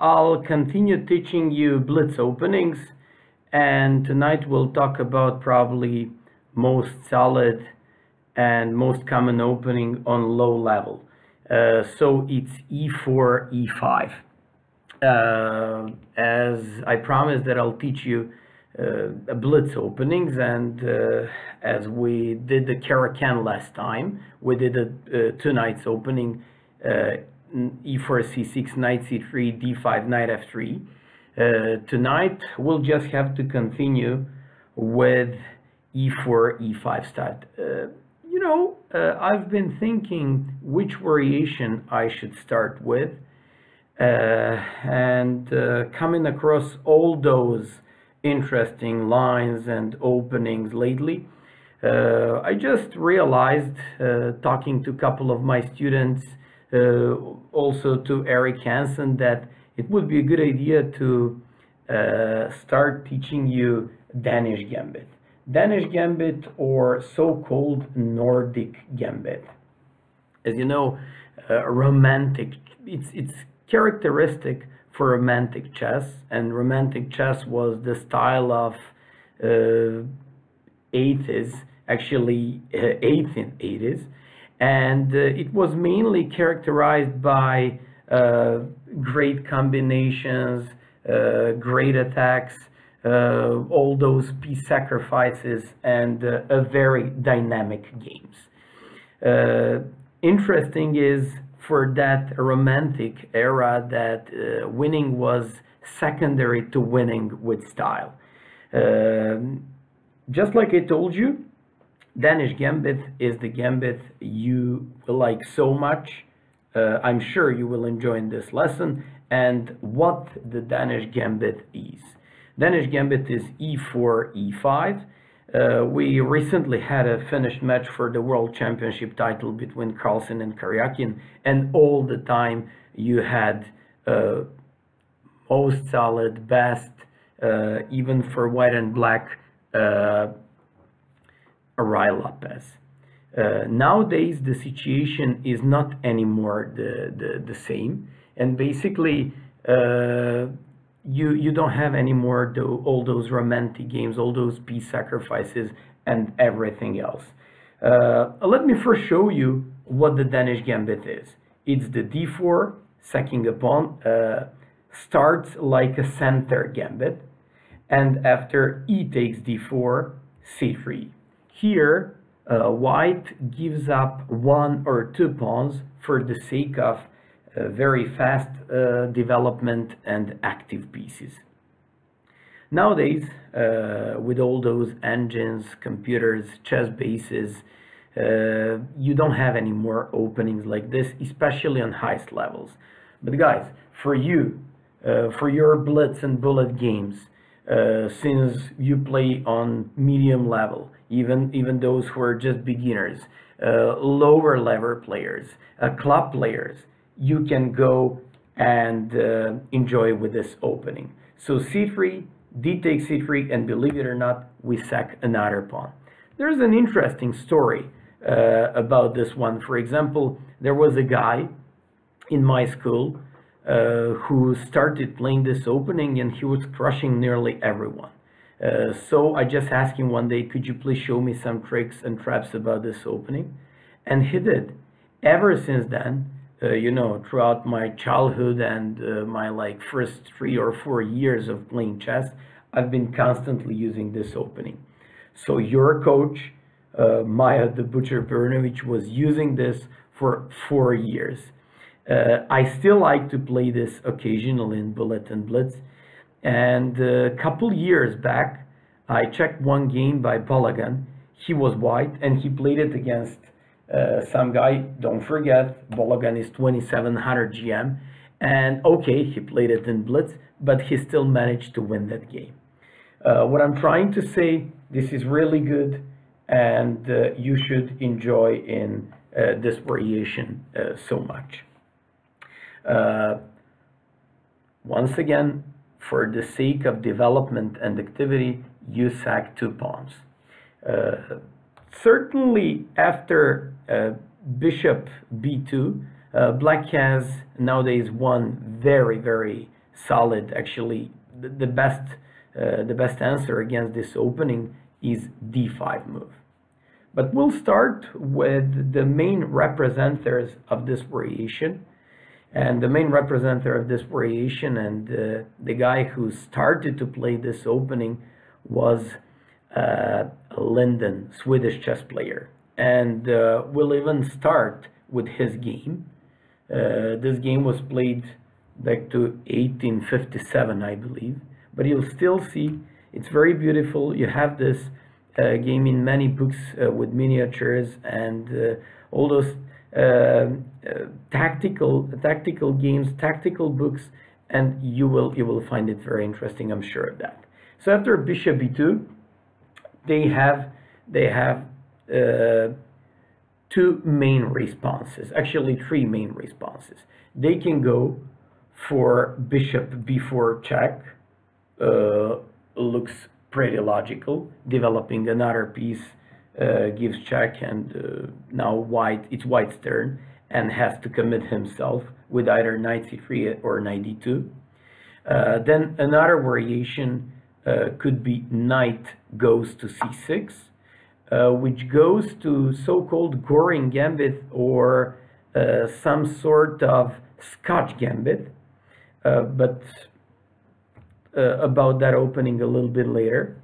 I'll continue teaching you blitz openings, and tonight we'll talk about probably most solid and most common opening on low level. So it's e4, e5. As I promised that I'll teach you blitz openings, and as we did the Karjakin last time, we did a two knights opening, e4, c6, knight c3, d5, knight f3. Tonight we'll just have to continue with e4, e5 start. You know, I've been thinking which variation I should start with, and coming across all those interesting lines and openings lately. I just realized, talking to a couple of my students, also to Eric Hansen, that it would be a good idea to start teaching you Danish Gambit. Danish Gambit, or so-called Nordic Gambit. As you know, romantic, it's characteristic for romantic chess, and romantic chess was the style of 80s, actually 1880s, and it was mainly characterized by great combinations, great attacks, all those piece sacrifices, and a very dynamic games. Interesting is, for that romantic era, that winning was secondary to winning with style. Just like I told you, Danish Gambit is the gambit you like so much. I'm sure you will enjoy in this lesson, and what the Danish Gambit is. Danish Gambit is e4, e5. We recently had a finished match for the World Championship title between Carlsen and Karjakin, and all the time you had most solid, best, even for white and black, Raul Lopez. Nowadays the situation is not anymore the same, and basically you don't have anymore all those romantic games, all those piece sacrifices, and everything else. Let me first show you what the Danish Gambit is. It's the d4, sacking a pawn, starts like a center gambit, and after e takes d4, c3. Here, white gives up one or two pawns for the sake of very fast development and active pieces. Nowadays, with all those engines, computers, chess bases, you don't have any more openings like this, especially on highest levels. But guys, for you, for your blitz and bullet games, since you play on medium level, even those who are just beginners, lower level players, club players, you can go and enjoy with this opening. So c3, d takes c3, and believe it or not, we sack another pawn. There's an interesting story about this one. For example, there was a guy in my school who started playing this opening, and he was crushing nearly everyone. So I just asked him one day, could you please show me some tricks and traps about this opening? And he did. Ever since then, you know, throughout my childhood and my first 3 or 4 years of playing chess, I've been constantly using this opening. So your coach, Miodrag Perunovic, was using this for 4 years. I still like to play this occasionally in bullet and blitz. And a couple years back, I checked one game by Bologan. He was white, and he played it against some guy. Don't forget, Bologan is 2700 GM, and okay, he played it in blitz, but he still managed to win that game. What I'm trying to say, this is really good, and you should enjoy in this variation so much. Once again, for the sake of development and activity, you sack 2 pawns. Certainly, after bishop b2, black has nowadays one very, very solid, actually the best answer against this opening is d5 move. But we'll start with the main representatives of this variation. And the main representative of this variation and the guy who started to play this opening was Lindehn, Swedish chess player. And we'll even start with his game. This game was played back to 1857, I believe. But you'll still see it's very beautiful. You have this game in many books with miniatures and all those tactical games, tactical books, and you will find it very interesting, I'm sure of that. So after bishop b2, they have two main responses, actually three main responses. They can go for bishop b4 check, looks pretty logical, developing another piece, gives check, and now white, it's white's turn, and has to commit himself with either knight c3 or knight d2. Then another variation could be knight goes to c6, which goes to so-called Goring gambit or some sort of Scotch gambit, but about that opening a little bit later,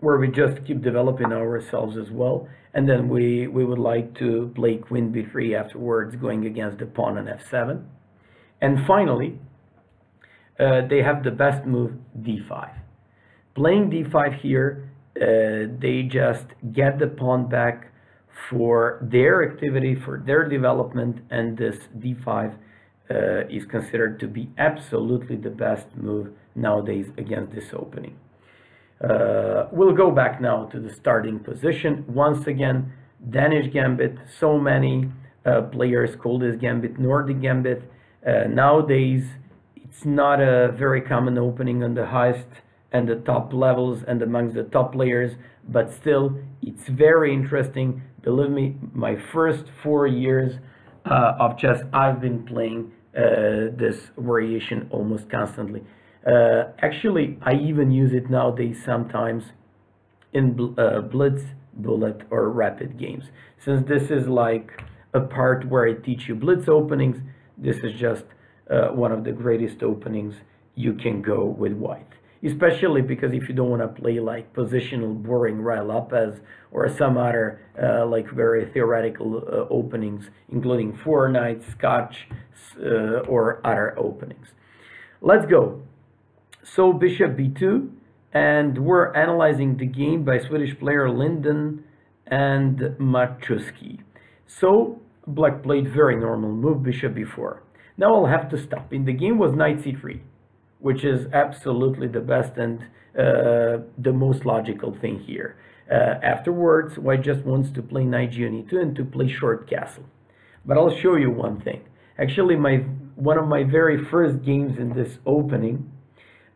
where we just keep developing ourselves as well, and then we would like to play queen b3 afterwards, going against the pawn on f7. And finally, they have the best move, d5. Playing d5 here, they just get the pawn back for their activity, for their development, and this d5 is considered to be absolutely the best move nowadays against this opening. We'll go back now to the starting position. Once again, Danish Gambit, so many players call this Gambit Nordic Gambit. Nowadays, it's not a very common opening on the highest and the top levels and amongst the top players, but still, it's very interesting. Believe me, my first 4 years of chess, I've been playing this variation almost constantly. Actually, I even use it nowadays sometimes in blitz, bullet, or rapid games. Since this is like a part where I teach you blitz openings, this is just one of the greatest openings you can go with white. Especially because if you don't want to play like positional boring Raul Lopez or some other like very theoretical openings, including four knights, Scotch, or other openings. Let's go. So bishop b2, and we're analyzing the game by Swedish player Lindehn and Machuski. So black played very normal move, bishop b4. Now I'll have to stop. In the game was knight c3, which is absolutely the best and the most logical thing here. Afterwards, white just wants to play knight g2 and to play short castle. But I'll show you one thing. Actually, one of my very first games in this opening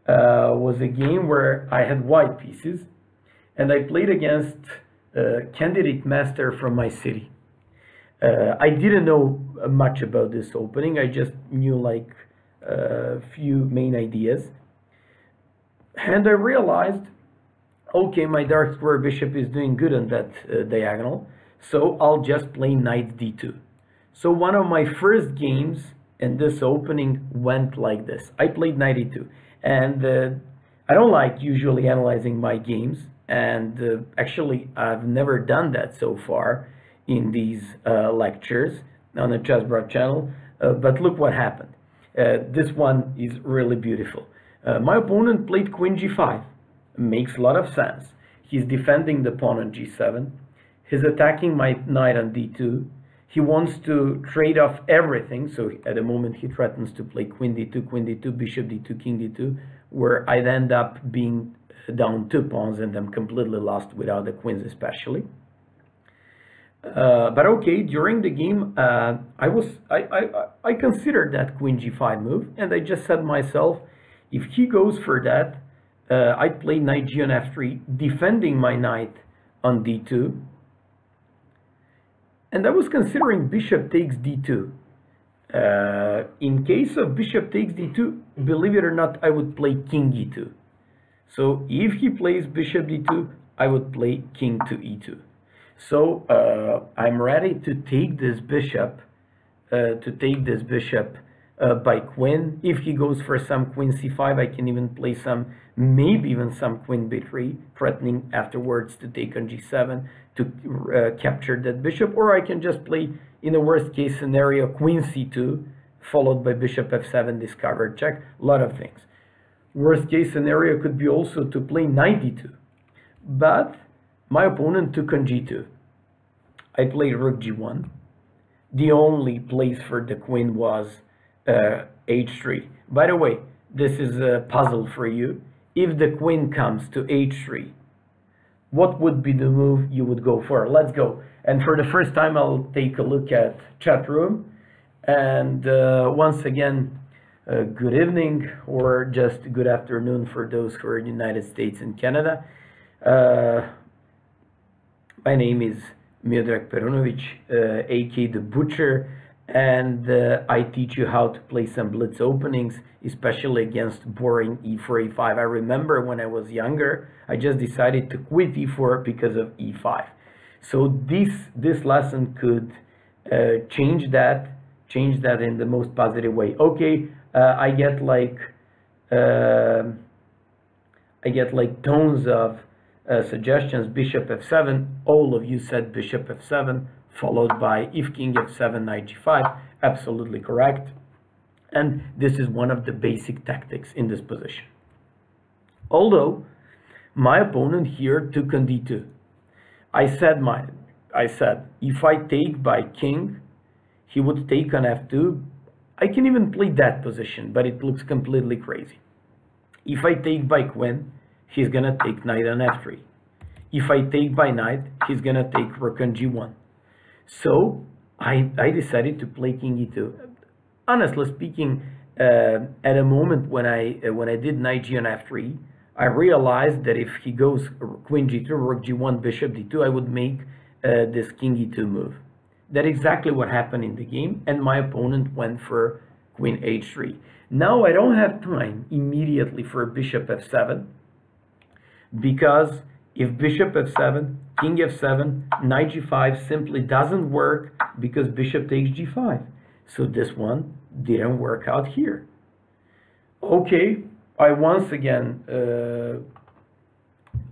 was a game where I had white pieces, and I played against a candidate master from my city. I didn't know much about this opening, I just knew like a few main ideas. And I realized, okay, my dark square bishop is doing good on that diagonal, so I'll just play knight d2. So one of my first games in this opening went like this. I played knight d2. And I don't like usually analyzing my games, and actually I've never done that so far in these lectures on the Chessbrah channel, but look what happened. This one is really beautiful. My opponent played queen g5, makes a lot of sense. He's defending the pawn on g7, he's attacking my knight on d2, he wants to trade off everything, so at the moment he threatens to play queen d2, bishop d2, king d2, where I'd end up being down two pawns and I'm completely lost without the queens especially. But okay, during the game, I considered that queen g5 move, and I just said to myself, if he goes for that, I'd play knight g on f3, defending my knight on d2. And I was considering bishop takes d2. In case of bishop takes d2, believe it or not, I would play king e2. So if he plays bishop d2, I would play king to e2. So I'm ready to take this bishop, by queen. If he goes for some queen c5, I can even play some, maybe even some queen b3, threatening afterwards to take on g7 to capture that bishop. Or I can just play, in the worst case scenario, queen c2, followed by bishop f7, discovered check, a lot of things. Worst case scenario could be also to play knight d2. But my opponent took on g2. I played rook g1. The only place for the queen was h3. By the way, this is a puzzle for you. If the queen comes to h3, what would be the move you would go for? Let's go. And for the first time, I'll take a look at chat room. And once again, good evening, or just good afternoon for those who are in the United States and Canada. My name is Miodrag Perunovic, aka The Butcher, and I teach you how to play some blitz openings, especially against boring e4, e5. I remember when I was younger, I just decided to quit e4 because of e5. So this lesson could change that in the most positive way. Okay, I get like tons of suggestions. Bishop f7, all of you said bishop f7, followed by if king f7, knight g5, absolutely correct. And this is one of the basic tactics in this position. Although my opponent here took on d2, I said if I take by king, he would take on f2. I can even play that position, but it looks completely crazy. If I take by queen, he's gonna take knight on f3. If I take by knight, he's gonna take rook on g1. So I decided to play king e2. Honestly speaking, at a moment when I did knight g on f3, I realized that if he goes queen g2, rook g1, bishop d2, I would make this king e2 move. That's exactly what happened in the game, and my opponent went for queen h3. Now I don't have time immediately for bishop f7, because if bishop f7, king f7, knight g5 simply doesn't work because bishop takes g5. So this one didn't work out here. Okay, I once again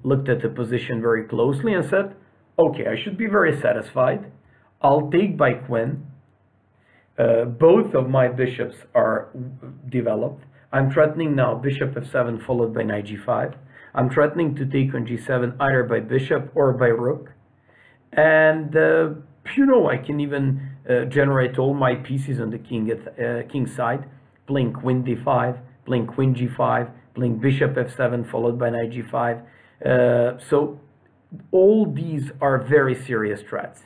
looked at the position very closely and said, okay, I should be very satisfied. I'll take by queen. Both of my bishops are developed. I'm threatening now bishop f7 followed by knight g5. I'm threatening to take on g7 either by bishop or by rook. And, you know, I can even generate all my pieces on the king side, playing queen d5, playing queen g5, playing bishop f7 followed by knight g5. So all these are very serious threats.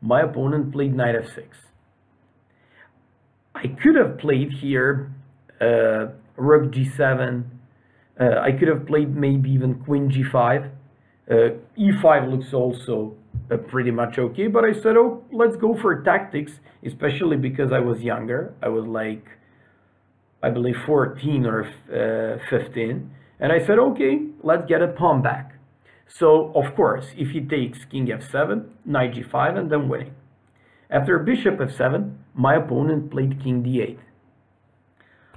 My opponent played knight f6. I could have played here rook g7. I could have played maybe even queen g5. E5 looks also pretty much okay, but I said, oh, let's go for tactics, especially because I was younger. I was like, I believe 14 or 15. And I said, okay, let's get a pawn back. So, of course, if he takes king f7, knight g5, and then winning. After bishop f7, my opponent played king d8.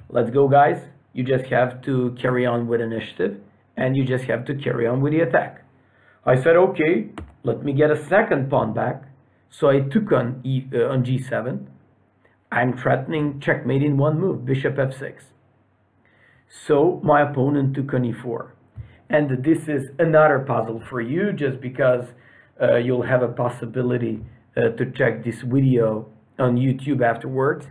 Let's go, guys. You just have to carry on with initiative, and you just have to carry on with the attack. I said, okay, let me get a second pawn back. So I took on g7. I'm threatening checkmate in one move, bishop f6. So my opponent took on e4. And this is another puzzle for you, just because you'll have a possibility to check this video on YouTube afterwards.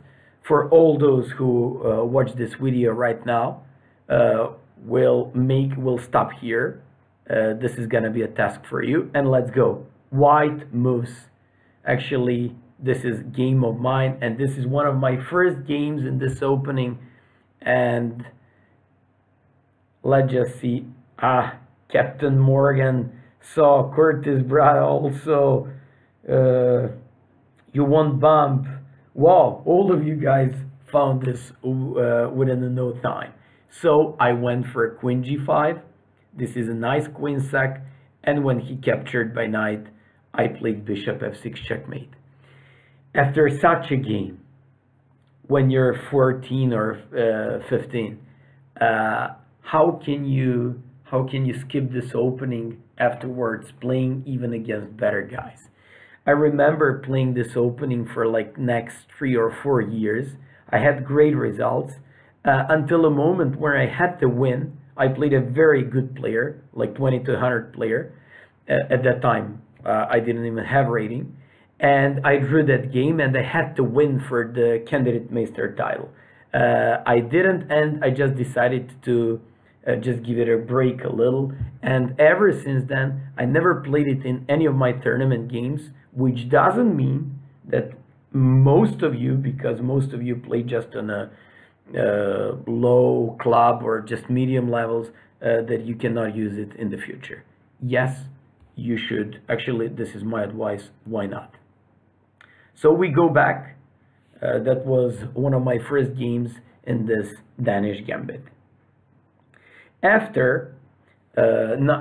For all those who watch this video right now, we'll stop here. This is gonna be a task for you, and let's go. White moves. Actually, this is game of mine, and this is one of my first games in this opening. And let's just see. Ah, Captain Morgan saw Curtis Brad also. You won't bump wow, all of you guys found this within a no time. So I went for a queen g5. This is a nice queen sack, and when he captured by knight, I played bishop f6 checkmate. After such a game, when you're 14 or 15, how can you skip this opening afterwards, playing even against better guys? I remember playing this opening for like next 3 or 4 years. I had great results until a moment where I had to win. I played a very good player, like 2200 player. At that time, I didn't even have rating. And I drew that game and I had to win for the candidate master title. I didn't, and I just decided to just give it a break a little. And ever since then, I never played it in any of my tournament games, which doesn't mean that most of you, because most of you play just on a low club or just medium levels, that you cannot use it in the future. Yes, you should. Actually, this is my advice. Why not? So we go back. That was one of my first games in this Danish Gambit. After knight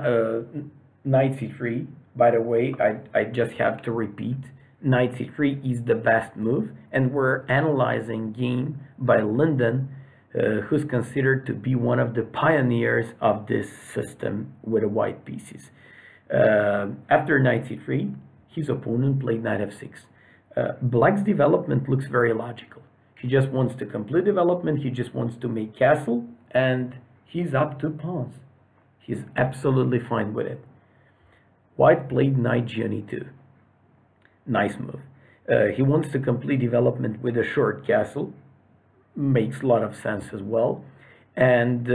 c3, by the way, I just have to repeat, knight c3 is the best move, and we're analyzing game by Lindehn, who's considered to be one of the pioneers of this system with the white pieces. After knight c3, his opponent played knight f6. Black's development looks very logical. He just wants to complete development, he just wants to make castle, and he's up to pawns. He's absolutely fine with it. White played knight g on e2. Nice move. He wants to complete development with a short castle. Makes a lot of sense as well. And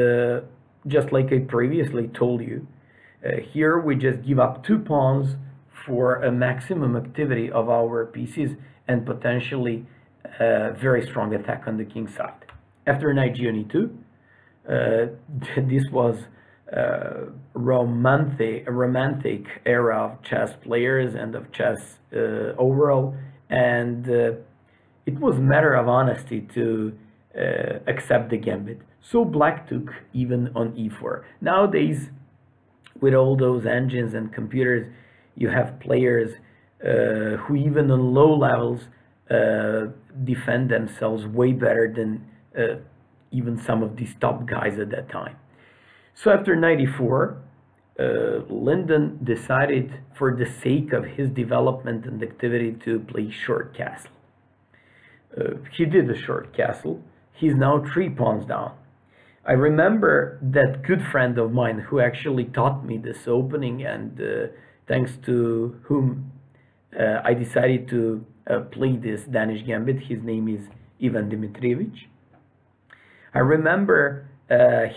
just like I previously told you, here we just give up 2 pawns for a maximum activity of our pieces and potentially a very strong attack on the king side. After knight g on e2, this was romantic era of chess players and of chess overall, and it was a matter of honesty to accept the gambit. So Black took even on e4. Nowadays, with all those engines and computers, you have players who even on low levels defend themselves way better than even some of these top guys at that time. So after knight e4, Lindehn decided, for the sake of his development and activity, to play short castle. He did a short castle. He's now 3 pawns down. I remember that good friend of mine who actually taught me this opening, and thanks to whom I decided to play this Danish Gambit. His name is Ivan Dmitrievich. I remember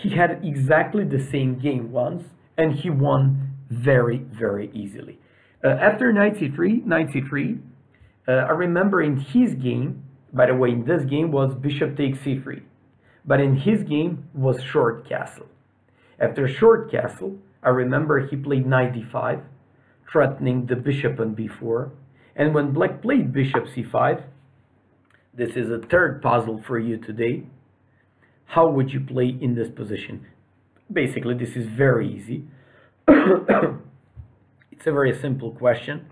he had exactly the same game once, and he won very, very easily. After knight c3, I remember in his game, by the way, in this game was bishop takes c3, but in his game was short castle. After short castle, I remember he played knight d5, threatening the bishop on b4, and when Black played bishop c5, this is a third puzzle for you today. How would you play in this position? Basically, this is very easy. It's a very simple question,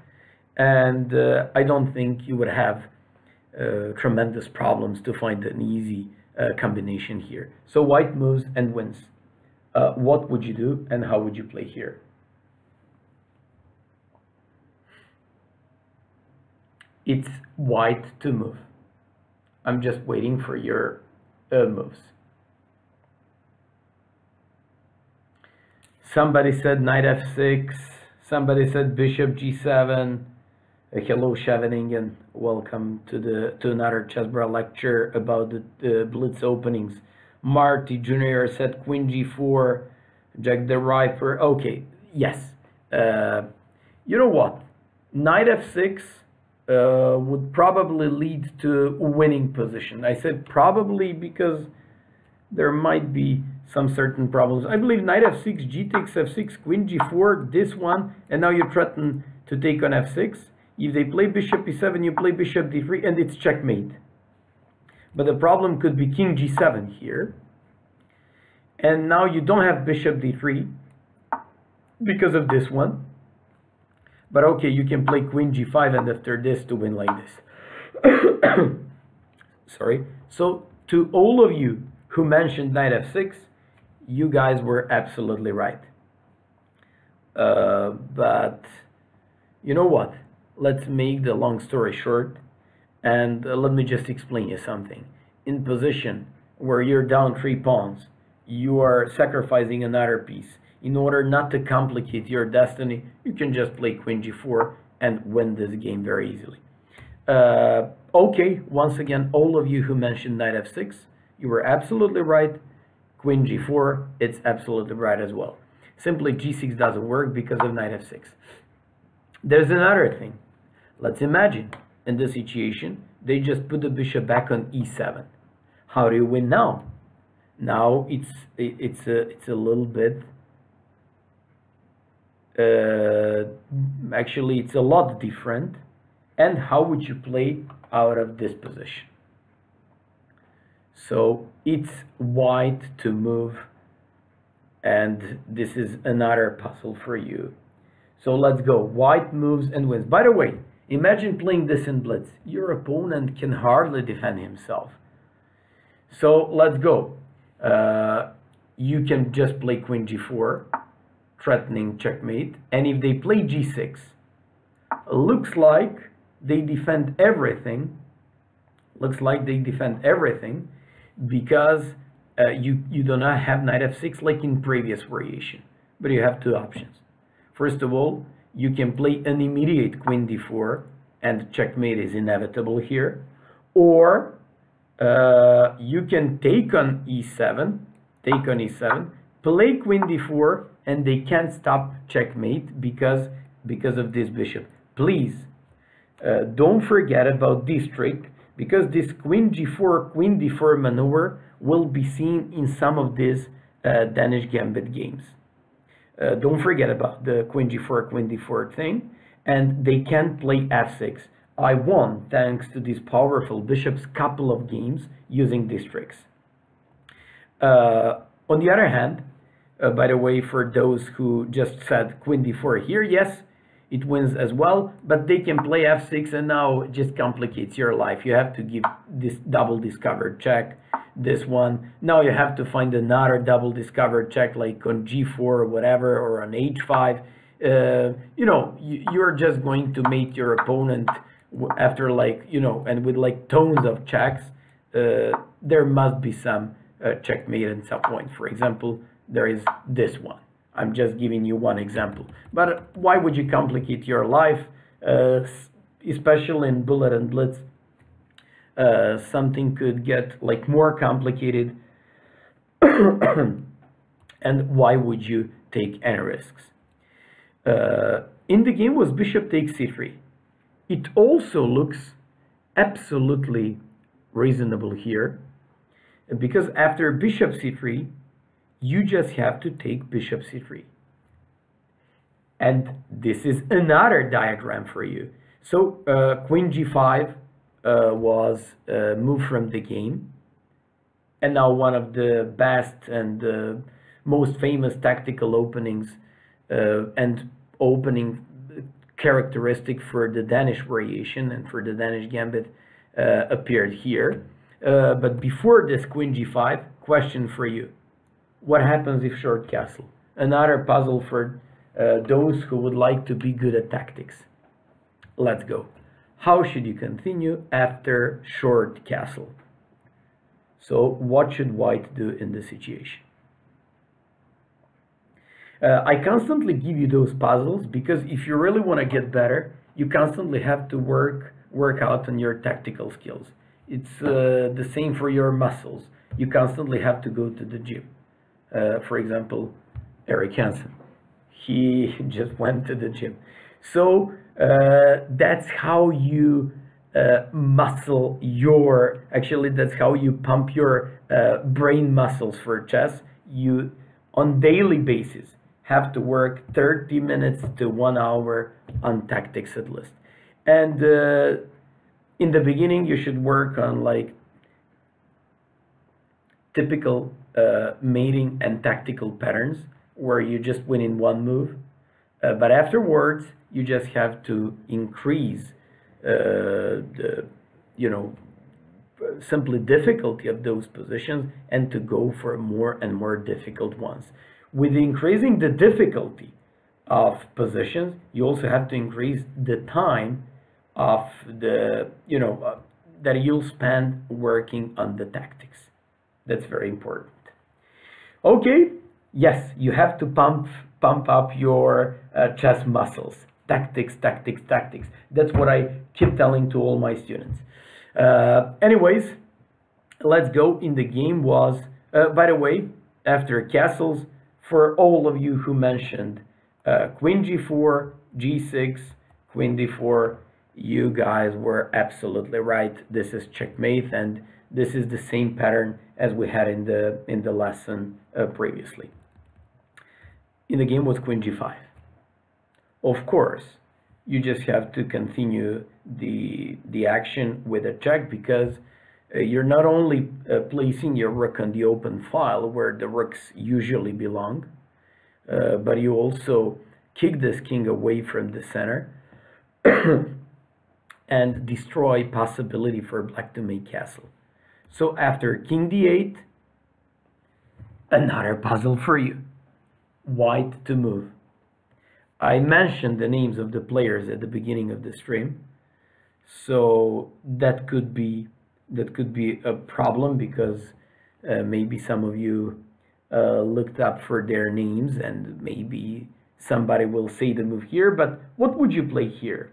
and I don't think you would have tremendous problems to find an easy combination here. So White moves and wins. What would you do, and how would you play here? It's White to move. I'm just waiting for your moves. Somebody said knight f6, somebody said bishop g7. Hello Scheveningen, welcome to another Chessbrah lecture about the blitz openings. Marty Jr. said queen g4, Jack the Ripper. Okay, yes. You know what? Knight f6 would probably lead to a winning position. I said probably because there might be some certain problems. I believe knight f6, g takes f6, queen g4, this one, and now you threaten to take on f6. If they play bishop e7, you play bishop d3, and it's checkmate. But the problem could be king g7 here. And now you don't have bishop d3 because of this one. But okay, you can play queen g5 and after this to win like this. Sorry. So to all of you who mentioned knight f6, you guys were absolutely right. But you know what? Let's make the long story short, and let me just explain you something. In position where you're down 3 pawns, you are sacrificing another piece. In order not to complicate your destiny, you can just play queen g4 and win this game very easily. Okay, once again, all of you who mentioned knight f6, you were absolutely right. Queen g4, it's absolutely right as well. Simply g6 doesn't work because of knight f6. There's another thing. Let's imagine in this situation, they just put the bishop back on e7. How do you win now? Now it's a little bit... actually, it's a lot different. And how would you play out of this position? So it's wide to move. And this is another puzzle for you. So let's go. White moves and wins. By the way, imagine playing this in blitz. Your opponent can hardly defend himself. So let's go. You can just play queen g4, threatening checkmate. And if they play g6, looks like they defend everything. Looks like they defend everything because you do not have knight f6 like in previous variation, but you have two options. First of all, you can play an immediate queen d4, and checkmate is inevitable here. Or you can take on e7, play queen d4, and they can't stop checkmate because of this bishop. Please don't forget about this trick, because this queen g4, queen d4 maneuver will be seen in some of these Danish Gambit games. Don't forget about the queen g4, queen d4 thing. And they can't play f6. I won thanks to these powerful bishops couple of games using these tricks. On the other hand, by the way, for those who just said queen d4 here, yes, it wins as well, but they can play f6 and now it just complicates your life. You have to give this double discovered check, this one. Now you have to find another double discovered check like on g4 or whatever, or on h5. You know, you're just going to make your opponent after like, you know, and with like tons of checks, there must be some checkmate at some point. For example, there is this one. I'm just giving you one example. But why would you complicate your life, especially in bullet and blitz? Something could get like more complicated. And why would you take any risks? In the game was bishop takes c3. It also looks absolutely reasonable here, because after bishop c3, you just have to take bishop c3. And this is another diagram for you. So queen g5 was moved from the game. And now one of the best and most famous tactical openings and opening characteristic for the Danish variation and for the Danish Gambit appeared here. But before this queen g5, question for you. What happens if short castle? Another puzzle for those who would like to be good at tactics. Let's go. How should you continue after short castle? So what should white do in this situation? I constantly give you those puzzles because if you really want to get better, you constantly have to work out on your tactical skills. It's the same for your muscles. You constantly have to go to the gym. For example, Eric Hansen, he just went to the gym. So that's how you muscle your, actually that's how you pump your brain muscles for chess. You, on daily basis, have to work 30 minutes to 1 hour on tactics at least. And in the beginning, you should work on like typical mating and tactical patterns where you just win in one move, but afterwards you just have to increase the, simply difficulty of those positions and to go for more and more difficult ones. With increasing the difficulty of positions, you also have to increase the time of the, that you'll spend working on the tactics. That's very important. Okay, yes, you have to pump up your chess muscles. Tactics, tactics, tactics. That's what I keep telling to all my students. Anyways, let's go. In the game was, by the way, after castles, for all of you who mentioned queen g4, g6, queen d4, you guys were absolutely right. This is checkmate, and this is the same pattern as we had in the lesson previously. In the game was queen g5. Of course, you just have to continue the action with a check, because you're not only placing your rook on the open file where the rooks usually belong, but you also kick this king away from the center and destroy possibility for black to make castle. So after king d8, another puzzle for you. White to move. I mentioned the names of the players at the beginning of the stream, so that could be a problem, because maybe some of you looked up for their names, and maybe somebody will say the move here, but what would you play here?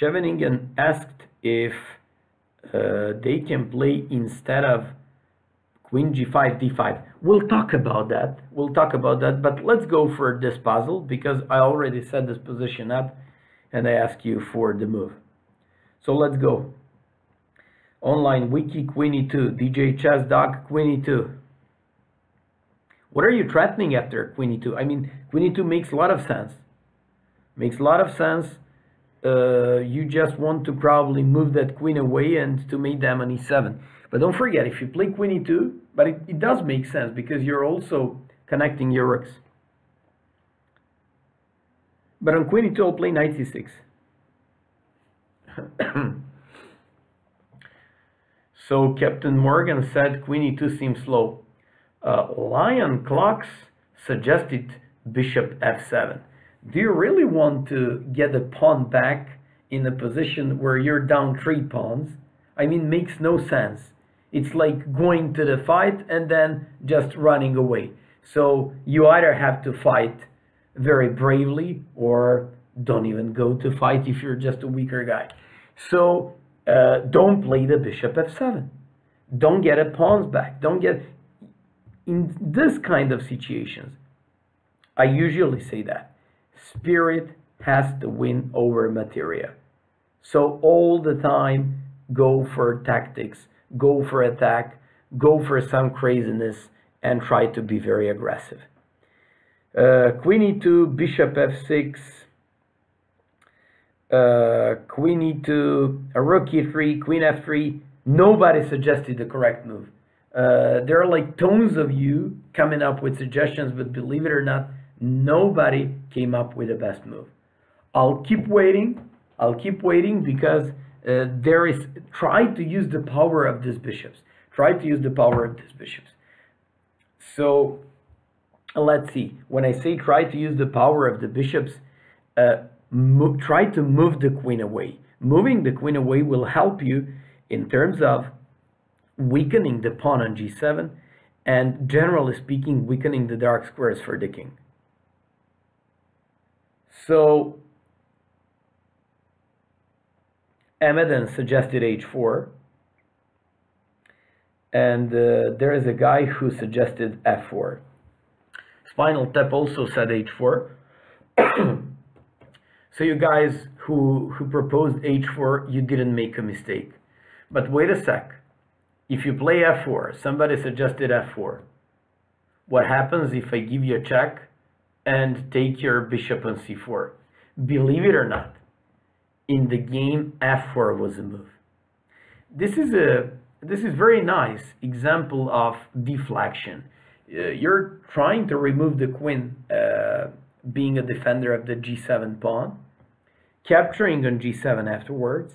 Scheveningen asked if they can play instead of queen g5, d5. We'll talk about that. But let's go for this puzzle, because I already set this position up and I ask you for the move. So let's go. Online wiki, queen e2, DJ chess doc, queen e2. What are you threatening after queen e2? I mean, queen e2 makes a lot of sense. You just want to probably move that queen away and to mate them on e7. But don't forget, if you play queen e2, but it does make sense, because you're also connecting your rooks. But on queen e2, I'll play knight c6. So Captain Morgan said queen e2 seems slow. Lion Clocks suggested bishop f7. Do you really want to get a pawn back in a position where you're down 3 pawns? I mean, makes no sense. It's like going to the fight and then just running away. So you either have to fight very bravely, or don't even go to fight if you're just a weaker guy. So don't play the bishop f7. Don't get a pawn back. Don't get... In this kind of situations, I usually say that spirit has to win over materia. So all the time, go for tactics, go for attack, go for some craziness, and try to be very aggressive. Queen e2, bishop f6, queen e2, rook e3, queen f3. Nobody suggested the correct move. There are like tons of you coming up with suggestions, but believe it or not, nobody came up with the best move. I'll keep waiting. Because try to use the power of these bishops. So let's see. When I say try to use the power of the bishops, try to move the queen away. Moving the queen away will help you in terms of weakening the pawn on g7, and generally speaking, weakening the dark squares for the king. So Amaden suggested h4, and there is a guy who suggested f4. Spinal Tap also said h4. So you guys who proposed h4, you didn't make a mistake. But wait a sec. If you play f4, somebody suggested f4. What happens if I give you a check and take your bishop on c4? Believe it or not, in the game, f4 was a move. This is a This is very nice example of deflection. You're trying to remove the queen being a defender of the g7 pawn, capturing on g7 afterwards,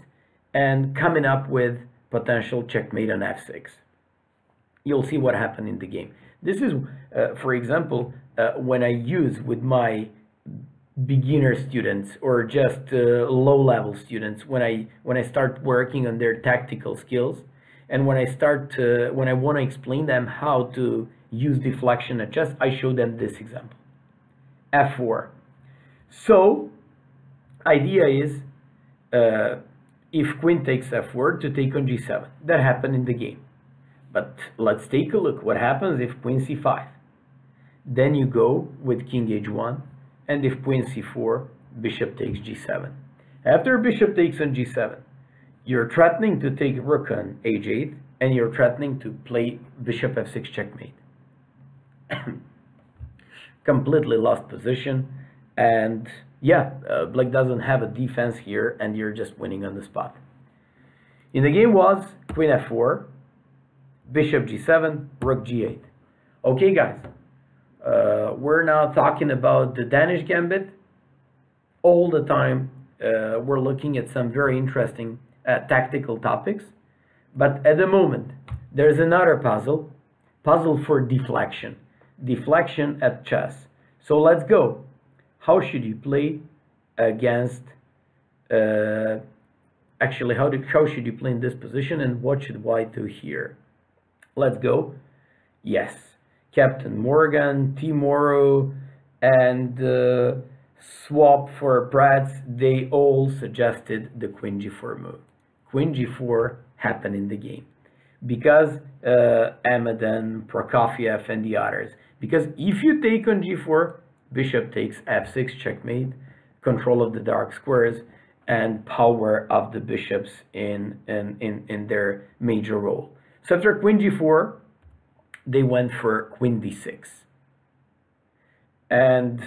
and coming up with potential checkmate on f6. You'll see what happened in the game. This is, for example, when I use with my beginner students or just low-level students, when I start working on their tactical skills, and when I want to explain them how to use deflection at chess, I show them this example, f4. So, idea is if queen takes f4 to take on g7. That happened in the game. But let's take a look what happens if queen c5. Then you go with king h1, and if queen c4, bishop takes g7. After bishop takes on g7, you're threatening to take rook on h8, and you're threatening to play bishop f6 checkmate. Completely lost position, and yeah, black doesn't have a defense here, and you're just winning on the spot. In the game was queen f4, bishop g7, rook g8. Okay, guys, we're now talking about the Danish gambit. All the time, we're looking at some very interesting tactical topics. But at the moment, there's another puzzle for deflection. Deflection at chess. So let's go. How should you play against... how should you play in this position, and what should white do here? Let's go. Yes, Captain Morgan, Timoro, and Swap for Bratz, they all suggested the Queen G4 move. Queen G4 happened in the game because Amadon, Prokofiev, and the others. Because if you take on G4, bishop takes F6 checkmate, control of the dark squares, and power of the bishops in their major role. So after queen g4, they went for queen d6. And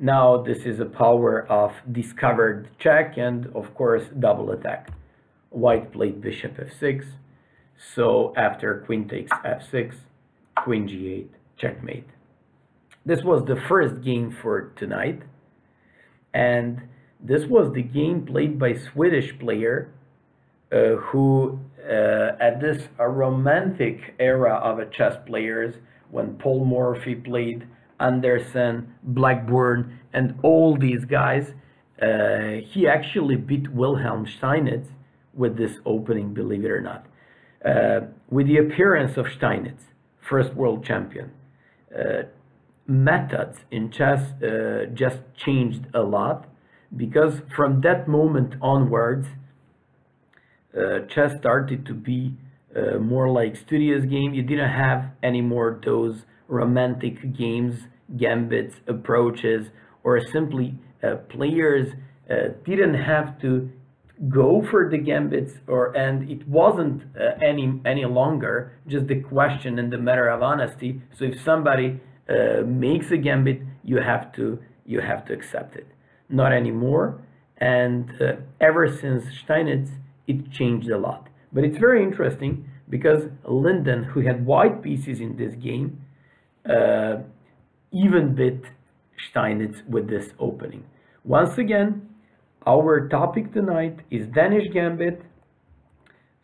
now this is a power of discovered check and, of course, double attack. White played bishop f6. So after queen takes f6, queen g8, checkmate. This was the first game for tonight. And this was the game played by Swedish player who at this romantic era of chess players, when Paul Morphy played Anderssen, Blackburne, and all these guys, he actually beat Wilhelm Steinitz with this opening, believe it or not. With the appearance of Steinitz, first world champion, methods in chess just changed a lot, because from that moment onwards, chess started to be more like studious game. You didn't have any more those romantic games, gambits, approaches, or simply players didn't have to go for the gambits, and it wasn't any longer just the question and the matter of honesty. So if somebody makes a gambit, you have to accept it. Not anymore, and ever since Steinitz, it changed a lot. But it's very interesting because Lindehn, who had white pieces in this game, even beat Steinitz with this opening. Once again, our topic tonight is Danish Gambit.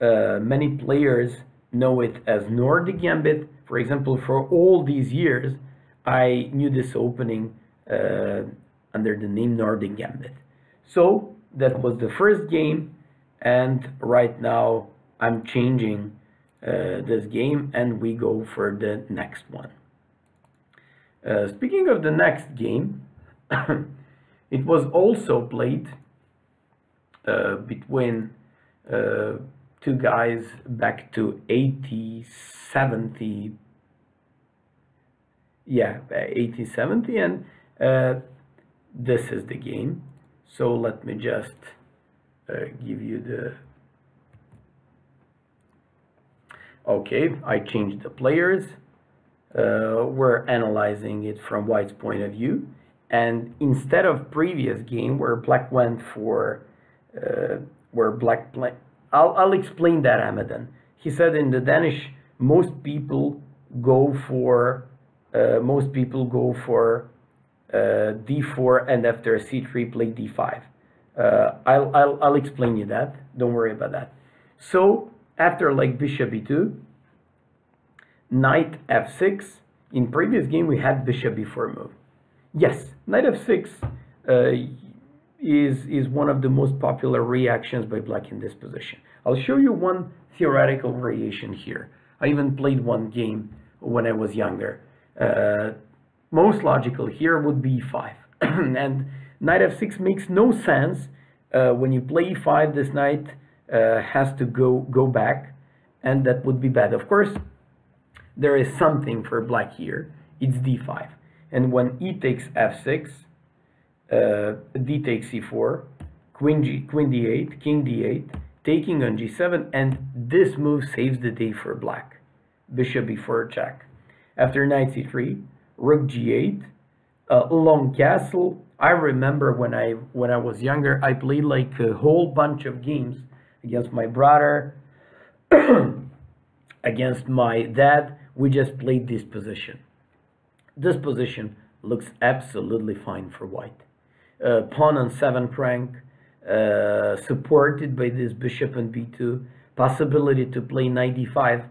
Many players know it as Nordic Gambit. For example, for all these years, I knew this opening under the name Nordic Gambit. So that was the first game. And right now, I'm changing this game, and we go for the next one. Speaking of the next game, it was also played between two guys back to 1870. Yeah, 1870, and this is the game. So let me just... give you the... Okay, I changed the players. We're analyzing it from white's point of view, and instead of previous game where black went for where black play, I'll explain that, Amadon. he said in the Danish, most people go for d4 and after c3 play d5. I'll explain you that. Don't worry about that. So after like bishop e2, knight f6. In previous game we had bishop b4 move. Yes, knight f6 is one of the most popular reactions by black in this position. I'll show you one theoretical variation here. I even played one game when I was younger. Most logical here would be e5. And knight f6 makes no sense. When you play e5, this knight has to go back, and that would be bad. Of course, there is something for black here. It's d5. And when e takes f6, d takes c4, queen d8, king d8, taking on g7, and this move saves the day for black. Bishop b4 check. After knight c3, rook g8, long castle. I remember when I was younger, I played like a whole bunch of games against my brother, against my dad. We just played this position. This position looks absolutely fine for white. Pawn on 7 crank, supported by this bishop on b2, possibility to play knight d5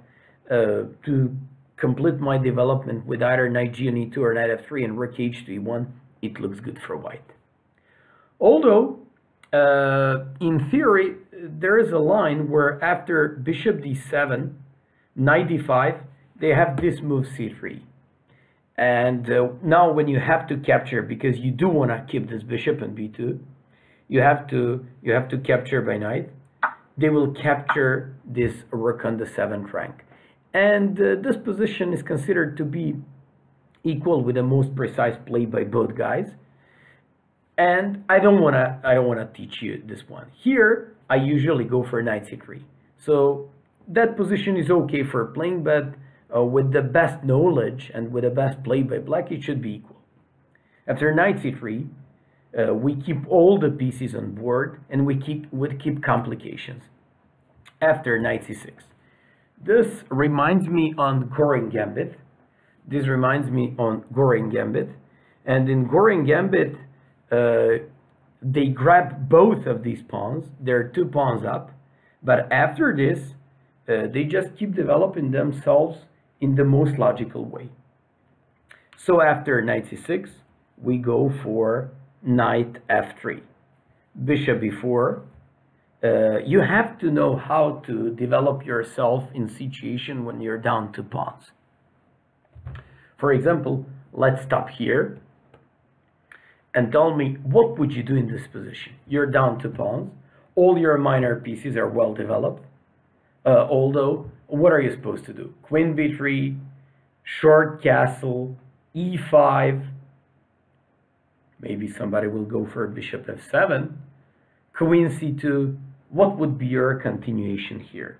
to complete my development with either knight g on e2 or knight f3 and rook h to e1. It looks good for white. Although, in theory, there is a line where after bishop d7, knight d5, they have this move c3. And now when you have to capture, because you do want to keep this bishop on b2, you have to capture by knight. They will capture this rook on the 7th rank. And this position is considered to be equal with the most precise play by both guys. And I don't wanna teach you this one. Here I usually go for knight c3. So that position is okay for playing, but with the best knowledge and with the best play by black, it should be equal. After knight c3, we keep all the pieces on board and we keep complications. After knight c6. This reminds me on Goring Gambit. And in Goring Gambit, they grab both of these pawns. There are two pawns up. But after this, they just keep developing themselves in the most logical way. So after knight c6, we go for knight f3. Bishop b4. You have to know how to develop yourself in situation when you're down two pawns. For example, let's stop here and tell me, what would you do in this position? You're down two pawns. All your minor pieces are well developed. Although, what are you supposed to do? Queen b3, short castle, e5. Maybe somebody will go for bishop f7. Queen c2. What would be your continuation here?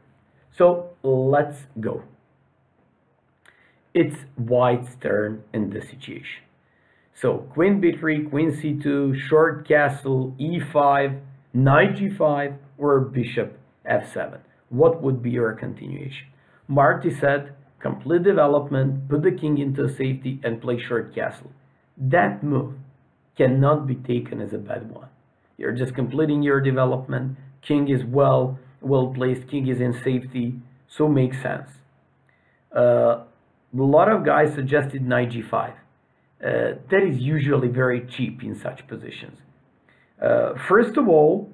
So, let's go. It's white's turn in this situation. So, queen b3, queen c2, short castle, e5, knight g5, or bishop f7. What would be your continuation? Marty said, complete development, put the king into safety, and play short castle. That move cannot be taken as a bad one. You're just completing your development. King is well placed, king is in safety, so makes sense. A lot of guys suggested knight g5. That is usually very cheap in such positions. First of all,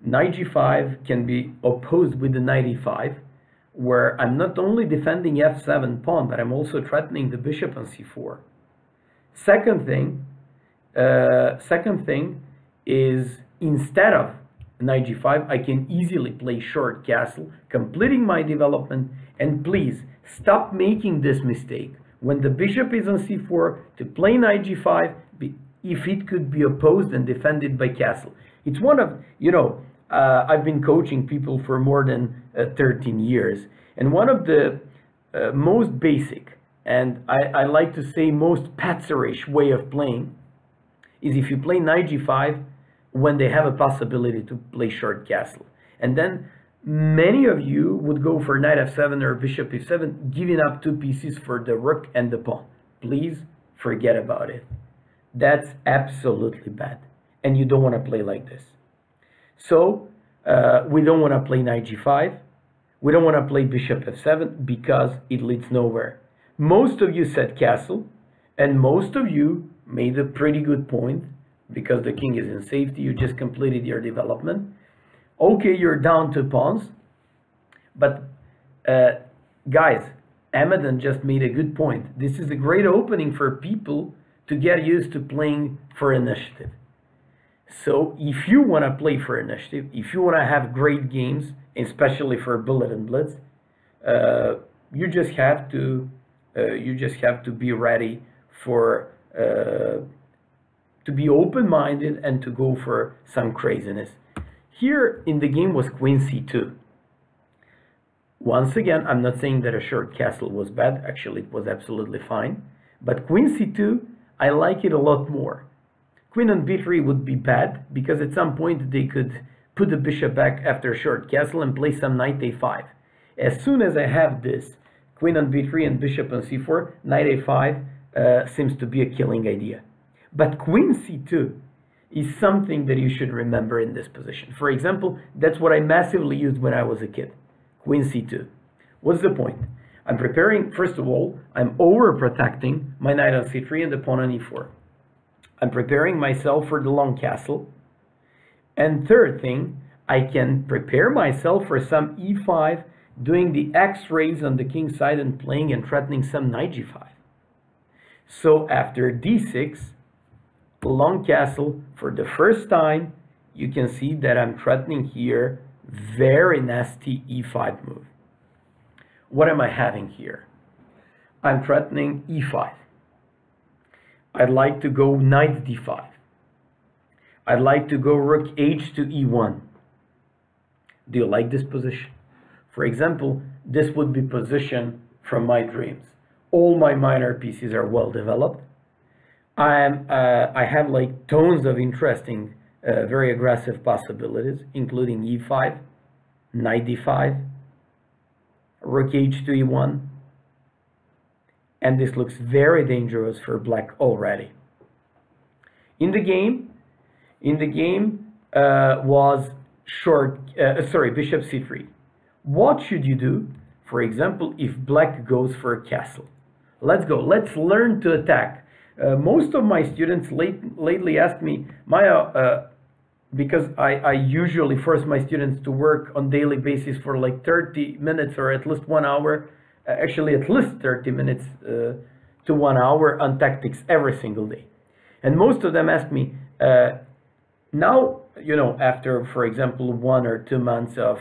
knight g5 can be opposed with the knight e5, where I'm not only defending f7 pawn, but I'm also threatening the bishop on c4. Second thing is, instead of knight g5, I can easily play short castle, completing my development. And please, stop making this mistake. When the bishop is on c4, to play knight g5, if it could be opposed and defended by castle. It's one of, you know, I've been coaching people for more than 13 years. And one of the most basic, and I like to say most patzerish way of playing, is if you play knight g5, when they have a possibility to play short castle. And then many of you would go for knight f7 or bishop e7, giving up two pieces for the rook and the pawn. Please forget about it. That's absolutely bad, and you don't want to play like this. So we don't want to play knight g5. We don't want to play bishop f7 because it leads nowhere. Most of you said castle, and most of you made a pretty good point because the king is in safety. You just completed your development. Okay, you're down to pawns, but guys, Amadon just made a good point. This is a great opening for people to get used to playing for initiative. So if you want to play for initiative, if you want to have great games, especially for bullet and blitz, you just have to be ready for to be open-minded and to go for some craziness. Here in the game was queen c2. Once again, I'm not saying that a short castle was bad. Actually, it was absolutely fine. But queen c2, I like it a lot more. Queen on b3 would be bad because at some point they could put the bishop back after a short castle and play some knight a5. As soon as I have this, queen on b3 and bishop on c4, knight a5 seems to be a killing idea. But queen c2 is something that you should remember in this position. For example, that's what I massively used when I was a kid. Queen c2. What's the point? I'm preparing, first of all, I'm overprotecting my knight on c3 and the pawn on e4. I'm preparing myself for the long castle. And third thing, I can prepare myself for some e5, doing the x-rays on the king's side and playing and threatening some knight g5. So after d6, long castle, for the first time, you can see that I'm threatening here very nasty e5 move. What am I having here? I'm threatening e5. I'd like to go knight d5. I'd like to go rook h to e1. Do you like this position? For example, this would be position from my dreams. All my minor pieces are well developed. I have like tons of interesting, very aggressive possibilities, including e5, knight d5, rook h to e1, and this looks very dangerous for black already. In the game was short. Sorry, bishop c3. What should you do? For example, if black goes for a castle, let's go. Let's learn to attack. Most of my students lately asked me, Maya, because I usually force my students to work on daily basis for like 30 minutes or at least 1 hour, actually at least 30 minutes to 1 hour on tactics every single day. And most of them asked me, now, you know, after, for example, 1 or 2 months of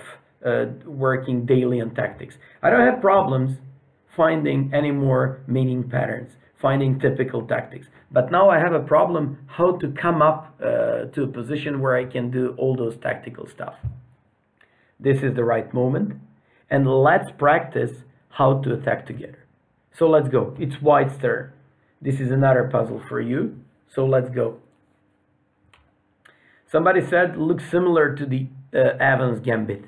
working daily on tactics, I don't have problems finding any more mating patterns, finding typical tactics. But now I have a problem how to come up to a position where I can do all those tactical stuff. This is the right moment, and let's practice how to attack together. So let's go. It's White's turn. This is another puzzle for you. So let's go. Somebody said looks similar to the Ivan's Gambit.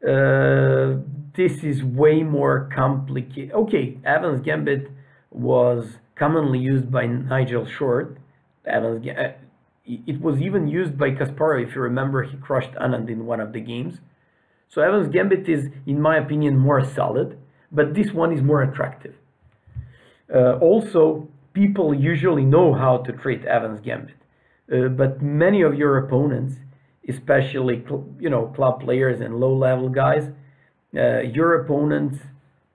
This is way more complicated. Okay, Ivan's Gambit was commonly used by Nigel Short. It was even used by Kasparov. If you remember, he crushed Anand in one of the games. So Ivan's Gambit is, in my opinion, more solid, but this one is more attractive. Also, people usually know how to treat Ivan's Gambit, but many of your opponents, especially club players and low-level guys, your opponents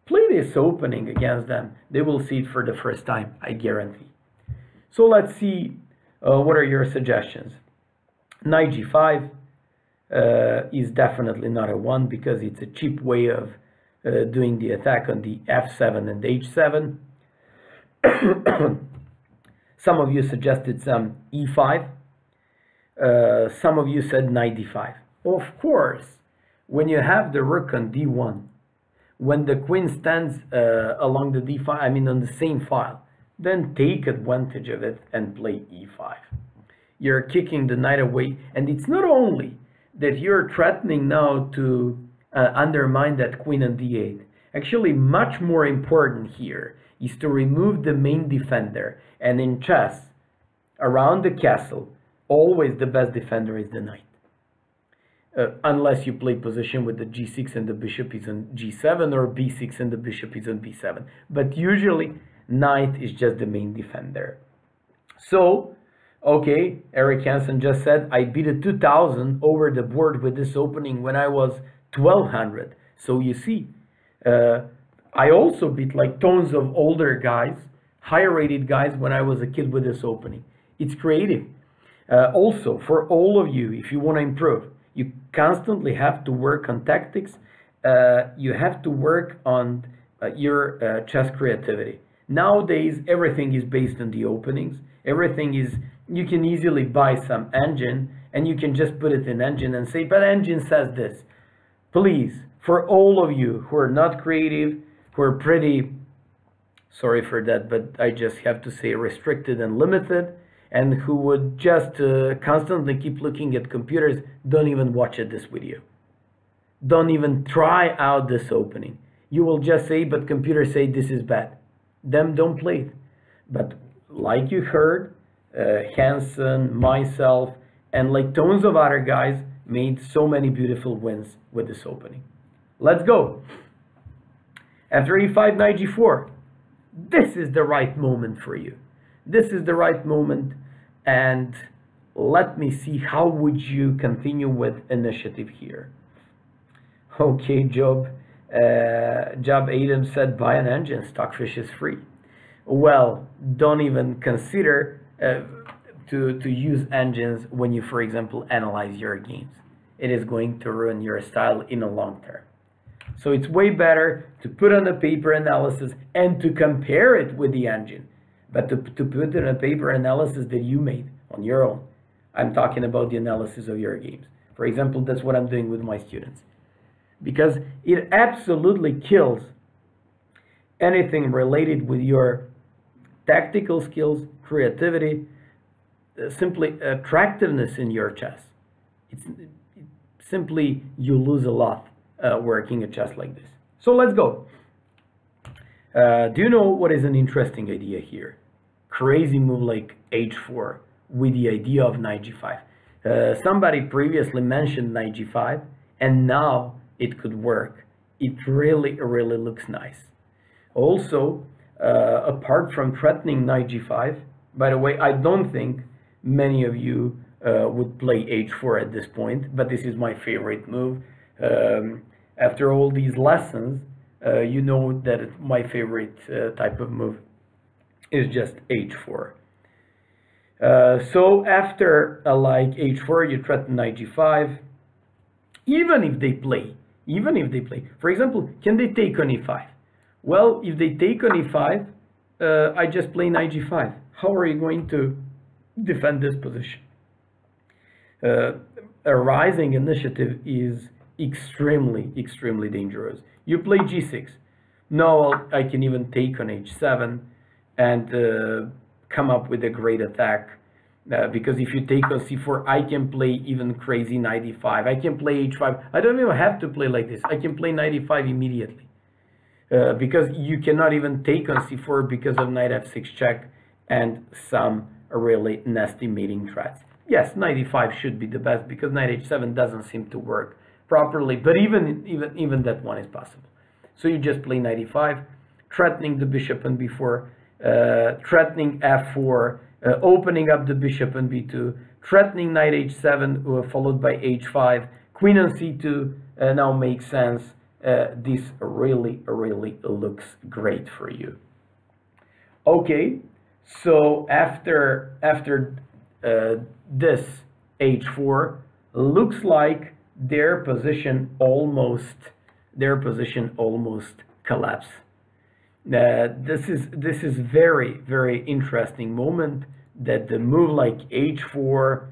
play this opening against them. They will see it for the first time, I guarantee. So let's see what are your suggestions. Knight g5 is definitely not a one because it's a cheap way of doing the attack on the f7 and h7. Some of you suggested some e5. Some of you said knight d5. Of course, when you have the rook on d1, when the queen stands along the d5, I mean on the same file, then take advantage of it and play e5. You're kicking the knight away, and it's not only that you're threatening now to undermine that queen on d8. Actually, much more important here is to remove the main defender. And in chess, around the castle, always the best defender is the knight. Unless you play position with the g6 and the bishop is on g7, or b6 and the bishop is on b7. But usually, knight is just the main defender. So, okay, Eric Hansen just said, I beat a 2000 over the board with this opening when I was 1200. So you see, I also beat like tons of older guys, higher rated guys when I was a kid with this opening. It's creative. Also, for all of you, if you want to improve, you constantly have to work on tactics. You have to work on your chess creativity. Nowadays, everything is based on the openings. Everything is, you can easily buy some engine and you can just put it in engine and say, but engine says this. Please, for all of you who are not creative, who are pretty, sorry for that, but I just have to say restricted and limited, and who would just constantly keep looking at computers, don't even watch it, this video. Don't even try out this opening. You will just say, but computers say this is bad. Them don't play it. But like you heard, Hansen, myself, and like tons of other guys made so many beautiful wins with this opening. Let's go. After e5, knight g4. This is the right moment for you. This is the right moment, and let me see how would you continue with initiative here. Okay, Job Adam said, buy an engine, Stockfish is free. Well, don't even consider to use engines when you, for example, analyze your games. It is going to ruin your style in the long term. So it's way better to put on a paper analysis and to compare it with the engine. But to put in a paper analysis that you made on your own. I'm talking about the analysis of your games. For example, that's what I'm doing with my students. Because it absolutely kills anything related with your tactical skills, creativity, simply attractiveness in your chess. It's simply you lose a lot working a chess like this. So let's go. Do you know what is an interesting idea here? Crazy move like h4 with the idea of knight g5. Somebody previously mentioned knight g5, and now it could work. It really, really looks nice. Also, apart from threatening knight g5, by the way, I don't think many of you would play h4 at this point, but this is my favorite move. After all these lessons, you know that my favorite type of move is just h4. So after like h4, you threaten knight g5. Even if they play. For example, can they take on e5? Well, if they take on e5, I just play knight g5. How are you going to defend this position? A rising initiative is extremely, extremely dangerous. You play g6. Now I can even take on h7 and come up with a great attack. Because if you take on c4, I can play even crazy knight e5. I can play h5. I don't even have to play like this. I can play knight e5 immediately. Because you cannot even take on c4 because of knight f6 check and some really nasty mating threats. Yes, knight e5 should be the best because knight h7 doesn't seem to work properly, but even that one is possible. So you just play knight e5, threatening the bishop on b4, threatening f4, opening up the bishop on b2, threatening knight h7 followed by h5, queen on c2 now makes sense. This really, really looks great for you. Okay, so after this h4 looks like their position almost collapsed. This is very, very interesting moment that the move like h4,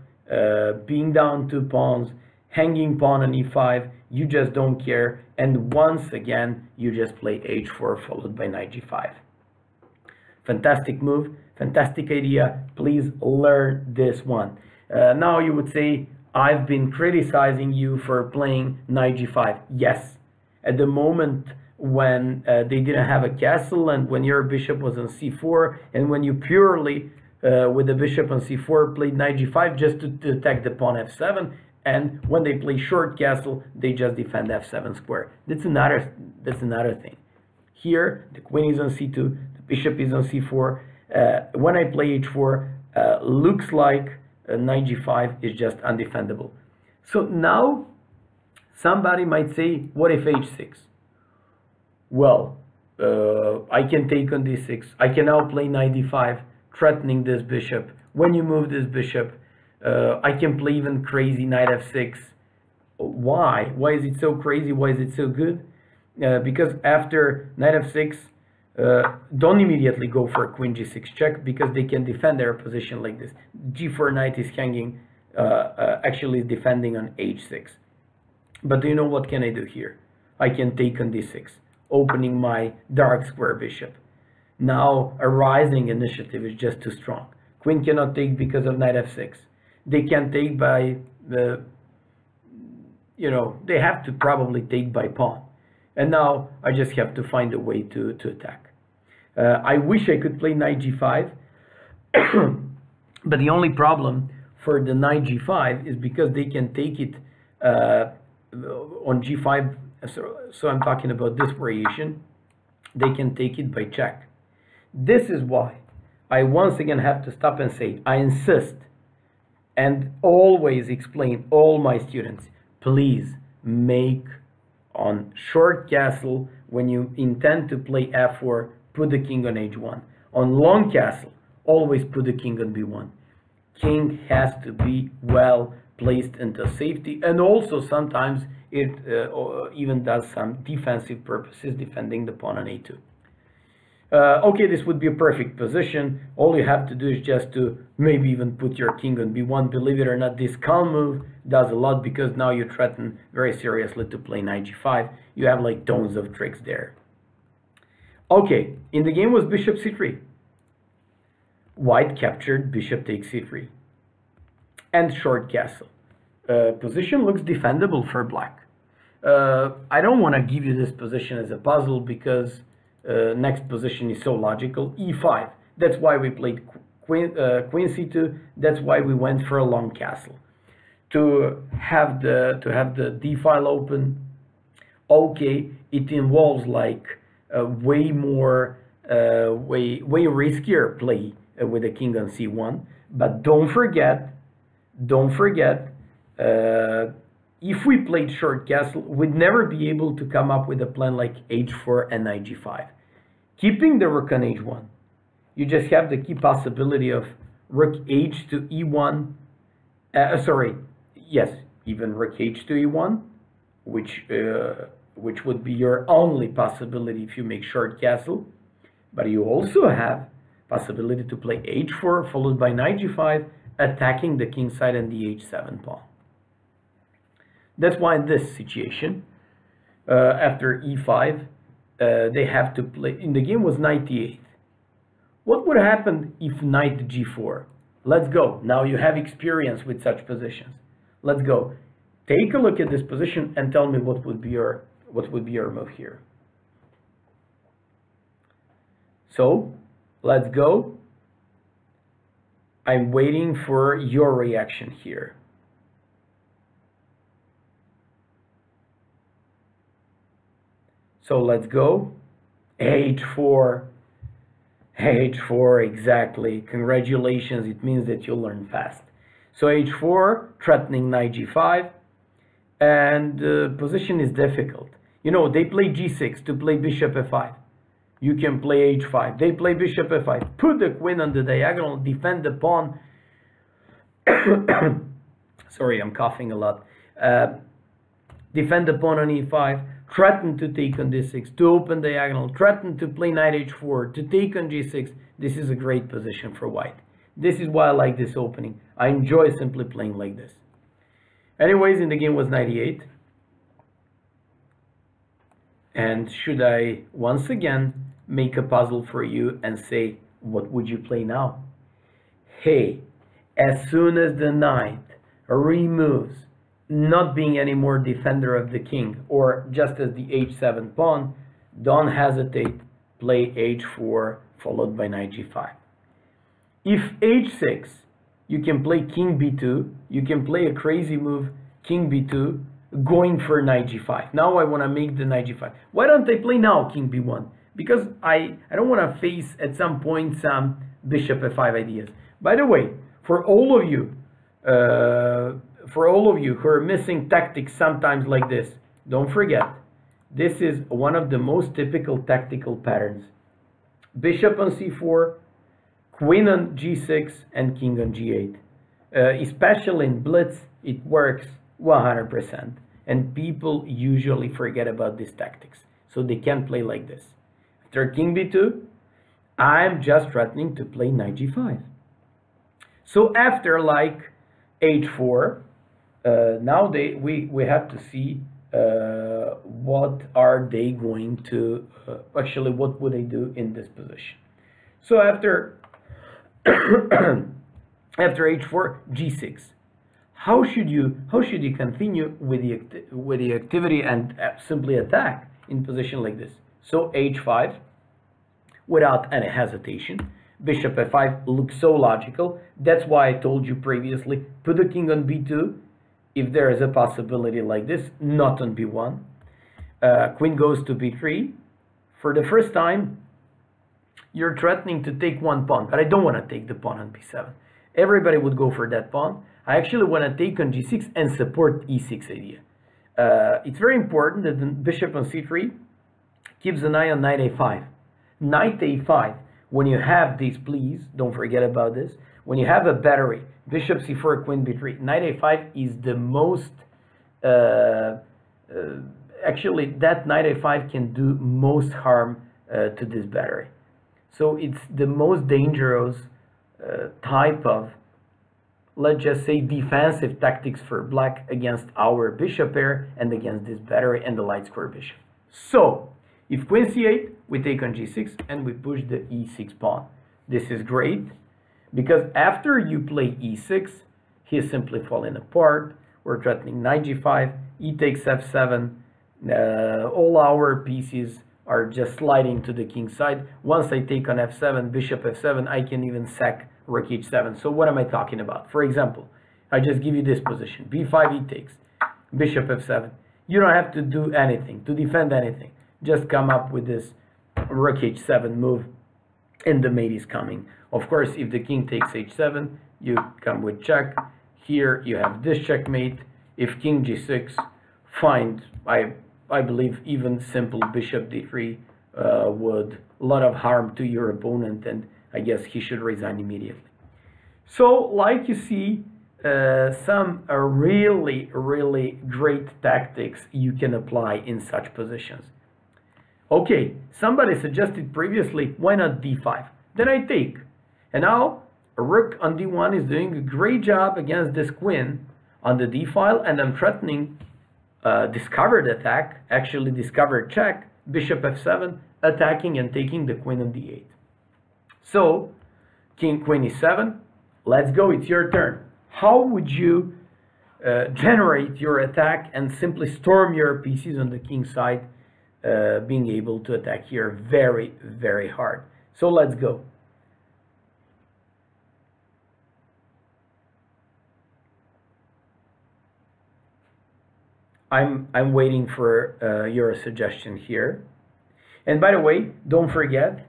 being down 2 pawns, hanging pawn on e5, you just don't care, and once again you just play h4 followed by knight g5. Fantastic move, fantastic idea. Please learn this one. Now you would say, I've been criticizing you for playing knight g5. Yes, at the moment when they didn't have a castle and when your bishop was on c4 and when you purely with the bishop on c4 played knight g5 just to attack the pawn f7, and when they play short castle they just defend f7 square. That's another thing. Here the queen is on c2, the bishop is on c4. When I play h4, looks like knight g5 is just undefendable. So now somebody might say, what if h6? Well, I can take on d6. I can now play knight d5, threatening this bishop. When you move this bishop, I can play even crazy knight f6. Why? Why is it so crazy? Why is it so good? Because after knight f6, don't immediately go for queen g6 check, because they can defend their position like this. g4 knight is hanging, actually defending on h6. But do you know what can I do here? I can take on d6, opening my dark square bishop. Now a rising initiative is just too strong. Queen cannot take because of knight f6. They can take by the, they have to probably take by pawn. And now I just have to find a way to attack. I wish I could play knight g5, but the only problem for the knight g5 is because they can take it on g5, so I'm talking about this variation, they can take it by check. This is why I once again have to stop and say, I insist and always explain all my students, please make on short castle, when you intend to play f4, put the king on h1. On long castle, always put the king on b1. King has to be well placed into safety, and also sometimes it even does some defensive purposes, defending the pawn on a2. Okay, this would be a perfect position. All you have to do is just to maybe even put your king on b1. Believe it or not, this calm move does a lot, because now you threaten very seriously to play knight g5. You have like tons of tricks there. Okay, in the game was bishop c3. White captured, bishop takes c3. And short castle. Position looks defendable for black. I don't want to give you this position as a puzzle, because next position is so logical, e5. That's why we played queen c2. That's why we went for a long castle, to have the d file open. Okay, it involves like a way riskier play with the king on c1. But don't forget, if we played short castle, we'd never be able to come up with a plan like h4 and knight g5. Keeping the rook on h1, you just have the key possibility of rook h to e1, even rook h to e1, which would be your only possibility if you make short castle. But you also have possibility to play h4, followed by knight g5, attacking the king side and the h7 pawn. That's why in this situation, after e5, they have to play, in the game was knight e8. What would happen if knight g4? Let's go. Now you have experience with such positions. Let's go. Take a look at this position and tell me what would be your move here. So, let's go. I'm waiting for your reaction here. So let's go. H4, exactly. Congratulations, it means that you learn fast. So H4, threatening knight G5, and the position is difficult. They play G6 to play bishop F5. You can play H5. They play bishop F5. Put the queen on the diagonal, defend the pawn. Sorry, I'm coughing a lot. Defend the pawn on E5. Threaten to take on d6, to open diagonal, threaten to play knight h4, to take on g6. This is a great position for white. This is why I like this opening. I enjoy simply playing like this. Anyways, in the game was 98. And should I once again make a puzzle for you and say, what would you play now? Hey, as soon as the knight removes, not being any more defender of the king, or just as the h7 pawn, don't hesitate, play h4 followed by knight g5. If h6, you can play king b2, you can play a crazy move, king b2, going for knight g5. Now I want to make the knight g5. Why don't I play now king b1? Because I don't want to face at some point some bishop f5 ideas. By the way, for all of you who are missing tactics sometimes like this, don't forget, this is one of the most typical tactical patterns. Bishop on c4, queen on g6, and king on g8. Especially in blitz, it works 100%. And people usually forget about these tactics. So they can play like this. After king b2, I'm just threatening to play knight g5. So after like h4, now we have to see what are they going to, actually what would they do in this position. So after after h4, g6. How should you continue with the activity and simply attack in position like this? So h5 without any hesitation. Bishop f5 looks so logical. That's why I told you previously, put the king on b2 if there is a possibility like this, not on b1. Queen goes to b3. For the first time, you're threatening to take one pawn, but I don't want to take the pawn on b7. Everybody would go for that pawn. I actually want to take on g6 and support e6 idea. It's very important that the bishop on c3 keeps an eye on knight a5. Knight a5, when you have these, please don't forget about this, when you have a battery, bishop c4, queen b3, knight a5 is the most, actually that knight a5 can do most harm to this battery. So it's the most dangerous type of, let's just say, defensive tactics for black against our bishop pair and against this battery and the light square bishop. So if queen c8, we take on g6 and we push the e6 pawn. This is great because after you play e6, he's simply falling apart. We're threatening knight g5, e takes f7, all our pieces are just sliding to the king's side. Once I take on f7, bishop f7, I can even sack rook h7. So what am I talking about? For example, I just give you this position, b5, e takes, bishop f7. You don't have to do anything, to defend anything. Just come up with this rook h7 move, and the mate is coming. Of course, if the king takes h7, you come with check. Here you have this checkmate. If king g6, fine. I believe even simple bishop d3 would a lot of harm to your opponent, and I guess he should resign immediately. So, like you see, some really, really great tactics you can apply in such positions. Okay, somebody suggested previously, why not d5? Then I take. And now, rook on d1 is doing a great job against this queen on the d-file, and I'm threatening discovered attack, actually discovered check, bishop f7, attacking and taking the queen on d8. So, king, queen e7, let's go, it's your turn. How would you generate your attack and simply storm your pieces on the king's side, being able to attack here very, very hard. So let's go. I'm waiting for your suggestion here. And by the way, don't forget,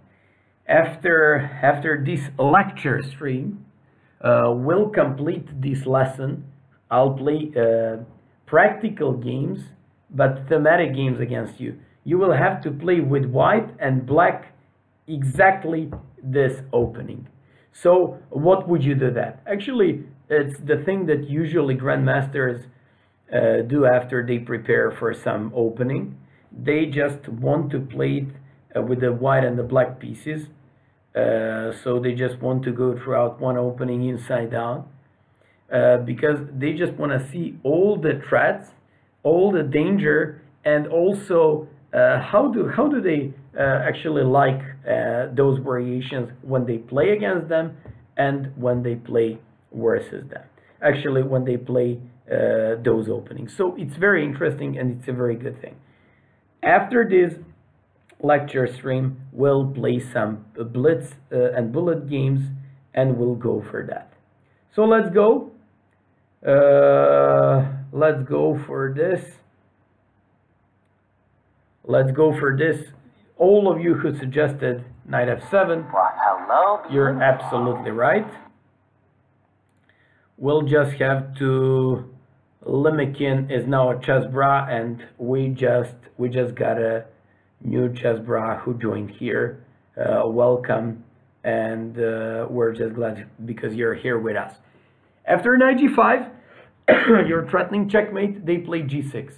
after this lecture stream, we'll complete this lesson. I'll play practical games, but thematic games against you. You will have to play with white and black exactly this opening. So what would you do that? Actually, it's the thing that usually grandmasters do after they prepare for some opening. They just want to play it with the white and the black pieces. So they just want to go throughout one opening inside down because they just want to see all the threats, all the danger, and also how do they actually like those variations when they play against them and when they play versus them. actually when they play those openings. So it's very interesting and it's a very good thing. After this lecture stream, we'll play some blitz and bullet games, and we'll go for that. So let's go. Let's go for this. Let's go for this. All of you who suggested knight f7, you're absolutely right. We'll just have to... Limekhin is now a chessbrah, and we just got a new chessbrah who joined here. Welcome, and we're just glad because you're here with us. After knight g5, you're threatening checkmate. They play g6.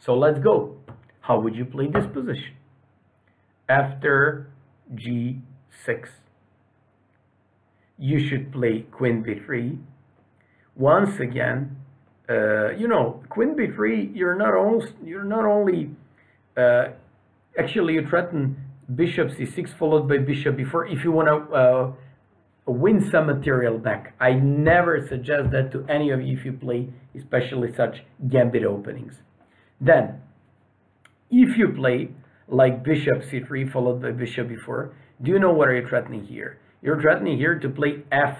So let's go. How would you play this position? After g6, you should play queen b3. Once again, you know, queen b3. Actually, you threaten bishop c6 followed by bishop b4 if you want to win some material back. I never suggest that to any of you if you play, especially such gambit openings. Then, if you play like bishop c3 followed by bishop b4, do you know what are you threatening here? You're threatening here to play f.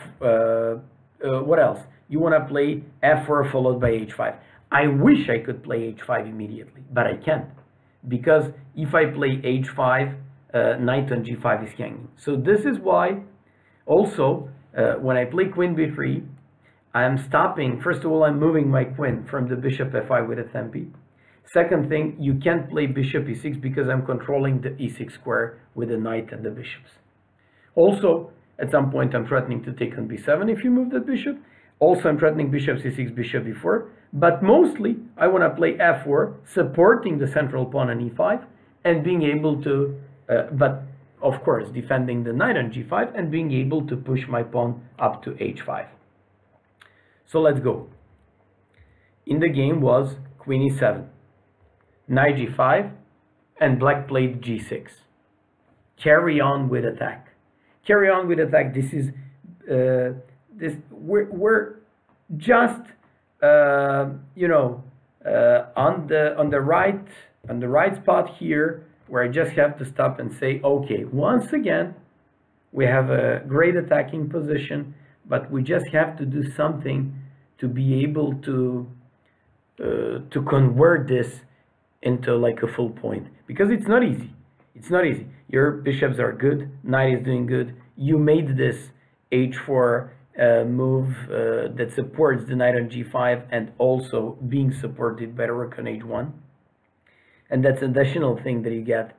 What else? You want to play f4 followed by h5. I wish I could play h5 immediately, but I can't, because if I play h5, knight on g5 is hanging. So this is why, also, when I play queen b3, I'm stopping. First of all, I'm moving my queen from the bishop f5 with a tempi. Second thing, you can't play bishop e6 because I'm controlling the e6 square with the knight and the bishops. Also, at some point, I'm threatening to take on b7 if you move that bishop. Also, I'm threatening bishop c6, bishop b4. But mostly, I want to play f4, supporting the central pawn on e5, and being able to, but of course, defending the knight on g5, and being able to push my pawn up to h5. So let's go. In the game was queen e7. Knight g5, and black played g6. Carry on with attack. Carry on with attack. This is we're just you know on the right spot here, where I just have to stop and say, okay, once again we have a great attacking position, but we just have to do something to be able to convert this into like a full point, because it's not easy. It's not easy. Your bishops are good. Knight is doing good. You made this h4 move that supports the knight on g5 and also being supported by the rook on h1. And that's an additional thing that you get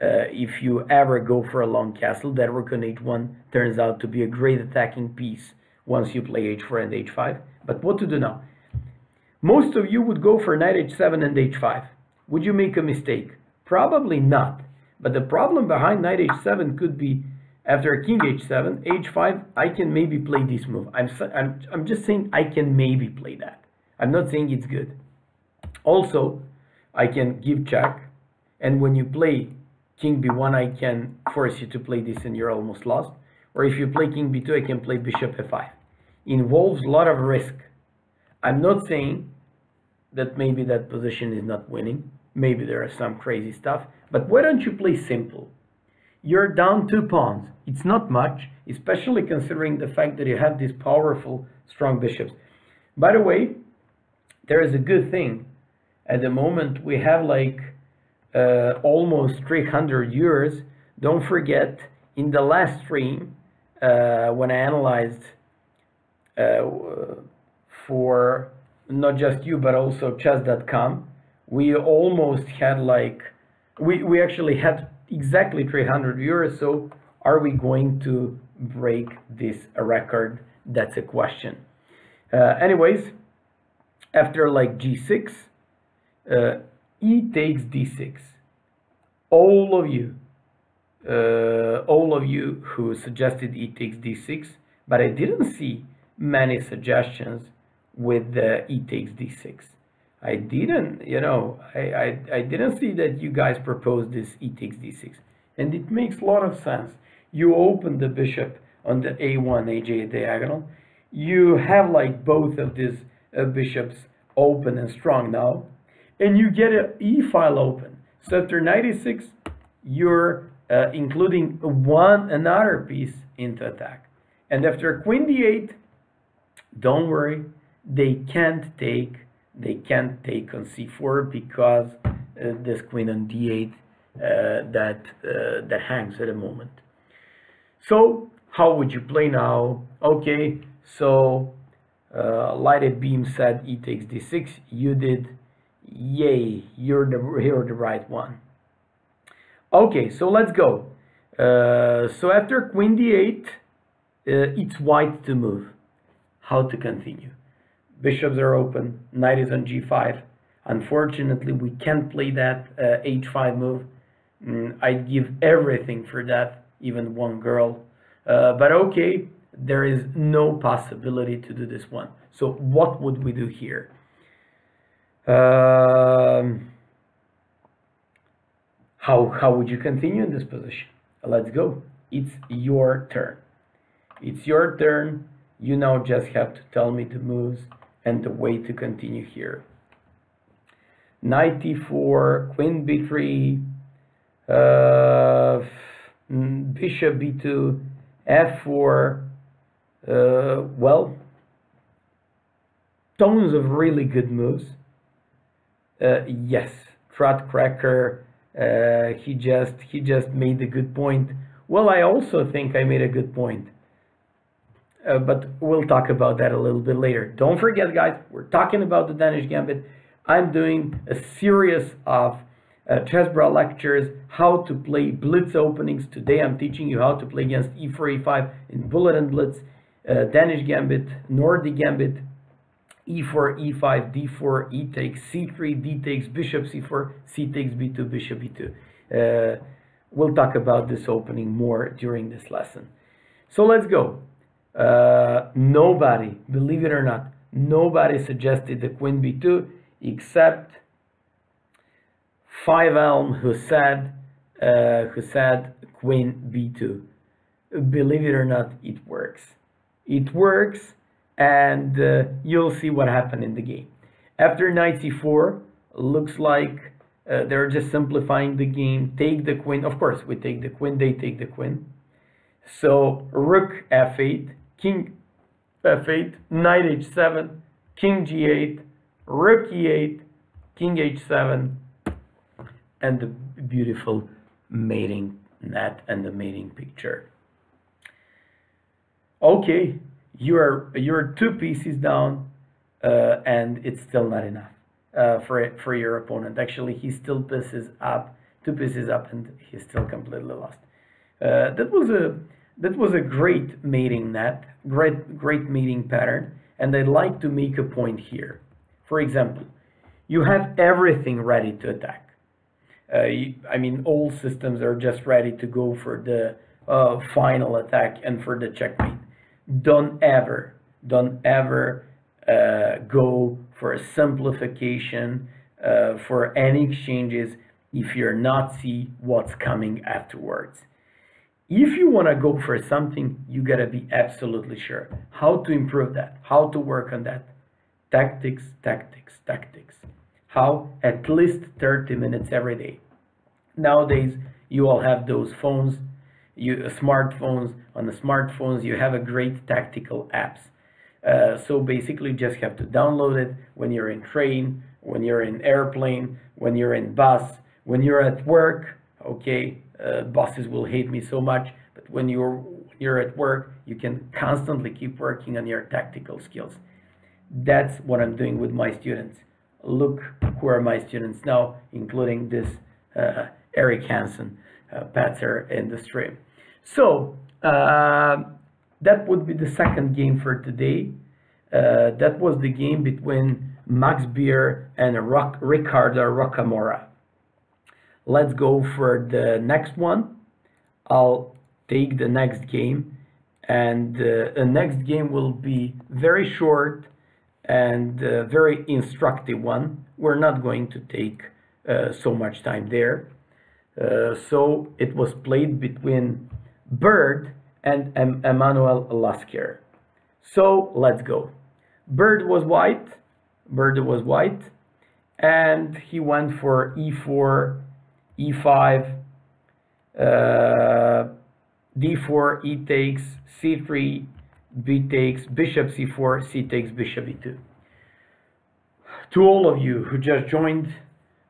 if you ever go for a long castle. That rook on h1 turns out to be a great attacking piece once you play h4 and h5. But what to do now? Most of you would go for knight h7 and h5. Would you make a mistake? Probably not. But the problem behind knight h7 could be, after king h7, h5, I can maybe play this move. I'm just saying I can maybe play that. I'm not saying it's good. Also, I can give check. And when you play king b1, I can force you to play this and you're almost lost. Or if you play king b2, I can play bishop f5. Involves a lot of risk. I'm not saying that maybe that position is not winning. Maybe there are some crazy stuff. But why don't you play simple? You're down 2 pawns. It's not much, especially considering the fact that you have these powerful, strong bishops. By the way, there is a good thing. At the moment, we have like almost 300 viewers. Don't forget, in the last stream, when I analyzed for not just you, but also chess.com, we almost had like... We actually had exactly 300 viewers, so are we going to break this record? That's a question. Anyways, after like g6, e takes d6. All of you who suggested e takes d6, but I didn't see many suggestions with the e takes d6. I didn't, you know, I didn't see that you guys proposed this e takes d6. And it makes a lot of sense. You open the bishop on the a1, aj diagonal. you have like both of these bishops open and strong now, and you get an e file open. So after knight e6, you're including another piece into attack. And after queen d8, don't worry, they can't take on c4 because this queen on d8 that hangs at the moment. So how would you play now? Okay, so lighted beam said e takes d6. You did. Yay, you're the right one. Okay, so let's go. So after queen d8, it's white to move. How to continue? Bishops are open, knight is on g5. Unfortunately, we can't play that h5 move. I'd give everything for that, even one girl. But okay, there is no possibility to do this one. So what would we do here? How would you continue in this position? Let's go. It's your turn. It's your turn. You now just have to tell me the moves and the way to continue here. Knight e4, queen b3, bishop b2, f4. Well, tons of really good moves. Yes, Trotcracker, he just made a good point. Well, I also think I made a good point. But we'll talk about that a little bit later. Don't forget, guys, we're talking about the Danish Gambit. I'm doing a series of chessbrah lectures, how to play blitz openings. Today I'm teaching you how to play against e4, e5 in bullet and blitz, Danish Gambit, Nordic Gambit, e4, e5, d4, e takes, c3, d takes, bishop c4, c takes b2, bishop b2. We'll talk about this opening more during this lesson. So let's go. Nobody, believe it or not, nobody suggested the queen b2 except Wilhelm who said queen b2. Believe it or not, it works. It works, and you'll see what happened in the game. After knight c4, looks like they're just simplifying the game. Take the queen. Of course, we take the queen. They take the queen. So rook f8. King f8, knight h7, king g8, rook e8, king h7, and the beautiful mating net and the mating picture. Okay, you're two pieces down, and it's still not enough for your opponent. Actually, he still pieces up, two pieces up, and he's still completely lost. That was a great mating net, great mating pattern, and I'd like to make a point here. For example, you have everything ready to attack. I mean, all systems are just ready to go for the final attack and for the checkmate. Don't ever go for a simplification, for any exchanges if you're not see what's coming afterwards. If you want to go for something, you got to be absolutely sure how to improve that, how to work on that. Tactics, tactics, tactics. How? At least 30 minutes every day. Nowadays, you all have those phones, smartphones. On the smartphones, you have a great tactical apps. So basically, you just have to download it when you're in train, when you're in airplane, when you're in bus, when you're at work. Okay, bosses will hate me so much, but when you're at work, you can constantly keep working on your tactical skills. That's what I'm doing with my students. Look who are my students now, including this Eric Hansen, patzer in the stream. So that would be the second game for today. That was the game between Max Beer and Ricardo Rocamora. Let's go for the next one. I'll take the next game, and the next game will be very short and very instructive one. We're not going to take so much time there. So it was played between Bird and Emmanuel Lasker. So let's go. Bird was white, and he went for e4, e5, d4, e takes, c3, b takes, bishop c4, c takes, bishop e2. To all of you who just joined,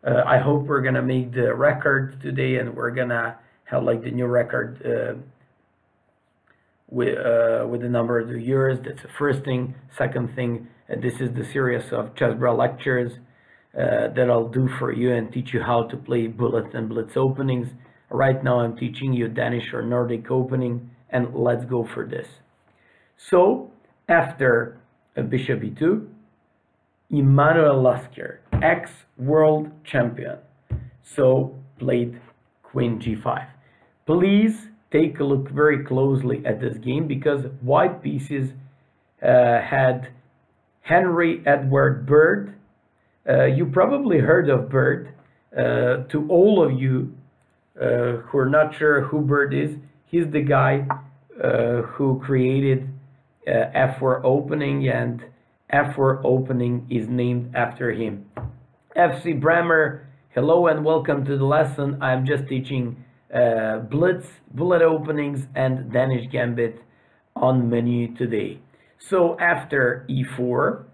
I hope we're gonna make the record today, and we're gonna have like the new record with the number of the years. That's the first thing. Second thing, this is the series of Chessbrah lectures that I'll do for you and teach you how to play bullet and blitz openings. Right now I'm teaching you Danish or Nordic opening, and let's go for this. So after bishop e2, Emmanuel Lasker, ex-world champion, so played queen g5. Please take a look very closely at this game, because white pieces had Henry Edward Bird. You probably heard of Bird. To all of you who are not sure who Bird is, he's the guy who created f4 opening, and f4 opening is named after him. FC Bremer, hello and welcome to the lesson. I'm just teaching blitz, bullet openings, and Danish Gambit on menu today. So after e4,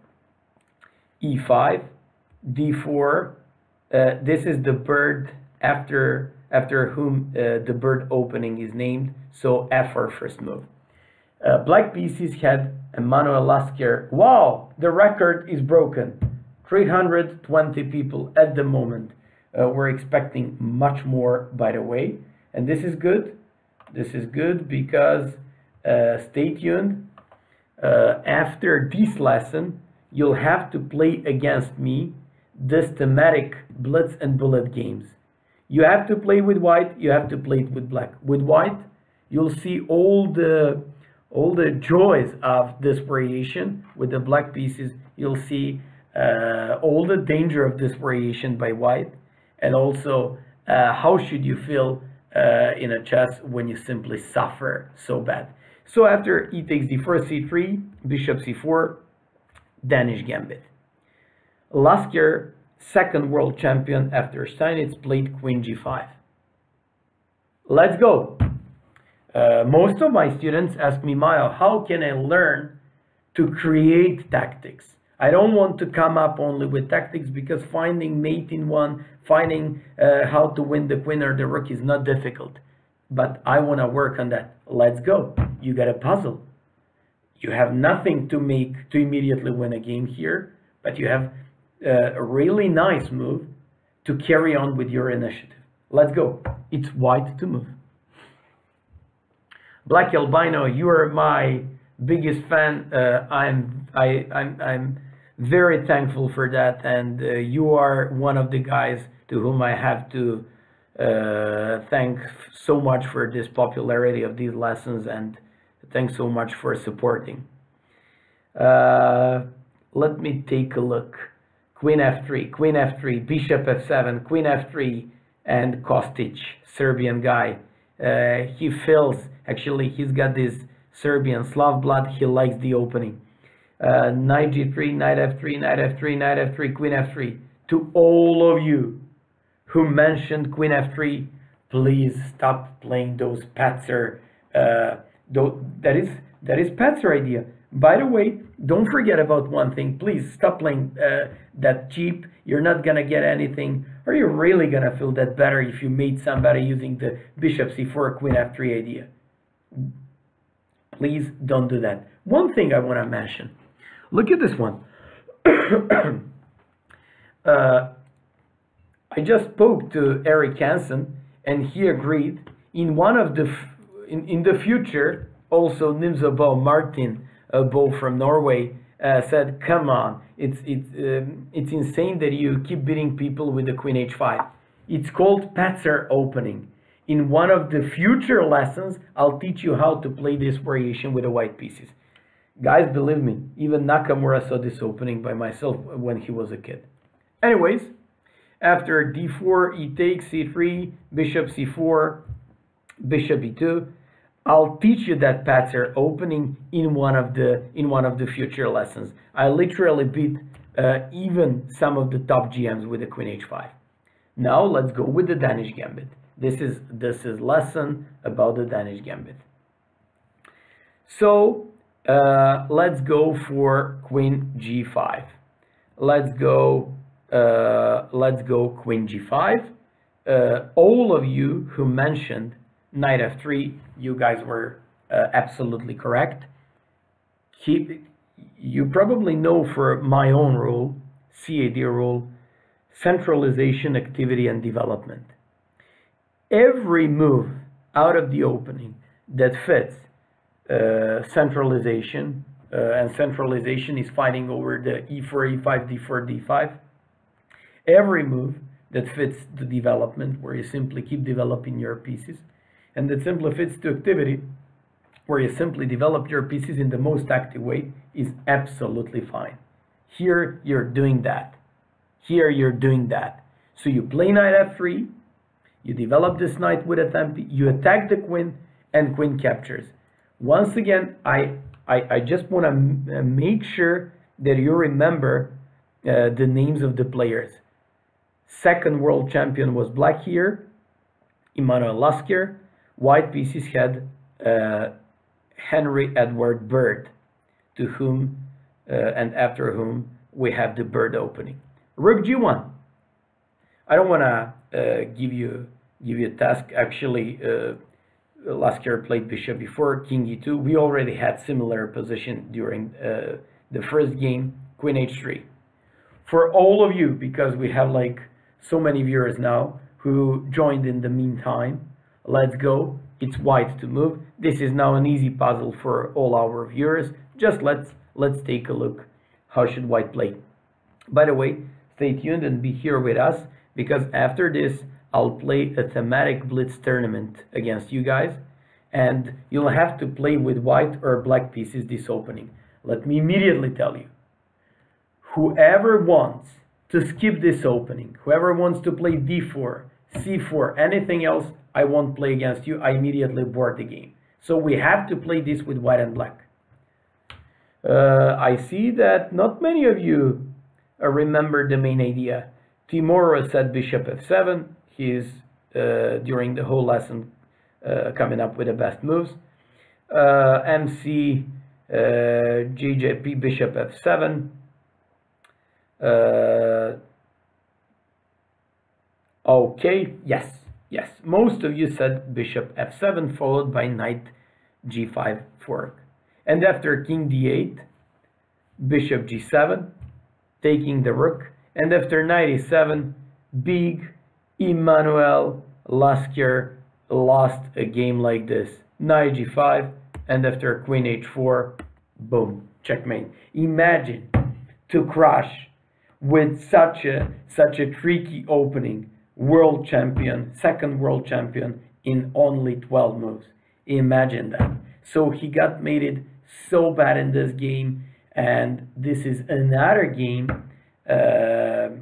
e5, d4, this is the bird after whom the bird opening is named, so f4 first move. Black pieces had Emmanuel Lasker. Wow, the record is broken. 320 people at the moment. We're expecting much more, by the way. And this is good. This is good because, stay tuned. After this lesson, you'll have to play against me this thematic blitz and bullet games. You have to play with white. You have to play it with black. With white, you'll see all the joys of this variation. With the black pieces, you'll see all the danger of this variation by white, and also how should you feel in a chess when you simply suffer so bad. So after e takes d4, c3, bishop c4, Danish Gambit. Lasker, second world champion after Steinitz, played queen g5. Let's go. Most of my students ask me, Mayo, how can I learn to create tactics? I don't want to come up only with tactics, because finding mate in one, finding how to win the queen or the rook is not difficult. But I want to work on that. Let's go. You got a puzzle. You have nothing to make to immediately win a game here, but you have a really nice move to carry on with your initiative. Let's go. It's white to move. Black Albino, you are my biggest fan. I'm very thankful for that, and you are one of the guys to whom I have to thank so much for this popularity of these lessons, and thanks so much for supporting. Let me take a look. Queen f3, bishop f7, queen f3, and Kostic, Serbian guy. He feels, actually, he's got this Serbian Slav blood. He likes the opening. Knight g3, knight f3, knight f3, knight f3, queen f3. To all of you who mentioned queen f3, please stop playing those Patzer. That is Patzer idea. By the way, don't forget about one thing. Please stop playing that cheap. You're not gonna get anything. Are you really gonna feel that better if you made somebody using the bishop c4, queen f3 idea? Please don't do that. One thing I want to mention. Look at this one. I just spoke to Eric Hansen, and he agreed in one of the in the future. Also, Nimzo Bo Martin Bo from Norway said, "Come on, it's insane that you keep beating people with the queen h5. It's called Patzer opening." In one of the future lessons, I'll teach you how to play this variation with the white pieces. Guys, believe me, even Nakamura saw this opening by myself when he was a kid. Anyways, after d4, e takes, c3, bishop c4, bishop e2, I'll teach you that pattern opening in one of the future lessons. I literally beat even some of the top GMs with the Queen H5. Now let's go with the Danish Gambit. This is lesson about the Danish Gambit. So let's go for Queen G5. Let's go Queen G5. All of you who mentioned Knight F3, you guys were absolutely correct. You probably know for my own rule, CAD rule, centralization, activity, and development. Every move out of the opening that fits centralization, and centralization is fighting over the E4, E5, D4, D5. Every move that fits the development, where you simply keep developing your pieces, and that simply fits to activity, where you simply develop your pieces in the most active way, is absolutely fine. Here you're doing that. Here you're doing that. So you play knight f3, you develop this knight with attempt, you attack the queen, and queen captures. Once again, I just want to make sure that you remember the names of the players. Second world champion was black here, Emmanuel Lasker. White pieces had Henry Edward Bird, to whom and after whom we have the Bird opening. Rook G1. I don't want to give you a task. Actually, Lasker played Bishop before King E2. We already had similar position during the first game. Queen H3. For all of you, because we have like so many viewers now who joined in the meantime. Let's go. It's white to move. This is now an easy puzzle for all our viewers. Just let's take a look. How should white play? By the way, stay tuned and be here with us, because after this I'll play a thematic blitz tournament against you guys, and you'll have to play with white or black pieces this opening. Let me immediately tell you, whoever wants to skip this opening, whoever wants to play d4, c4, anything else, I won't play against you. I immediately board the game. So we have to play this with white and black. I see that not many of you remember the main idea. Timur said bishop f7. He's during the whole lesson coming up with the best moves. MC JJP bishop f7. Okay, yes. Yes, most of you said bishop f7 followed by knight g5 fork. And after king d8, bishop g7, taking the rook. And after knight e7, big Emmanuel Lasker lost a game like this. Knight g5, and after queen h4, boom, checkmate. Imagine to crush with such a tricky opening. World champion, second world champion in only 12 moves. Imagine that. So he got mated so bad in this game, and this is another game that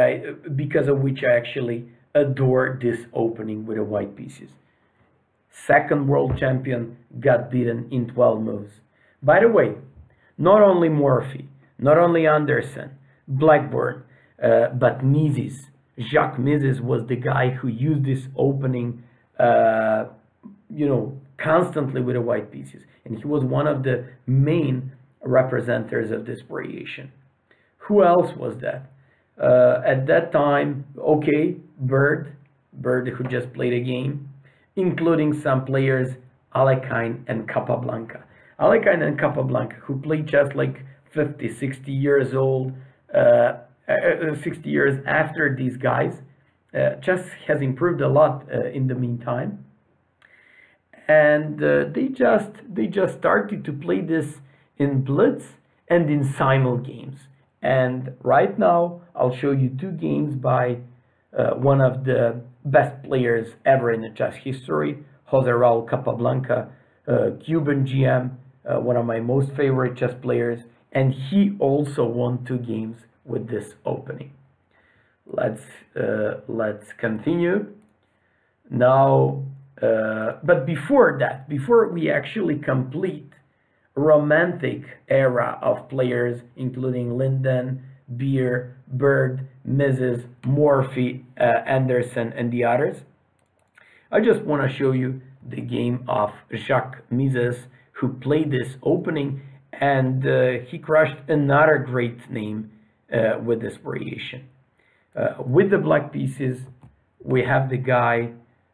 I, because of which I actually adore this opening with the white pieces. Second world champion got beaten in 12 moves. By the way, not only Morphy, not only Anderssen, Blackburne, but Mieses, Jacques Mieses was the guy who used this opening, constantly with the white pieces. And he was one of the main representatives of this variation. Who else was that? At that time, okay, Bird who just played a game, including some players, Alekhine and Capablanca. Alekhine and Capablanca, who played chess like 50, 60 years old, 60 years after these guys. Chess has improved a lot in the meantime, and they just started to play this in blitz and in simul games. And right now I'll show you two games by one of the best players ever in the chess history, Jose Raul Capablanca, Cuban GM, one of my most favorite chess players, and he also won two games with this opening. Let's continue now. But before that, before we actually complete romantic era of players, including Lindehn, Bird, Mieses, Morphy, Anderssen, and the others, I just want to show you the game of Jacques Mieses, who played this opening, and he crushed another great name with this variation. With the black pieces, we have the guy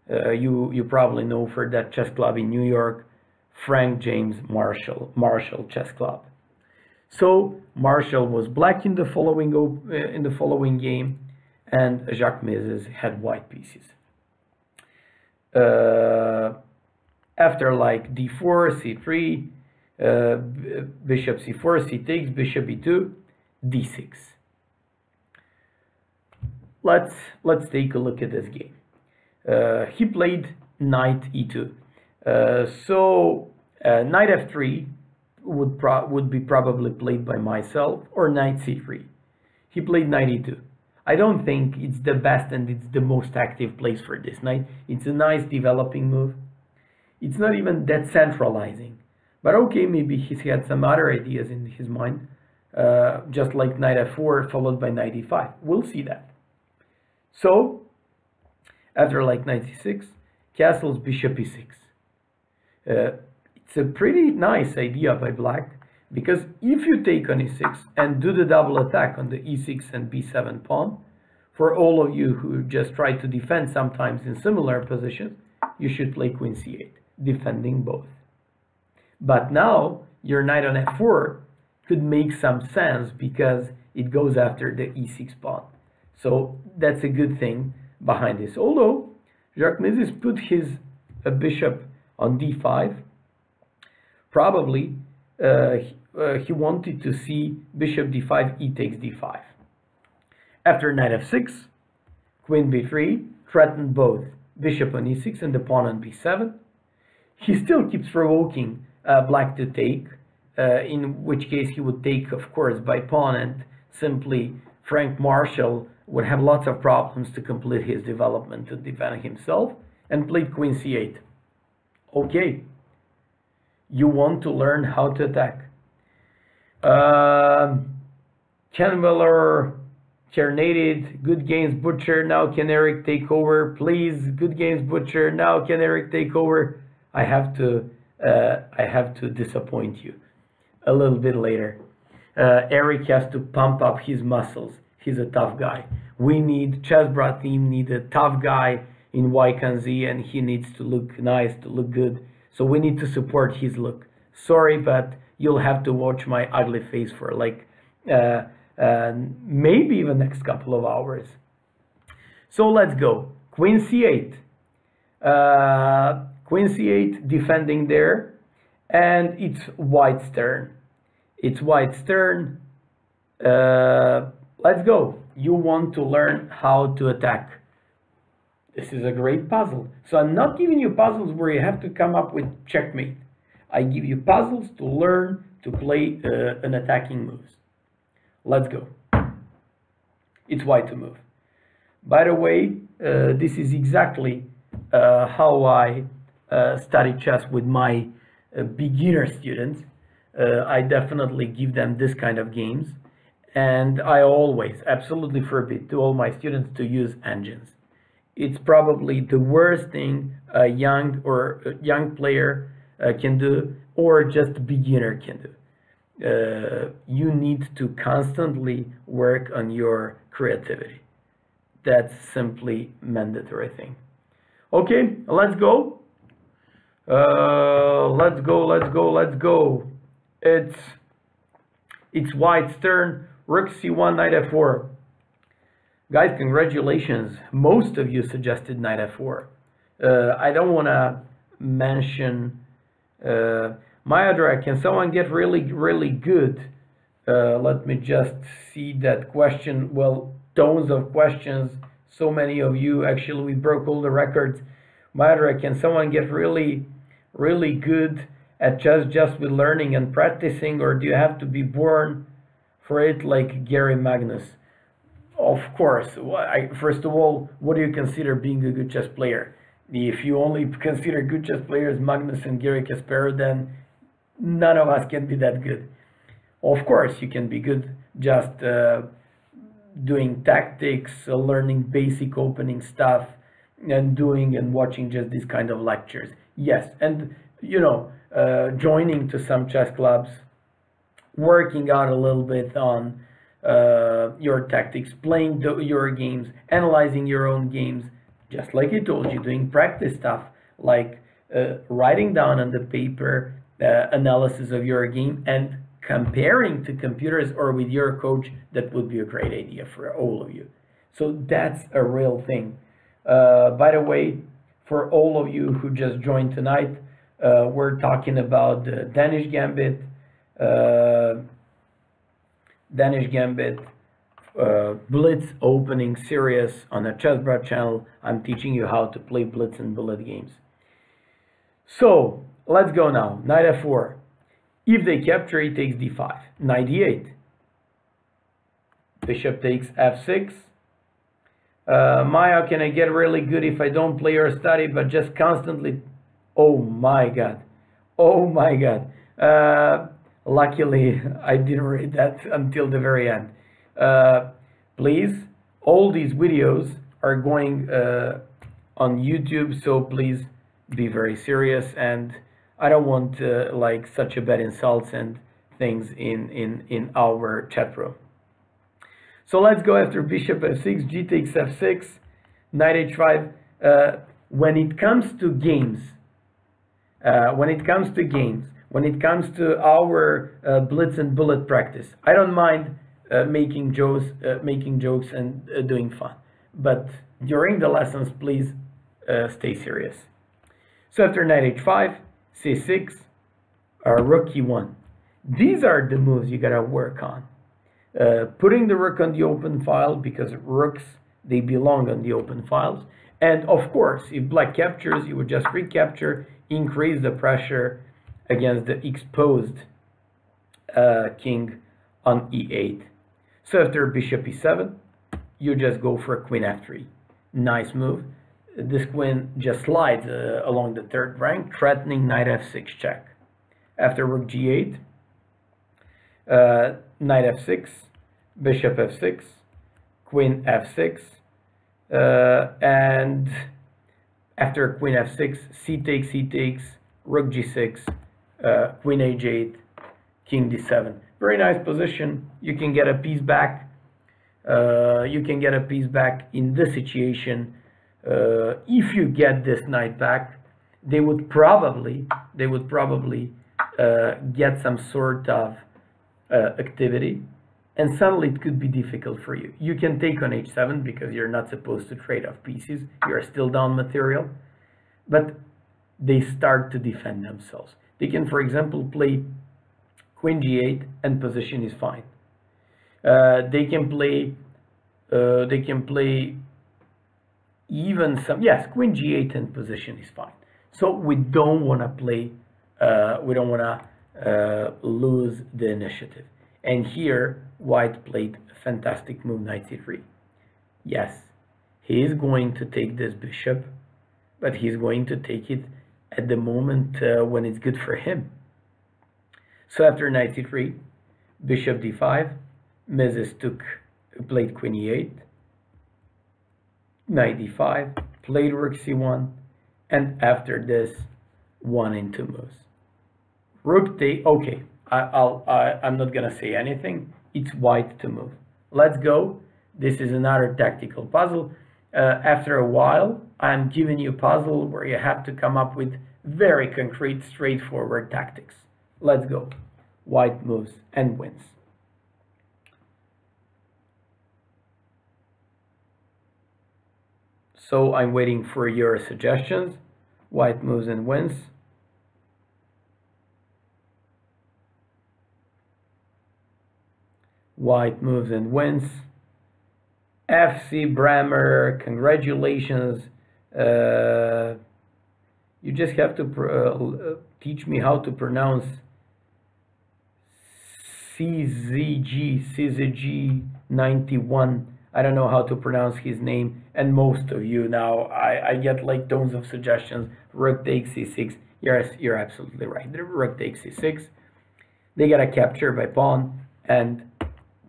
you probably know for that chess club in New York, Frank James Marshall Chess Club. So Marshall was black in the following game, and Jacques Mieses had white pieces. After like d4, c3, bishop c4, c takes, bishop e2, d6. Let's take a look at this game. He played knight e2. Knight f3 would be probably played by myself, or knight c3. He played knight e2. I don't think it's the best and it's the most active place for this knight. It's a nice developing move. It's not even that centralizing. But okay, maybe he had some other ideas in his mind, just like knight f4 followed by knight e5. We'll see that. So, after like knight c6, castles bishop e6. It's a pretty nice idea by black, because if you take on e6 and do the double attack on the e6 and b7 pawn, for all of you who just try to defend sometimes in similar positions, you should play queen c8, defending both. But now, your knight on f4 could make some sense because it goes after the e6 pawn. So that's a good thing behind this. Although, Jacques Mieses put his bishop on d5, probably he wanted to see bishop d5, e takes d5. After knight f6, queen b3 threatened both bishop on e6 and the pawn on b7. He still keeps provoking black to take, in which case he would take, of course, by pawn, and simply Frank Marshall would have lots of problems to complete his development to defend himself, and played queen c8. Okay, you want to learn how to attack. Ken Miller, Terminated, good games, Butcher, now can Eric take over? Please, good games, Butcher, now can Eric take over? I have to disappoint you a little bit later. Eric has to pump up his muscles. He's a tough guy. We need, Chessbrah team need a tough guy in Wykanzi, and he needs to look nice, to look good. So we need to support his look. Sorry, but you'll have to watch my ugly face for like maybe even next couple of hours. So let's go. Queen c8. Queen c8 defending there, and it's white's turn. It's white's turn. Let's go. You want to learn how to attack. This is a great puzzle. So I'm not giving you puzzles where you have to come up with checkmate. I give you puzzles to learn to play an attacking moves. Let's go. It's white to move. By the way, this is exactly how I study chess with my beginner students. I definitely give them this kind of games. And I always absolutely forbid to all my students to use engines. It's probably the worst thing a young player can do, or just a beginner can do. You need to constantly work on your creativity. That's simply mandatory thing. Okay, let's go. Let's go. It's white's turn. Rook c1, knight f4. Guys, congratulations. Most of you suggested knight f4. I don't want to mention... Miodrag, can someone get really good? Let me just see that question. Well, tons of questions. So many of you. Actually, we broke all the records. Miodrag, can someone get really good at chess just with learning and practicing? Or do you have to be born for it like Gary Magnus? Of course. First of all, what do you consider being a good chess player? If you only consider good chess players Magnus and Garry Kasparov, then none of us can be that good. Of course, you can be good just doing tactics, learning basic opening stuff, and doing and watching just these kind of lectures. Yes, and you know, joining to some chess clubs, working out a little bit on your tactics, playing your games, analyzing your own games, just like I told you, doing practice stuff like writing down on the paper analysis of your game and comparing to computers or with your coach. That would be a great idea for all of you. So that's a real thing. By the way, for all of you who just joined tonight, we're talking about the Danish Gambit, Blitz opening series on the Chessbrah channel. I'm teaching you how to play Blitz and Bullet games. So let's go now. Knight f4. If they capture, he takes d5. Knight d8. Bishop takes f6. Maya, can I get really good if I don't play or study, but just constantly? Oh my god. Oh my god. Luckily, I didn't read that until the very end. Please, all these videos are going on YouTube, so please be very serious, and I don't want like such a bad insults and things in our chat room. So let's go after bishop f6, g takes f6, knight h5. When it comes to games, when it comes to our blitz and bullet practice, I don't mind making jokes and doing fun. But during the lessons, please stay serious. So after knight h5, c6, rook e1. These are the moves you gotta work on. Putting the rook on the open file, because rooks, they belong on the open files. And of course, if black captures, you would just recapture, increase the pressure against the exposed king on e8. So after bishop e7, you just go for queen f3. Nice move. This queen just slides along the third rank, threatening knight f6 check. After rook g8, knight f6, bishop f6, queen f6, and after queen f6, c takes, rook g6, queen h8, king d7. Very nice position. You can get a piece back. You can get a piece back in this situation. If you get this knight back, they would probably get some sort of activity, and suddenly it could be difficult for you. You can take on h7 because you're not supposed to trade off pieces. You're still down material, but they start to defend themselves. They can, for example, play queen g8 and position is fine. They can play even some, yes, queen g8 and position is fine. So we don't want to play, we don't want to lose the initiative. And here, white played a fantastic move, knight c3. Yes, he is going to take this bishop, but he's going to take it at the moment when it's good for him. So after knight c3, bishop d5, Mieses played queen e8, knight d5, played rook c1, and after this, 1 and 2 moves. Rook d, okay, I'm not gonna say anything. It's white to move. Let's go. This is another tactical puzzle. After a while, I'm giving you a puzzle where you have to come up with very concrete, straightforward tactics. Let's go. White moves and wins. So I'm waiting for your suggestions. White moves and wins. White moves and wins. FC Brammer, congratulations. You just have to teach me how to pronounce CZG91. I don't know how to pronounce his name, and most of you now, I get like tons of suggestions. Rook takes c6. Yes, you're absolutely right. The rook takes c6. They get a capture by pawn, and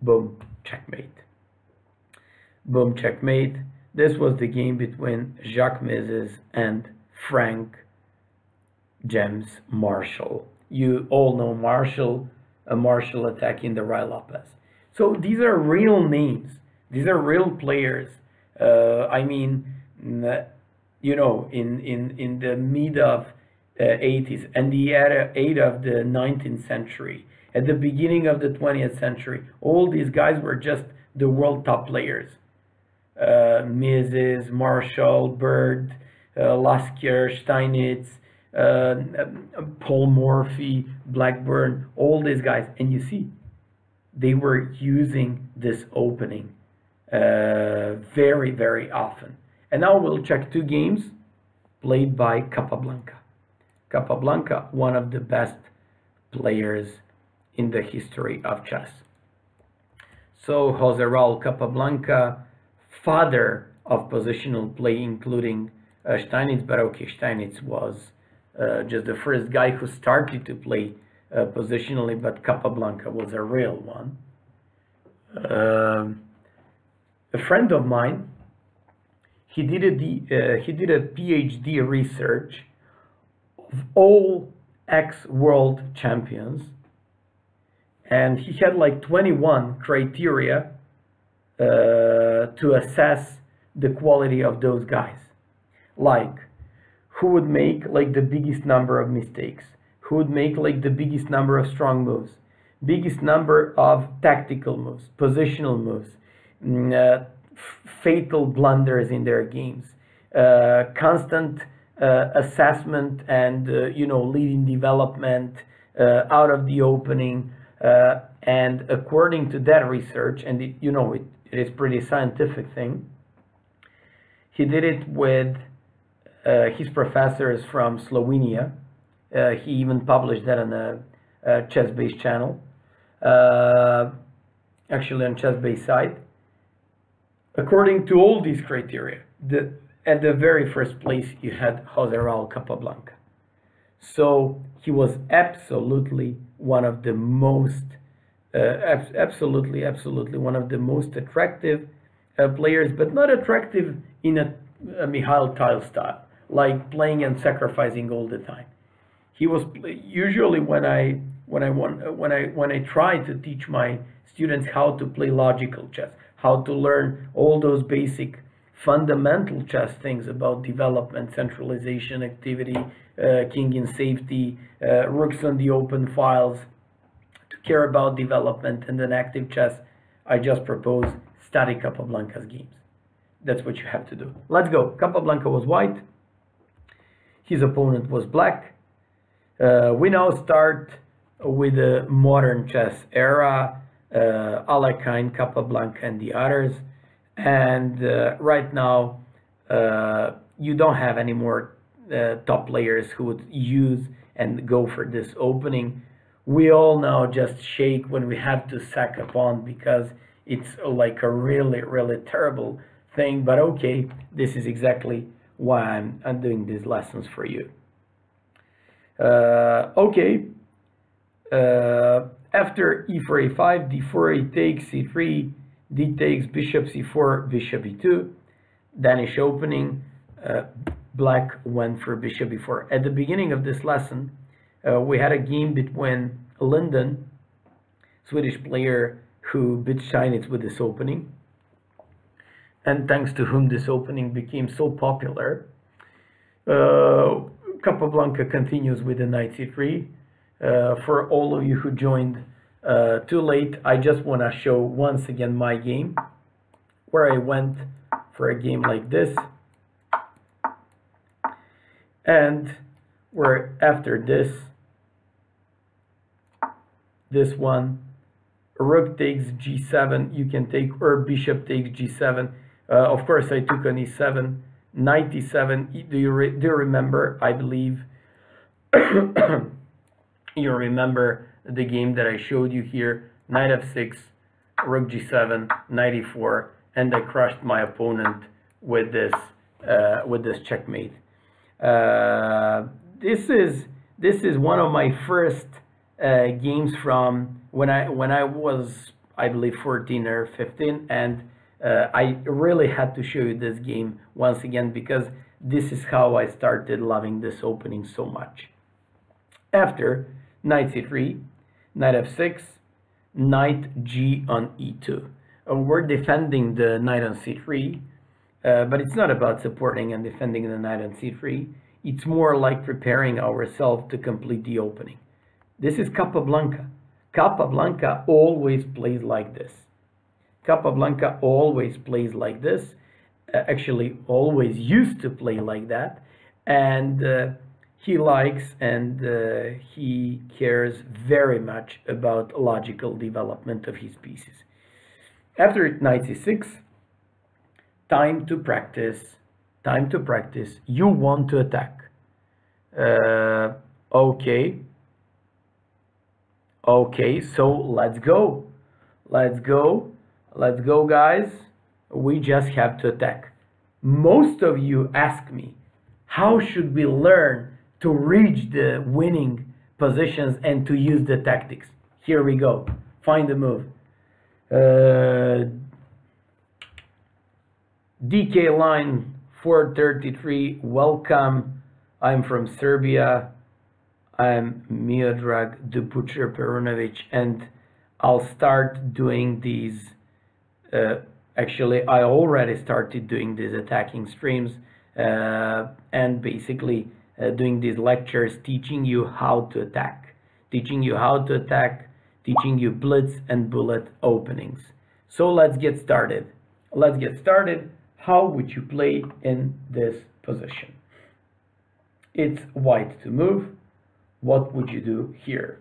boom, checkmate. Boom, checkmate. This was the game between Jacques Mieses and Frank James Marshall. You all know Marshall, a Marshall attacking the Rai Lopez. So these are real names. These are real players. I mean, you know, in the mid of 80s and the end of the 19th century, at the beginning of the 20th century, all these guys were just the world top players. Mieses, Marshall, Bird, Lasker, Steinitz, Paul Morphy, Blackburne, all these guys. And you see, they were using this opening very, very often. And now we'll check two games played by Capablanca. Capablanca, one of the best players in the history of chess. So Jose Raul Capablanca, father of positional play, including Steinitz, but okay, Steinitz was just the first guy who started to play positionally, but Capablanca was a real one. A friend of mine, he did a PhD research of all ex-world champions, and he had like 21 criteria to assess the quality of those guys. Like, who would make like the biggest number of mistakes? Who would make like the biggest number of strong moves? Biggest number of tactical moves, positional moves, fatal blunders in their games, constant assessment and, you know, leading development out of the opening. And according to that research, and it, you know, it is pretty scientific thing, he did it with his professors from Slovenia. He even published that on a chess-based channel, actually on chess-based site. According to all these criteria, at the very first place you had Jose Raul Capablanca. So he was absolutely one of the most, absolutely one of the most attractive players, but not attractive in a Mikhail Tile style, like playing and sacrificing all the time. He was usually when I try to teach my students how to play logical chess, how to learn all those basic fundamental chess things about development, centralization, activity, king in safety, rooks on the open files, to care about development and an active chess, I just propose study Capablanca's games. That's what you have to do. Let's go. Capablanca was white. His opponent was black. We now start with the modern chess era, Alekhine, Capablanca, and the others. And right now, you don't have any more top players who would use and go for this opening. We all now just shake when we have to sack a pawn because it's like a really, really terrible thing. But okay, this is exactly why I'm doing these lessons for you. Okay, after e4, a5, d4, a takes, c3, d takes, bishop, c4, bishop, e2, Danish opening, black went for bishop, e4. At the beginning of this lesson, we had a game between Lindehn, Swedish player who beat Steinitz with this opening, and thanks to whom this opening became so popular. Capablanca continues with the knight c3. For all of you who joined too late, I just want to show once again my game, where I went for a game like this, and where after this one, rook takes g7, you can take, or bishop takes g7. Of course, I took on e7. Knight e7, do you remember? I believe you remember the game that I showed you here. Knight f6, rook g7, knight e4, and I crushed my opponent with this checkmate. This is one of my first games from when I was, I believe, 14 or 15, and I really had to show you this game once again, because this is how I started loving this opening so much. After knight c3, knight f6, knight g on e2. We're defending the knight on c3, but it's not about supporting and defending the knight on c3. It's more like preparing ourselves to complete the opening. This is Capablanca. Capablanca always plays like this. Capablanca always plays like this. Actually, always used to play like that. And he likes and he cares very much about logical development of his pieces. After knight c6, time to practice. Time to practice. You want to attack. Okay, so let's go. Let's go, guys. We just have to attack. Most of you ask me, how should we learn to reach the winning positions and to use the tactics? Here we go. Find the move. DK line 433, welcome. I'm from Serbia. I'm Miodrag Perunovic, and I'll start doing these. Actually, I already started doing these attacking streams and basically doing these lectures, teaching you how to attack, teaching you blitz and bullet openings. So let's get started. How would you play in this position? It's white to move. What would you do here?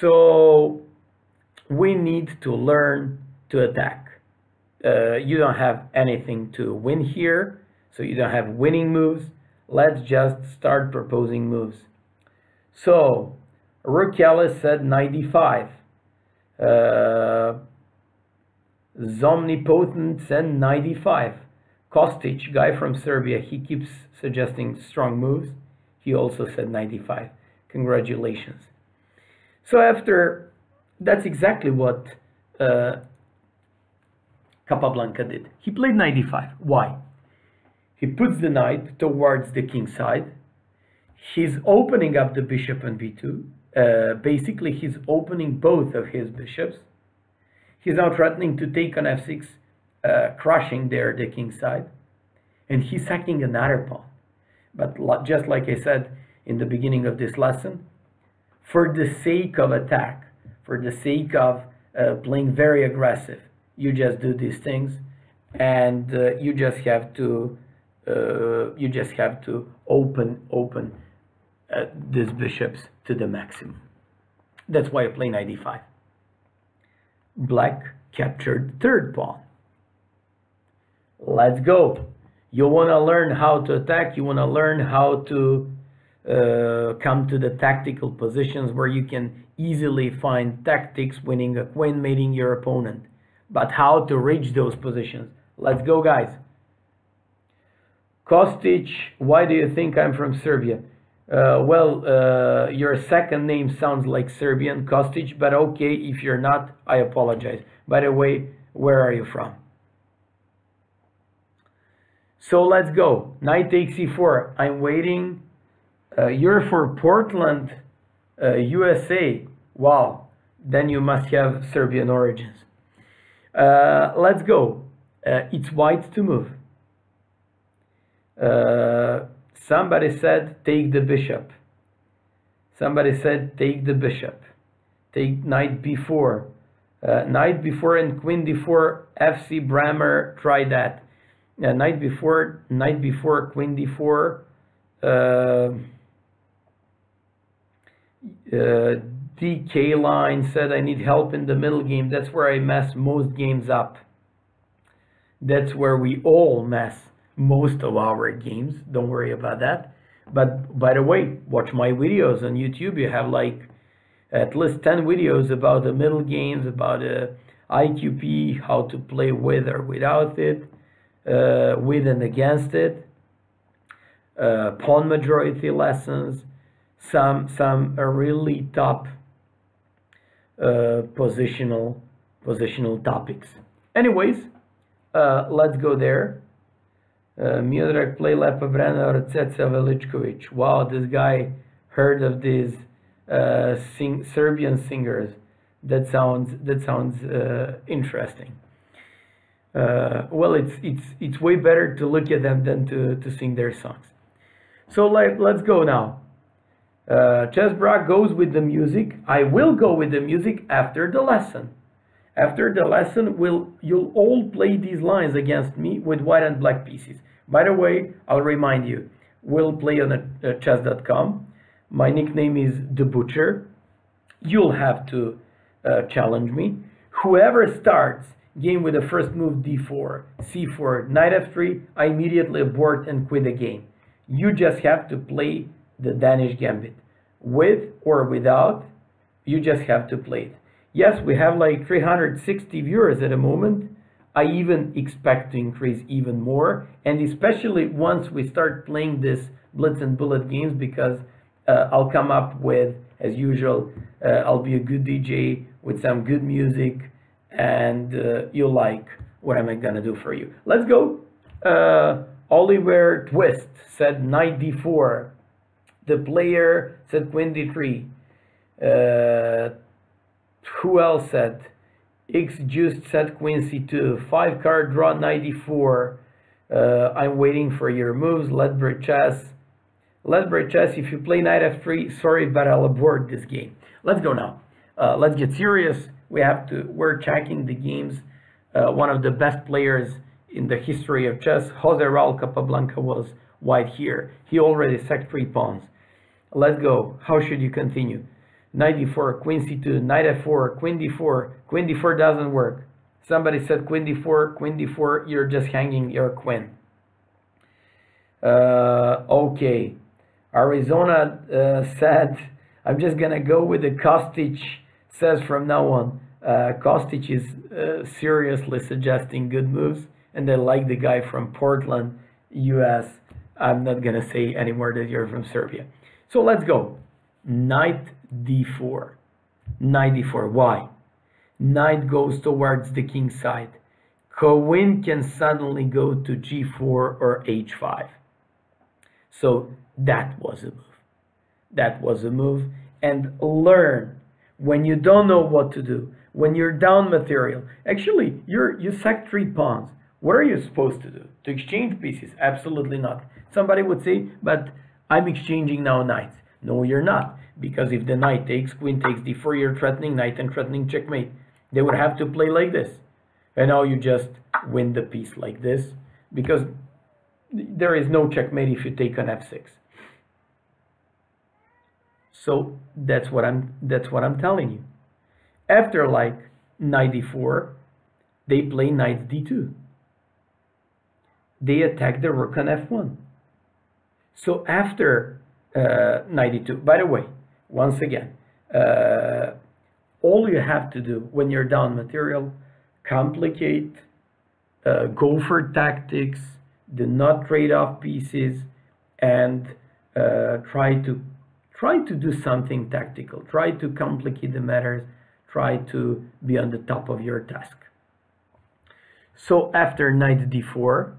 So we need to learn to attack. You don't have anything to win here, so you don't have winning moves. Let's just start proposing moves. So Rook Ellis said 95. Zomnipotent said 95. Kostic, guy from Serbia, he keeps suggesting strong moves. He also said 95. Congratulations. So after, that's exactly what Capablanca did. He played 95. Why? He puts the knight towards the king side. He's opening up the bishop on b2. Basically, he's opening both of his bishops. He's now threatening to take on f6, crushing there the king side. And he's sacking another pawn. But just like I said in the beginning of this lesson, for the sake of attack, for the sake of playing very aggressive, you just do these things, and you just have to open these bishops to the maximum. That's why I play knight d5. Black captured third pawn. Let's go. You want to learn how to attack. You want to learn how to come to the tactical positions where you can easily find tactics, winning a queen, mating your opponent. But how to reach those positions? Let's go, guys. Kostic, why do you think I'm from Serbia? Well, your second name sounds like Serbian, Kostic, but okay, if you're not, I apologize. By the way, where are you from? So let's go. Knight takes e4. I'm waiting. You're for Portland, USA. Wow. Then you must have Serbian origins. Let's go. It's white to move. Somebody said take the bishop. Somebody said take the bishop. Take knight b4. Knight b4 and queen d4. FC Brammer, try that. Knight before, queen d4, DK line said I need help in the middle game. That's where I mess most games up. That's where we all mess most of our games. Don't worry about that. But by the way, watch my videos on YouTube. You have like at least 10 videos about the middle games, about IQP, how to play with or without it, with and against it, pawn majority lessons, some really top positional topics. Anyways, let's go there. Miodrag play Lepa Velichkovic. Wow, this guy heard of these Serbian singers. That sounds interesting. Well, it's way better to look at them than to sing their songs. So let's go now. Chessbrah goes with the music. I will go with the music after the lesson. After the lesson, you'll all play these lines against me with white and black pieces. By the way, I'll remind you, we'll play on chess.com. My nickname is The Butcher. You'll have to challenge me. Whoever starts game with the first move d4, c4, knight f3, I immediately abort and quit the game. You just have to play the Danish Gambit. With or without, you just have to play it. Yes, we have like 360 viewers at the moment. I even expect to increase even more, and especially once we start playing this blitz and bullet games, because I'll come up with, as usual, I'll be a good DJ with some good music, and you'll like what I'm gonna do for you. Let's go. Oliver Twist said knight d4. The player said queen d3. Who else said? X Just said queen c2. 5-card draw, knight d4. I'm waiting for your moves. Lethbridge Chess. Lethbridge Chess, if you play knight f3, sorry, but I'll abort this game. Let's go now. Let's get serious. We're checking the games. One of the best players in the history of chess, Jose Raul Capablanca, was white here. He already sacked 3 pawns. Let's go. How should you continue? Knight d4, queen c2, knight f4, queen d4. Queen d4 doesn't work. Somebody said queen d4, queen d4. You're just hanging your queen. Okay. Arizona said, I'm just gonna go with the Kostic says from now on. Kostic is seriously suggesting good moves, and I like the guy from Portland, US. I'm not gonna say anymore that you're from Serbia. So let's go. Knight d4. Knight d4. Why? Knight goes towards the king side. Queen can suddenly go to g4 or h5. So that was a move. That was a move. And learn when you don't know what to do, when you're down material. Actually, you sack 3 pawns. What are you supposed to do? To exchange pieces? Absolutely not. Somebody would say, but I'm exchanging now knights. No, you're not. Because if the knight takes, queen takes d4, you're threatening knight and threatening checkmate. They would have to play like this. And now you just win the piece like this, because there is no checkmate if you take on f6. So that's what I'm telling you. After like knight d4, they play knight d2. They attack the rook on f1. So after knight d2, by the way, once again, all you have to do when you're down material, complicate, go for tactics, do not trade off pieces, and try to do something tactical. Try to complicate the matters. Try to be on the top of your task. So after knight d4,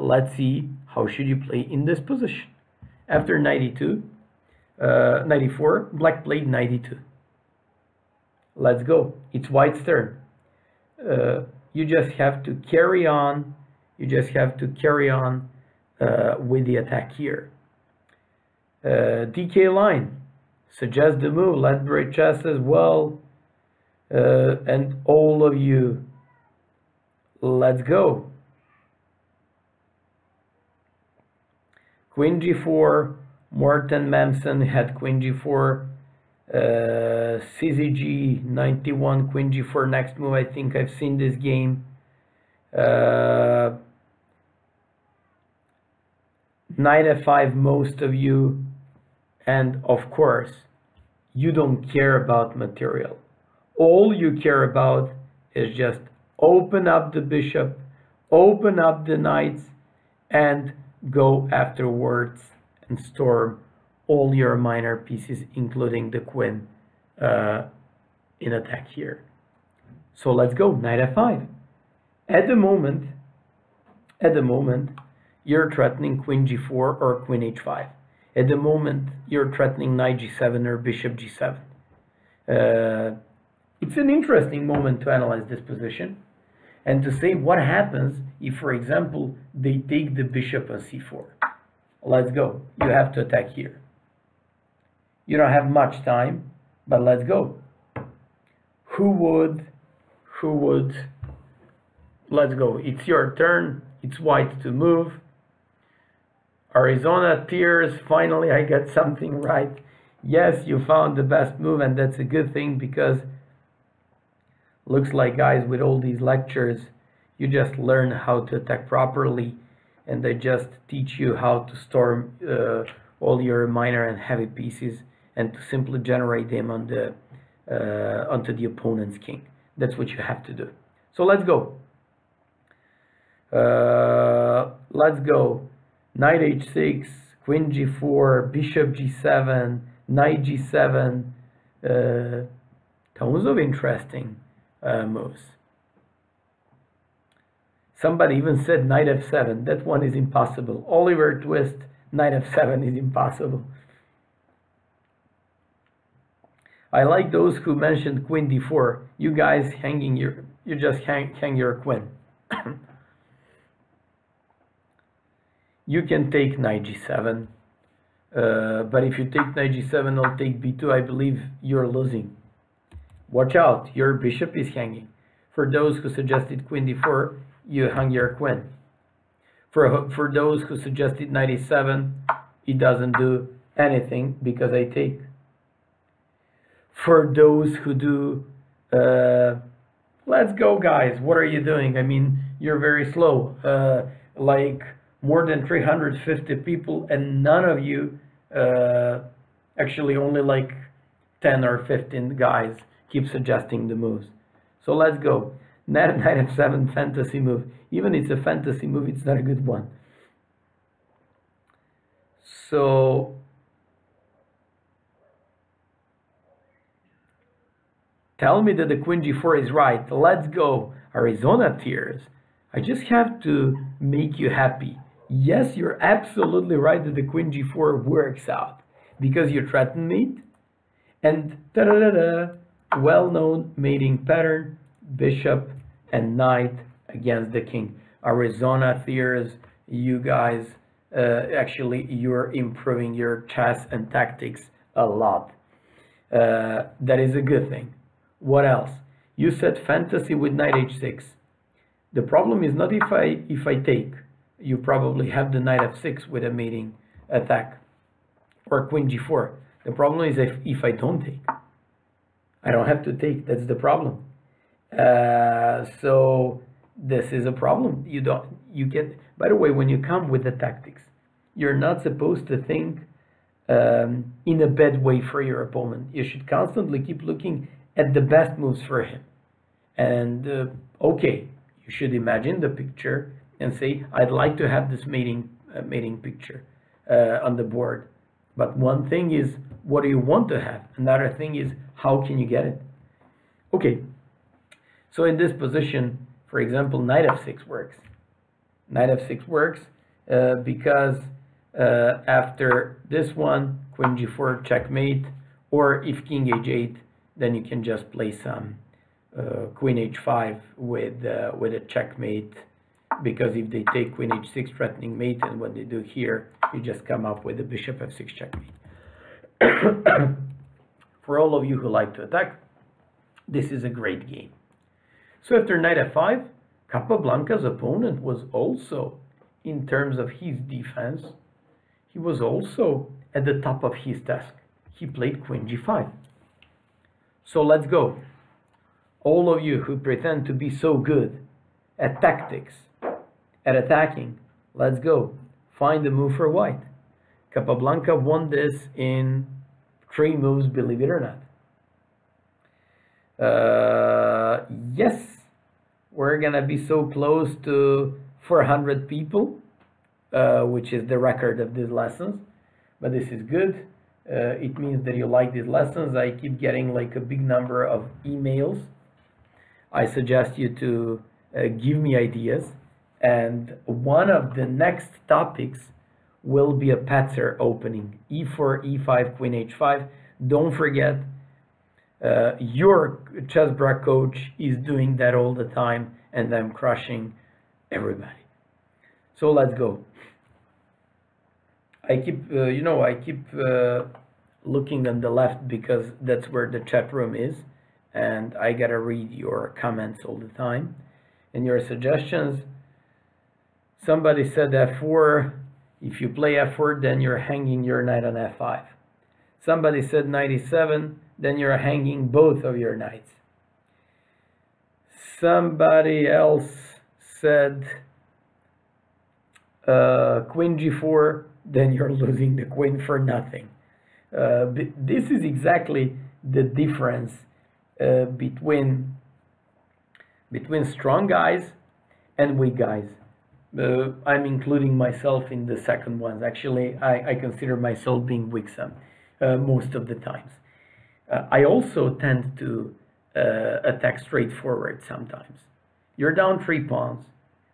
let's see how should you play in this position. After knight d4, black played knight d2. Let's go. It's white's turn. You just have to carry on. You just have to carry on with the attack here. DK line suggests the move. Lethbridge Chess as well, and all of you. Let's go. Queen g4. Morten Mamsen had queen g4. CZG 91 queen g4 next move. I think I've seen this game. Knight f5, most of you, and of course, you don't care about material. All you care about is just open up the bishop, open up the knights, and go afterwards and storm all your minor pieces, including the queen in attack here. So let's go, knight f5. At the moment, you're threatening queen g4 or queen h5. At the moment, you're threatening knight g7 or bishop g7. It's an interesting moment to analyze this position and to say what happens if, for example, they take the bishop on c4. Let's go. You have to attack here. You don't have much time, but let's go. Let's go. It's your turn. It's white to move. Arizona appears. Finally, I got something right. Yes, you found the best move, and that's a good thing, because looks like, guys, with all these lectures, you just learn how to attack properly, and they just teach you how to storm all your minor and heavy pieces, and to simply generate them on the onto the opponent's king. That's what you have to do. So let's go. Let's go. Knight h6, queen g4, bishop g7, knight g7. Tons of interesting moves. Somebody even said knight f7. That one is impossible. Oliver Twist, knight f7 is impossible. I like those who mentioned queen d4. You guys hanging your, you just hang your queen. You can take knight g7, but if you take knight g7, I'll take b2. I believe you're losing. Watch out, your bishop is hanging. For those who suggested queen d4, you hung your queen. For those who suggested knight e7, it doesn't do anything because I take. For those who do, let's go, guys. What are you doing? I mean, you're very slow. Like more than 350 people, and none of you, actually only like 10 or 15 guys keep suggesting the moves. So let's go. Knight f7 fantasy move. Even it's a fantasy move, it's not a good one. So tell me that the queen g4 is right. Let's go. Arizona tears. I just have to make you happy. Yes, you're absolutely right that the queen g4 works out, because you threaten mate. And ta-da-da-da, well-known mating pattern, bishop and knight against the king. Arizona tears. You guys, actually, you're improving your chess and tactics a lot. That is a good thing. What else? You said fantasy with knight h6. The problem is not if I take. You probably have the knight f6 with a mating attack, or queen g4. The problem is if I don't take. I don't have to take. That's the problem. So this is a problem. You can. By the way, when you come with the tactics, you're not supposed to think in a bad way for your opponent. You should constantly keep looking at the best moves for him. And okay, you should imagine the picture and say, I'd like to have this mating picture on the board. But one thing is, what do you want to have? Another thing is, how can you get it? Okay, so in this position, for example, knight f6 works. Knight f6 works because after this one, queen g4 checkmate, or if king h8, then you can just play some queen h5 with a checkmate, because if they take queen h6, threatening mate, and what they do here, you just come up with the bishop f6 checkmate. For all of you who like to attack, this is a great game. So after knight f5, Capablanca's opponent was also, in terms of his defense, he was also at the top of his task. He played queen g5. So let's go. All of you who pretend to be so good at tactics, at attacking, let's go. Find the move for white. Capablanca won this in 3 moves, believe it or not. Yes, we're going to be so close to 400 people, which is the record of these lessons. But this is good. It means that you like these lessons. I keep getting like a big number of emails. I suggest you to give me ideas. And one of the next topics will be a Patzer opening. E4, E5, Queen H5. Don't forget, your chessbrah coach is doing that all the time, and I'm crushing everybody. So let's go. I keep, you know, I keep looking on the left because that's where the chat room is, and I gotta read your comments all the time and your suggestions. Somebody said F4. If you play F4, then you're hanging your knight on F5. Somebody said knight E7, then you're hanging both of your knights. Somebody else said queen G4, then you're losing the queen for nothing. This is exactly the difference between strong guys and weak guys. I'm including myself in the second ones. Actually, I consider myself being weaksome most of the times. I also tend to attack straightforward sometimes. You're down 3 pawns,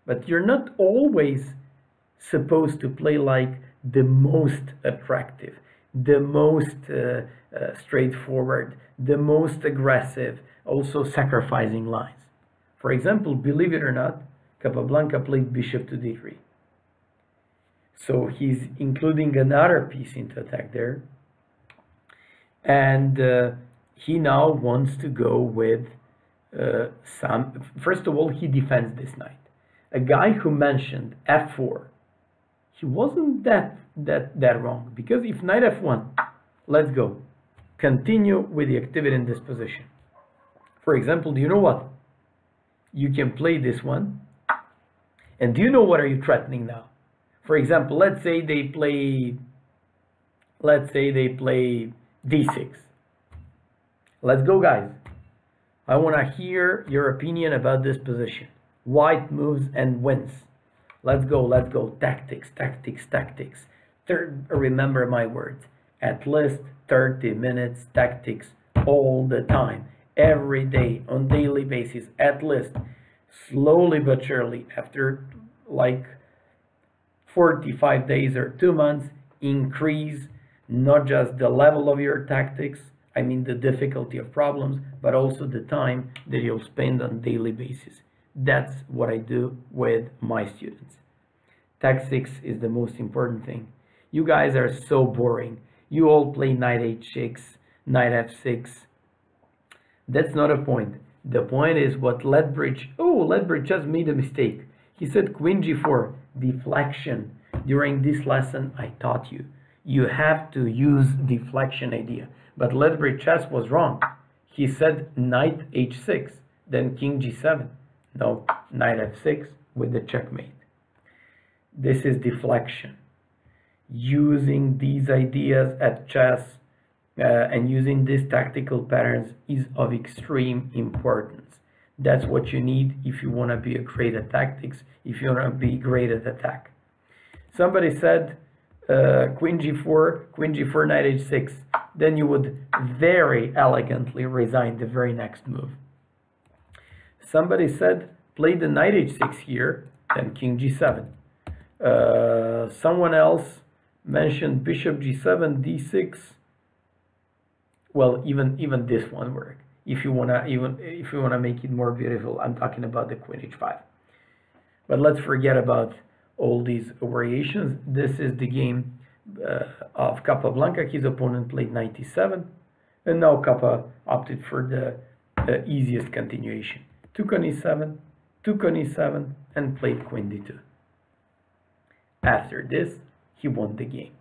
but you're not always supposed to play like the most attractive, the most straightforward, the most aggressive, also sacrificing lines. For example, believe it or not, Capablanca played bishop to d3. So he's including another piece into attack there. And he now wants to go with some... First of all, he defends this knight. A guy who mentioned f4, he wasn't that wrong. Because if knight f1, let's go. Continue with the activity in this position. For example, do you know what? You can play this one. And do you know what are you threatening now? For example, let's say they play d6. Let's go, guys. I want to hear your opinion about this position. White moves and wins. Let's go, tactics, tactics, tactics. Remember my words. At least 30 minutes tactics all the time, every day, on daily basis, at least. Slowly but surely, after like 45 days or 2 months, increase not just the level of your tactics, I mean the difficulty of problems, but also the time that you'll spend on a daily basis. That's what I do with my students. Tactics is the most important thing. You guys are so boring. You all play knight h6, knight f6. That's not a point. The point is what Lethbridge... Oh, Lethbridge just made a mistake. He said queen g4, deflection. During this lesson, I taught you. You have to use deflection idea. But Lethbridge just was wrong. He said knight h6, then king g7. No, knight f6 with the checkmate. This is deflection. Using these ideas at chess... and using these tactical patterns is of extreme importance. That's what you need if you want to be great at tactics, if you want to be great at attack. Somebody said queen g4, knight h6. Then you would very elegantly resign the very next move. Somebody said play the knight h6 here, then king g7. Someone else mentioned bishop g7, d6. Well, even this one work. If you wanna make it more beautiful, I'm talking about the queen h5. But let's forget about all these variations. This is the game of Capablanca. His opponent played knight e7, and now Capa opted for the easiest continuation: took on e7, and played queen d2. After this, he won the game.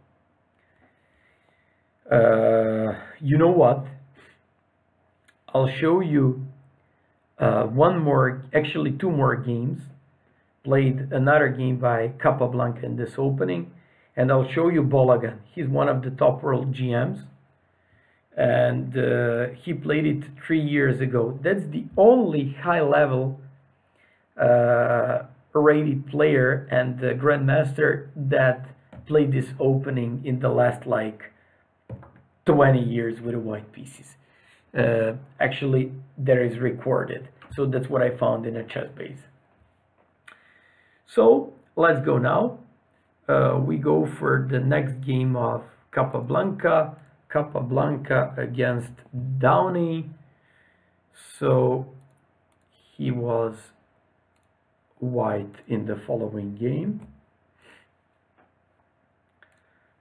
You know what? I'll show you two more games. Played another game by Capablanca in this opening, and I'll show you Bologan. He's one of the top world GMs, and he played it 3 years ago. That's the only high level rated player and the grandmaster that played this opening in the last like 20 years with the white pieces. Actually, that is recorded. So that's what I found in a chess base. So let's go now. We go for the next game of Capablanca. Capablanca against Downey. So he was white in the following game.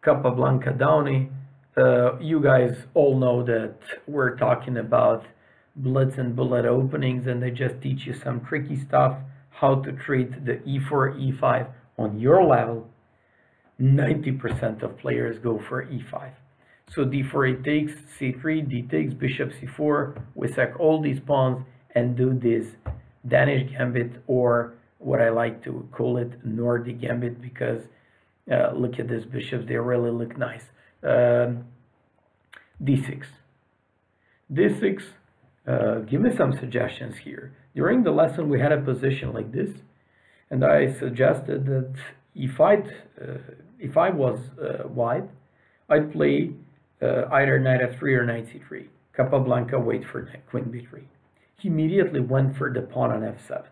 Capablanca Downey. You guys all know that we're talking about blitz and bullet openings, and they just teach you some tricky stuff, how to treat the e4, e5 on your level. 90% of players go for e5. So d4 it takes, c3, d takes, bishop c4, we sack all these pawns and do this Danish gambit, or what I like to call it, Nordic gambit, because look at these bishops, they really look nice. D6. D6, give me some suggestions here. During the lesson we had a position like this, and I suggested that if I was white, I'd play either knight f3 or knight c3. Capablanca wait for queen b3. He immediately went for the pawn on f7.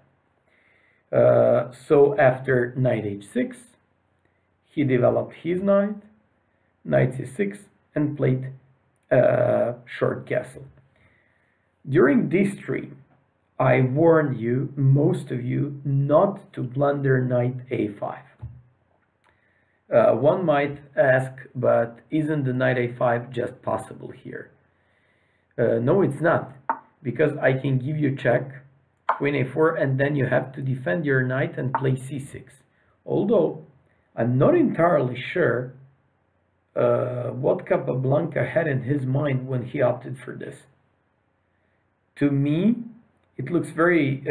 So after knight h6, he developed his knight, knight c6, and played short castle. During this stream, I warn you, most of you, not to blunder knight a5. One might ask, but isn't the knight a5 just possible here? No, it's not, because I can give you check, queen a4, and then you have to defend your knight and play c6. Although, I'm not entirely sure what Capablanca had in his mind when he opted for this. To me, it looks very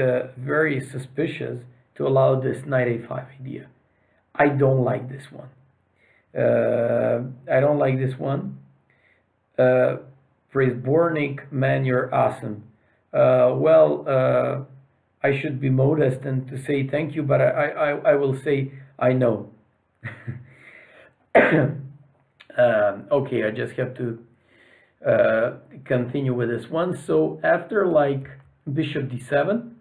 suspicious to allow this knight a5 idea. I don't like this one. I don't like this one. Prisbornik, man, you're awesome. I should be modest and to say thank you, but I will say I know. Okay, I just have to continue with this one. So after like bishop d7,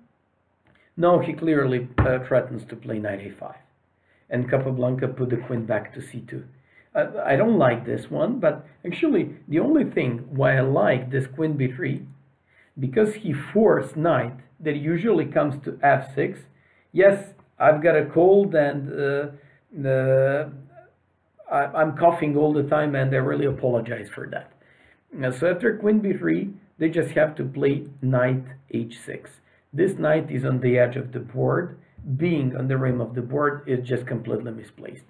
now he clearly threatens to play knight a5. And Capablanca put the queen back to c2. I don't like this one, but actually the only thing why I like this queen b3, because he forced knight that usually comes to f6. Yes, I've got a cold and I'm coughing all the time, and I really apologize for that. So after queen b3, they just have to play knight h6. This knight is on the edge of the board. Being on the rim of the board is just completely misplaced.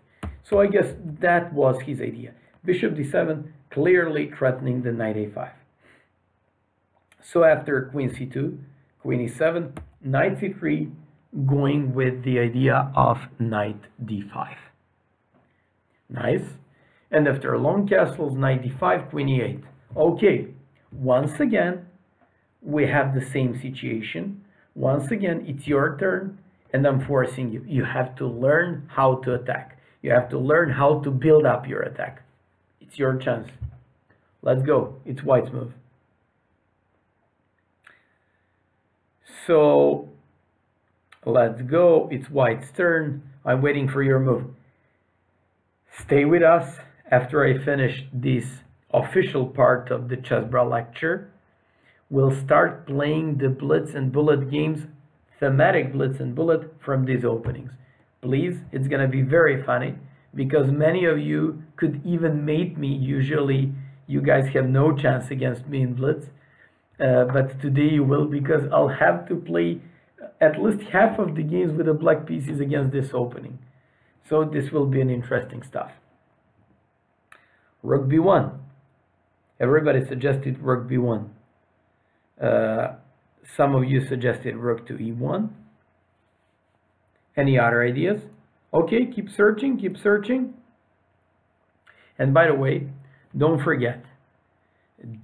So I guess that was his idea. Bishop d7, clearly threatening the knight a5. So after queen c2, queen e7, knight c3, going with the idea of knight d5. Nice. And after long castles, knight d5, queen e8. Okay, once again, we have the same situation. Once again, it's your turn. And I'm forcing you. You have to learn how to attack. You have to learn how to build up your attack. It's your chance. Let's go. It's white's move. So, let's go. It's white's turn. I'm waiting for your move. Stay with us after I finish this official part of the Chessbrah lecture. We'll start playing the blitz and bullet games, thematic blitz and bullet from these openings. Please, it's going to be very funny, because many of you could even mate me. Usually, you guys have no chance against me in blitz, but today you will, because I'll have to play at least half of the games with the black pieces against this opening. So this will be an interesting stuff. Rook b1. Everybody suggested rook b1. Some of you suggested rook to e1. Any other ideas? Okay, keep searching, keep searching. And by the way, don't forget,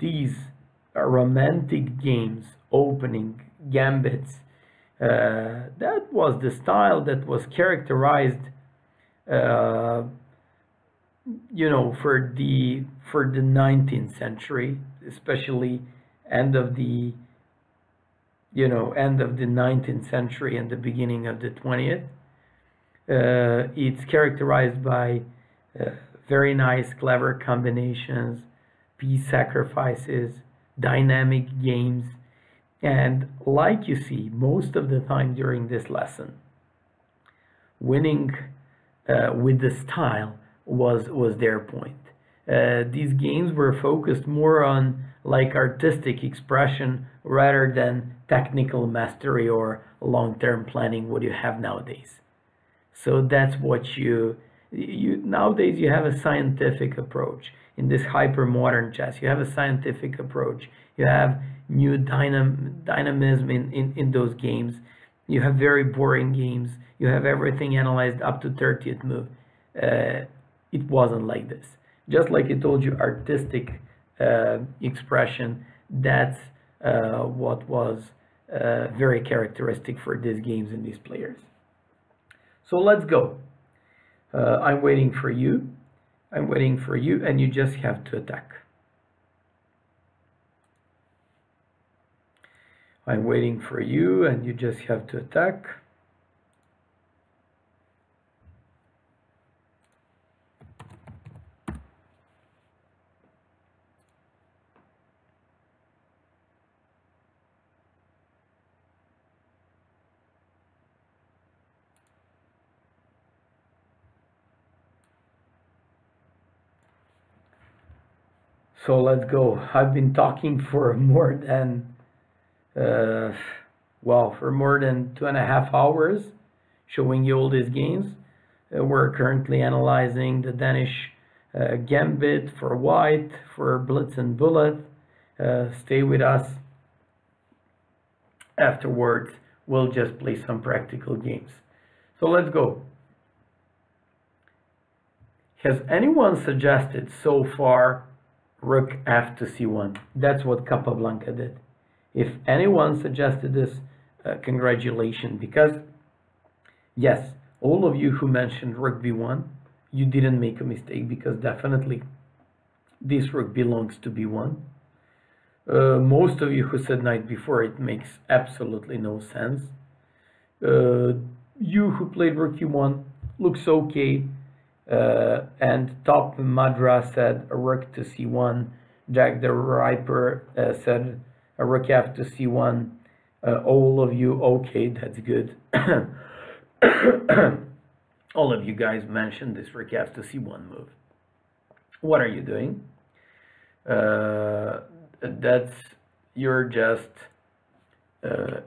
these romantic games, opening, gambits, That was the style that was characterized, you know, for the 19th century, especially end of the, you know, end of the 19th century and the beginning of the 20th. It's characterized by very nice, clever combinations, piece sacrifices, dynamic games, and like you see most of the time during this lesson, winning with the style was their point. These games were focused more on like artistic expression rather than technical mastery or long-term planning, what you have nowadays. So that's what you nowadays you have a scientific approach in this hyper-modern chess. You have a scientific approach. You have new dynamism in those games. You have very boring games. You have everything analyzed up to 30th move. It wasn't like this. Just like I told you, artistic expression, that's what was very characteristic for these games and these players. So let's go. I'm waiting for you. I'm waiting for you, and you just have to attack. I'm waiting for you, and you just have to attack. So let's go. I've been talking for more than, well, for more than 2.5 hours, showing you all these games. We're currently analyzing the Danish Gambit for white, for blitz and bullet. Stay with us. Afterwards, we'll just play some practical games. So let's go. Has anyone suggested so far Rook F to C1? That's what Capablanca did. If anyone suggested this, congratulations, because yes, all of you who mentioned Rook B1, you didn't make a mistake, because definitely this rook belongs to B1. Most of you who said knight before, it makes absolutely no sense. You who played Rook E1 looks okay. And Top Madra said a rook to c1. Jack the Ripper said a rook f to c1. All of you, okay, that's good. All of you guys mentioned this rook f to c1 move. What are you doing? You're just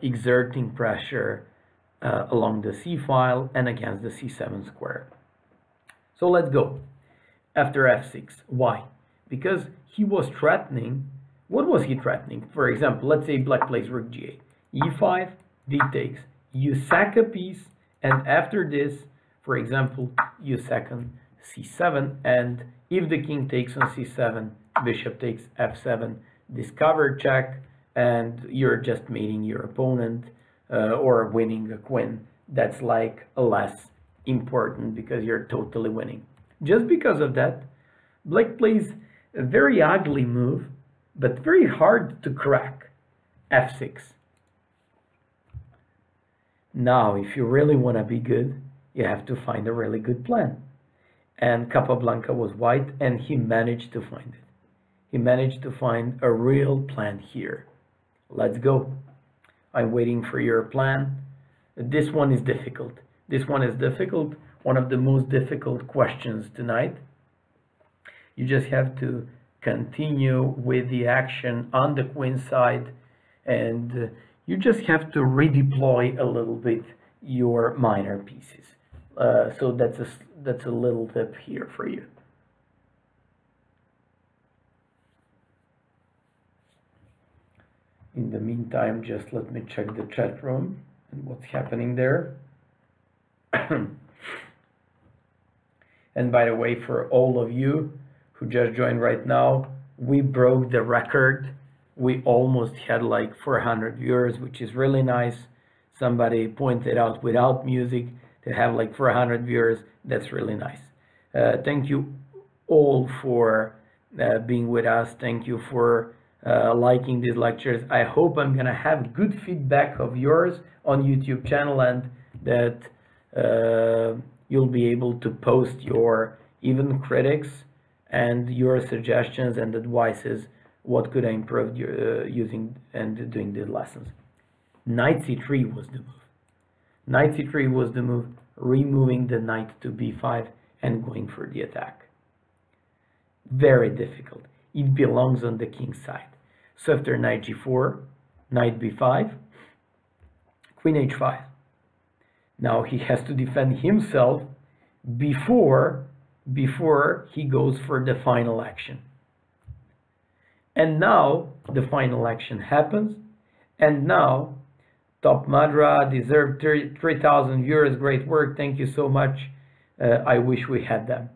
exerting pressure along the c file and against the c7 square. So let's go. After f6. Why? Because he was threatening. What was he threatening? For example, let's say black plays rook g8. e5, d takes. You sack a piece, and after this, for example, you sack on c7, and if the king takes on c7, bishop takes f7, discover check, and you're just mating your opponent or winning a queen. That's like a less important, because you're totally winning. Just because of that, black plays a very ugly move, but very hard to crack, f6. Now, if you really want to be good, you have to find a really good plan. And Capablanca was white, and he managed to find it. He managed to find a real plan here. Let's go. I'm waiting for your plan. This one is difficult. This one is difficult, one of the most difficult questions tonight. You just have to continue with the action on the queen side, and you just have to redeploy a little bit your minor pieces. So that's a little tip here for you. In the meantime, just let me check the chat room and what's happening there. And by the way, for all of you who just joined right now, we broke the record. We almost had like 400 viewers, which is really nice. somebody pointed out, without music, to have like 400 viewers. That's really nice. Thank you all for being with us. Thank you for liking these lectures. I hope I'm gonna have good feedback of yours on YouTube channel, and that you'll be able to post your even critics and your suggestions and advices. What could I improve using and doing these lessons? Knight c3 was the move. Knight c3 was the move, removing the knight to b5 and going for the attack. Very difficult. It belongs on the king's side. So after knight g4, knight b5, queen h5. Now he has to defend himself before he goes for the final action. And now the final action happens. And now Top Madra deserved 3,000 viewers. Great work. Thank you so much. I wish we had them.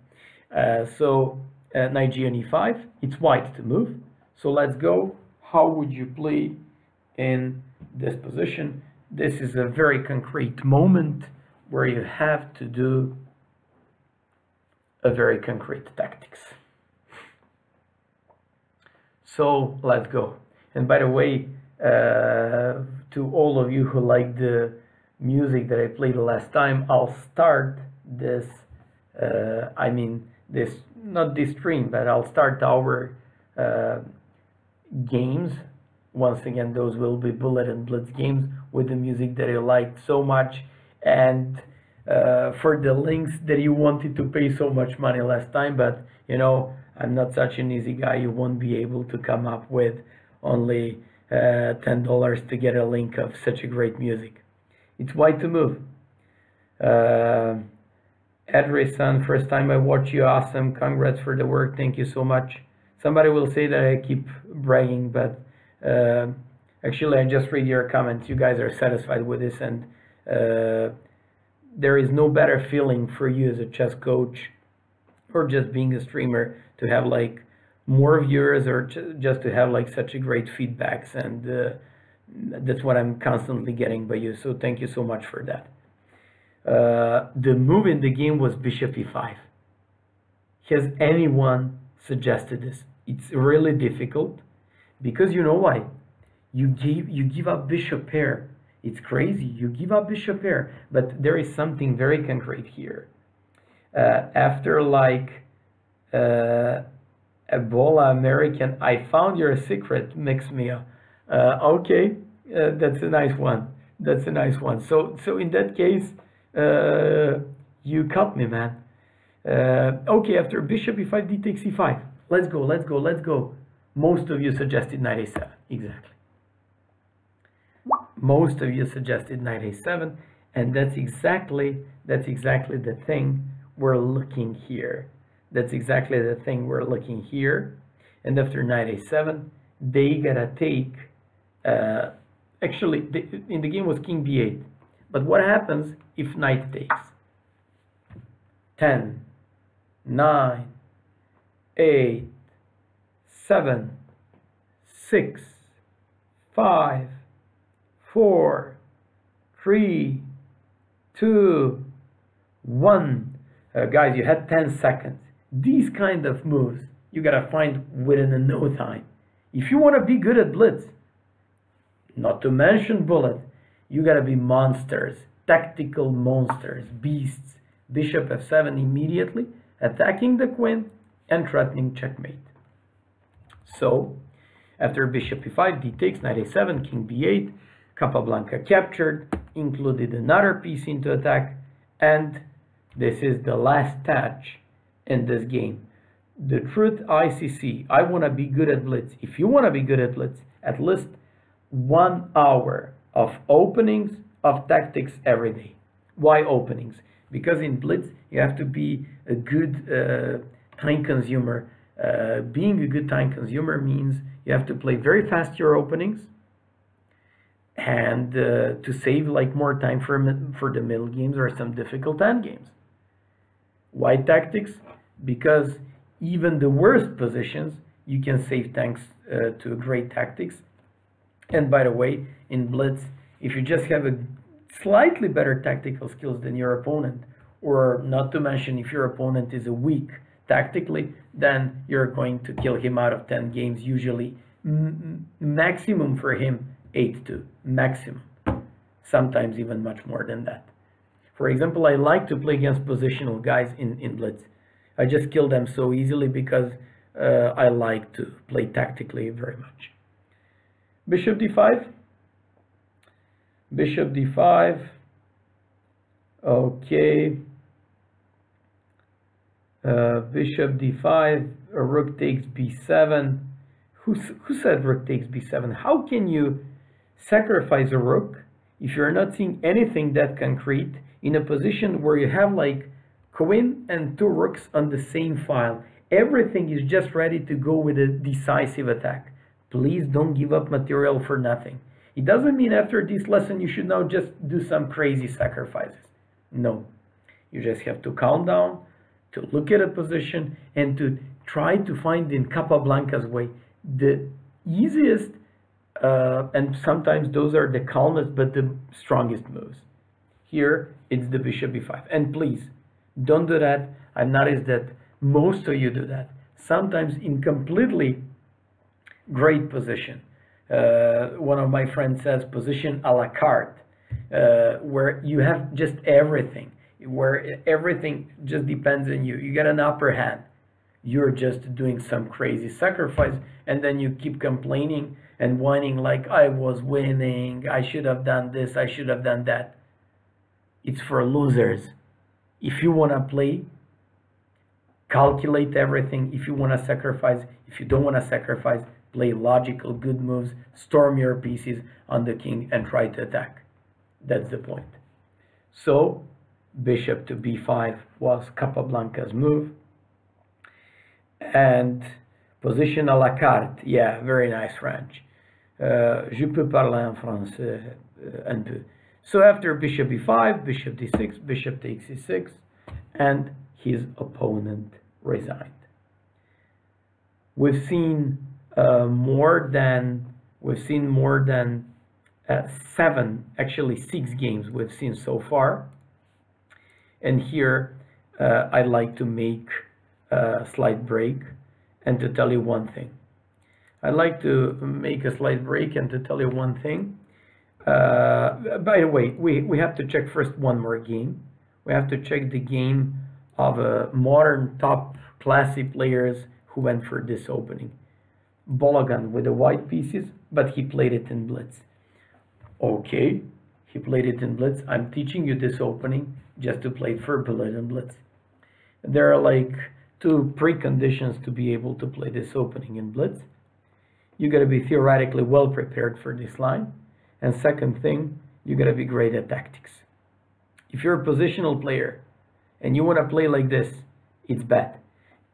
So knight g on e5. It's white to move. So let's go. How would you play in this position? This is a very concrete moment where you have to do a very concrete tactics. So let's go. And by the way, to all of you who like the music that I played last time, I'll start this, not this stream, but I'll start our games. Once again, those will be Bullet and Blitz games with the music that you liked so much, and for the links that you wanted to pay so much money last time. But you know, I'm not such an easy guy. You won't be able to come up with only $10 to get a link of such a great music. It's white to move. Anderssen, first time I watch you, awesome. Congrats for the work. Thank you so much. Somebody will say that I keep bragging, but actually I just read your comments. You guys are satisfied with this, and there is no better feeling for you as a chess coach or just being a streamer to have like more viewers, or just to have like such a great feedbacks, and that's what I'm constantly getting by you. So thank you so much for that. The move in the game was bishop e5. Has anyone suggested this? It's really difficult, because you know why? You give up bishop pair. It's crazy. You give up bishop pair, but there is something very concrete here. After like Ebola American, I found your secret, Mixmia. Okay, that's a nice one. That's a nice one. So in that case, you cut me, man. Okay, after bishop e5, d takes e5. Let's go, let's go, let's go. Most of you suggested knight a7. Exactly. Most of you suggested knight a7, and that's exactly the thing we're looking here. That's exactly the thing we're looking here. And after knight a7, they gotta take... actually, in the game was king b8. But what happens if knight takes? 10, 9, 8, 7, 6, 5, 4, 3, 2, 1. Guys, you had 10 seconds. These kind of moves you gotta find within a no time if you want to be good at blitz, not to mention bullet. You gotta be monsters, tactical monsters, beasts. Bishop f7 immediately, attacking the queen and threatening checkmate. So after bishop e5, d takes, knight a7, king b8, Capablanca captured, included another piece into attack, and this is the last touch in this game. The truth, ICC, I want to be good at blitz. If you want to be good at blitz, at least 1 hour of openings, of tactics every day. Why openings? Because in blitz, you have to be a good time consumer. Being a good time consumer means you have to play very fast your openings, and to save like more time for the middle games or some difficult end games. Why tactics? Because even the worst positions, you can save thanks to great tactics. And by the way, in blitz, if you just have a slightly better tactical skills than your opponent, or not to mention if your opponent is weak tactically, then you're going to kill him out of 10 games usually. Maximum for him, 8-2, maximum. Sometimes even much more than that. For example, I like to play against positional guys in blitz. I just kill them so easily because I like to play tactically very much. Bishop d5. Bishop d5. Okay. Bishop d5. Rook takes b7. Who said rook takes b7? How can you sacrifice a rook if you're not seeing anything that concrete in a position where you have like queen and two rooks on the same file? Everything is just ready to go with a decisive attack. Please don't give up material for nothing. It doesn't mean after this lesson you should now just do some crazy sacrifices. No. You just have to calm down, to look at a position, and to try to find in Capablanca's way the easiest, and sometimes those are the calmest but the strongest moves. Here, it's the bishop b5. And please, don't do that. I've noticed that most of you do that. Sometimes in completely great position. One of my friends says position a la carte, where you have just everything, where everything just depends on you. You get an upper hand. You're just doing some crazy sacrifice, and then you keep complaining and whining like, I was winning, I should have done this, I should have done that. It's for losers. If you want to play, calculate everything. If you want to sacrifice, if you don't want to sacrifice, play logical, good moves, storm your pieces on the king and try to attack. That's the point. So, bishop to b5 was Capablanca's move. And position a la carte. Yeah, very nice French. Je peux parler en français un peu. So after bishop b5, bishop d6, bishop takes e6, and his opponent resigned. We've seen six games we've seen so far. And here I'd like to make a slight break and to tell you one thing. I'd like to make a slight break and to tell you one thing. By the way, we have to check first one more game. We have to check the game of modern top classy players who went for this opening. Bologan with the white pieces, but he played it in blitz. Okay, he played it in blitz. I'm teaching you this opening just to play it for bullet and blitz. There are like two preconditions to be able to play this opening in blitz. You gotta be theoretically well prepared for this line. And second thing, you gotta be great at tactics. If you're a positional player and you wanna play like this, it's bad.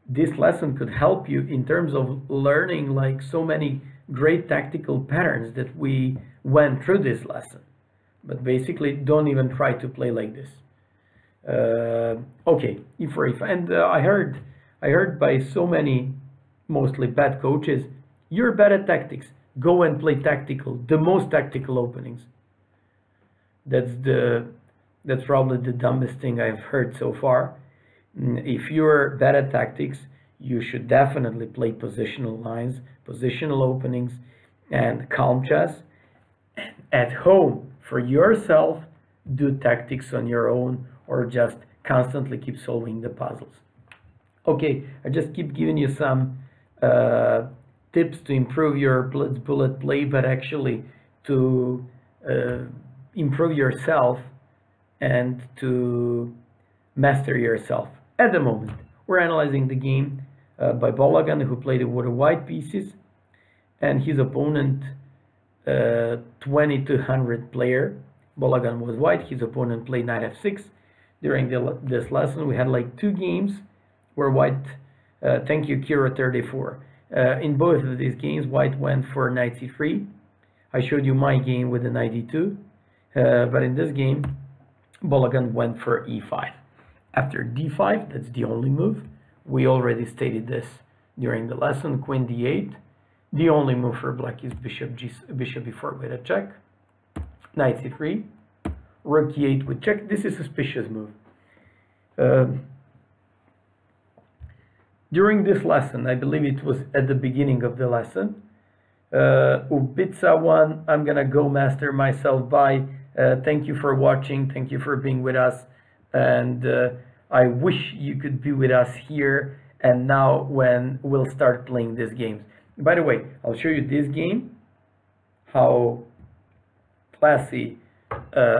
This lesson could help you in terms of learning like so many great tactical patterns that we went through this lesson. But basically, don't even try to play like this. Okay, e4, e5. And I heard by so many, mostly bad coaches, you're bad at tactics. Go and play tactical, the most tactical openings. That's probably the dumbest thing I've heard so far. If you're bad at tactics, you should definitely play positional lines, positional openings, and calm chess. At home, for yourself, do tactics on your own, or just constantly keep solving the puzzles. Okay, I just keep giving you some tips to improve your bullet play, but actually to improve yourself and to master yourself. At the moment, we're analyzing the game by Bologan, who played with the white pieces, and his opponent, 2200 player. Bologan was white, his opponent played knight f6. During this lesson, we had like two games where white, thank you Kira 34, in both of these games, white went for knight c3. I showed you my game with the knight d2, but in this game, Bologan went for e5. After d5, that's the only move. We already stated this during the lesson, queen d8. The only move for black is bishop e4 with a check, knight c3, rook e8 with check. This is a suspicious move. During this lesson, I believe it was at the beginning of the lesson, Ubitsa won. I'm gonna go master myself. Bye. Thank you for watching. Thank you for being with us. And I wish you could be with us here and now when we'll start playing these games. By the way, I'll show you this game, how classy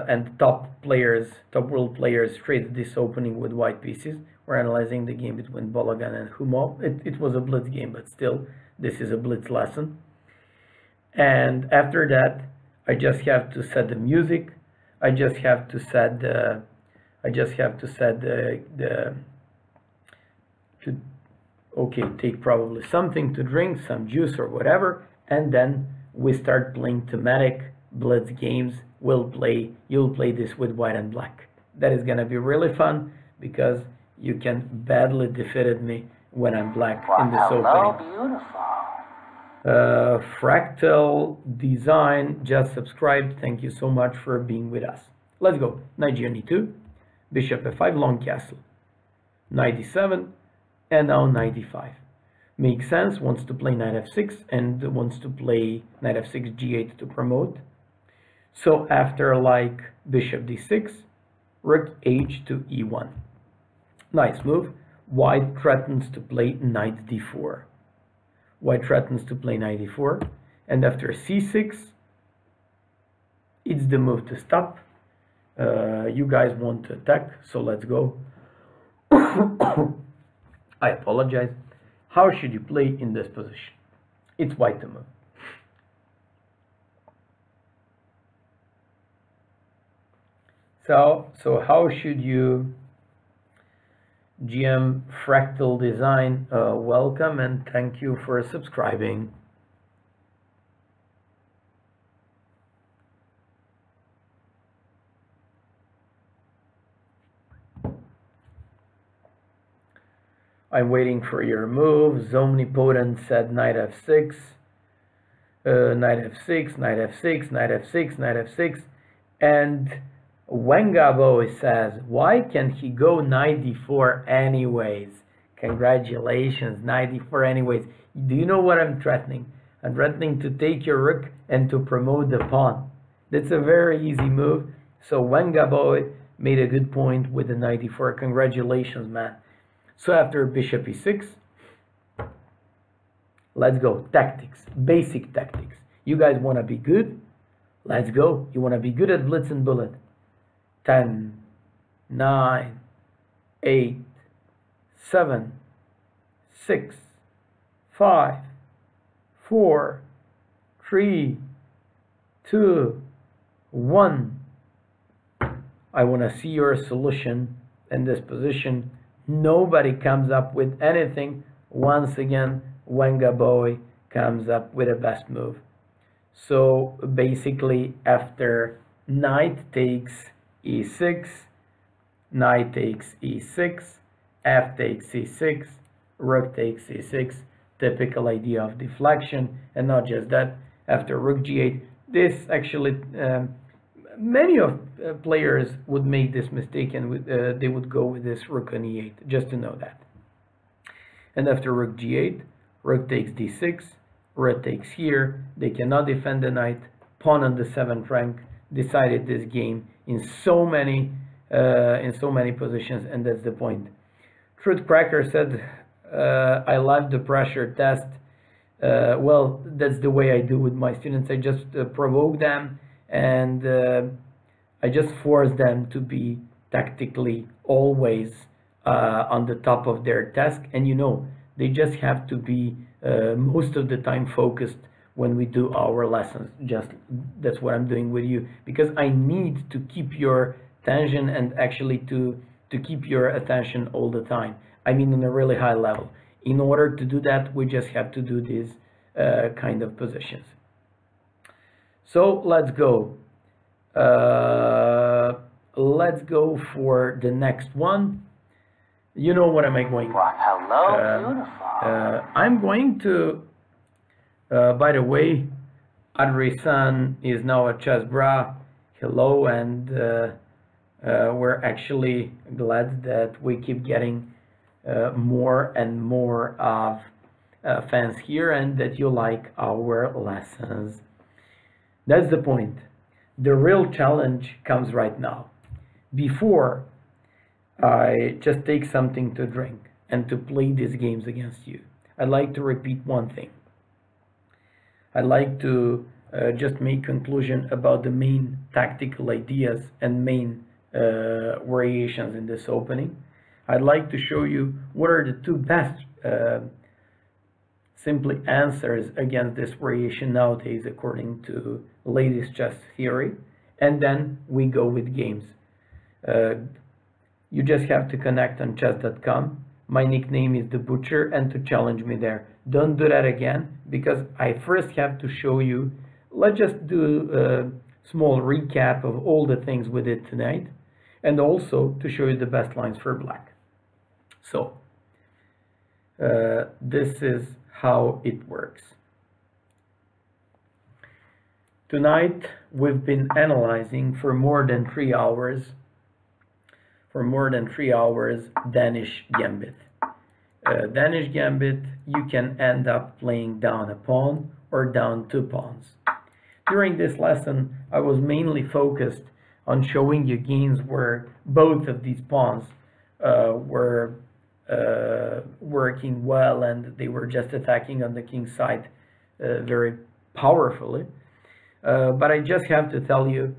and top world players traded this opening with white pieces. We're analyzing the game between Bologan and Humo. It was a blitz game, but still, this is a blitz lesson. And after that, I just have to set the music. I just have to set the take probably something to drink, some juice or whatever, and then we start playing thematic blitz games. You'll play this with white and black. That is gonna be really fun because you can badly defeated me when I'm black in this opening. Beautiful. Fractal Design just subscribed. Thank you so much for being with us. Let's go. Knight g2, bishop f5, long castle, knight d7, and now knight d5. Makes sense. Wants to play knight f6 and wants to play knight f6 g8 to promote. So after like bishop d6, rook h to e1. Nice move. White threatens to play knight d4. White threatens to play knight d4, and after c6, it's the move to stop. You guys want to attack, so let's go. I apologize. How should you play in this position? It's white to move. So how should you? GM Fractal Design, welcome and thank you for subscribing. I'm waiting for your move. Zomnipotent said knight f6, knight f6, knight f6, knight f6, knight f6, and Wengabo says, why can't he go knight d4 anyways? Congratulations, knight d4 anyways. Do you know what I'm threatening? I'm threatening to take your rook and to promote the pawn. That's a very easy move. So Wengabo made a good point with the knight d4. Congratulations, man. So after bishop e6, let's go. Tactics, basic tactics. You guys want to be good? Let's go. You want to be good at blitz and bullet. 10, 9, 8, 7, 6, 5, 4, 3, 2, 1. I want to see your solution in this position. Nobody comes up with anything. Once again, Wengabo comes up with the best move. So basically, after knight takes e6, knight takes e6, f takes e6, rook takes e6, typical idea of deflection. And not just that, after rook g8, this actually many of players would make this mistake and they would go with this rook on e8, just to know that. And after rook g8, rook takes d6, rook takes here, they cannot defend the knight, pawn on the 7th rank decided this game in so many positions, and that's the point. Truthcracker said, I love the pressure test. Well, that's the way I do with my students. I just provoke them and I just force them to be tactically always on the top of their task, and you know, they just have to be most of the time focused when we do our lessons. Just that's what I'm doing with you, because I need to keep your attention and actually to keep your attention all the time. I mean, on a really high level. In order to do that, we just have to do these kind of positions. So let's go. Let's go for the next one. You know what am I going? Hello, beautiful. I'm going to. By the way, Adrisan is now a chess brah. hello, and we're actually glad that we keep getting more and more of fans here and that you like our lessons. That's the point. The real challenge comes right now. Before I just take something to drink and to play these games against you, I'd like to repeat one thing. I'd like to just make conclusion about the main tactical ideas and main variations in this opening. I'd like to show you what are the two best simply answers against this variation nowadays according to latest chess theory, and then we go with games. You just have to connect on chess.com. My nickname is The Butcher, and to challenge me there. Don't do that again, because I first have to show you. Let's just do a small recap of all the things we did tonight, and also to show you the best lines for black. So, this is how it works. Tonight, we've been analyzing for more than 3 hours Danish Gambit. Danish Gambit, you can end up playing down a pawn or down two pawns. During this lesson, I was mainly focused on showing you games where both of these pawns were working well and they were just attacking on the king's side very powerfully. But I just have to tell you,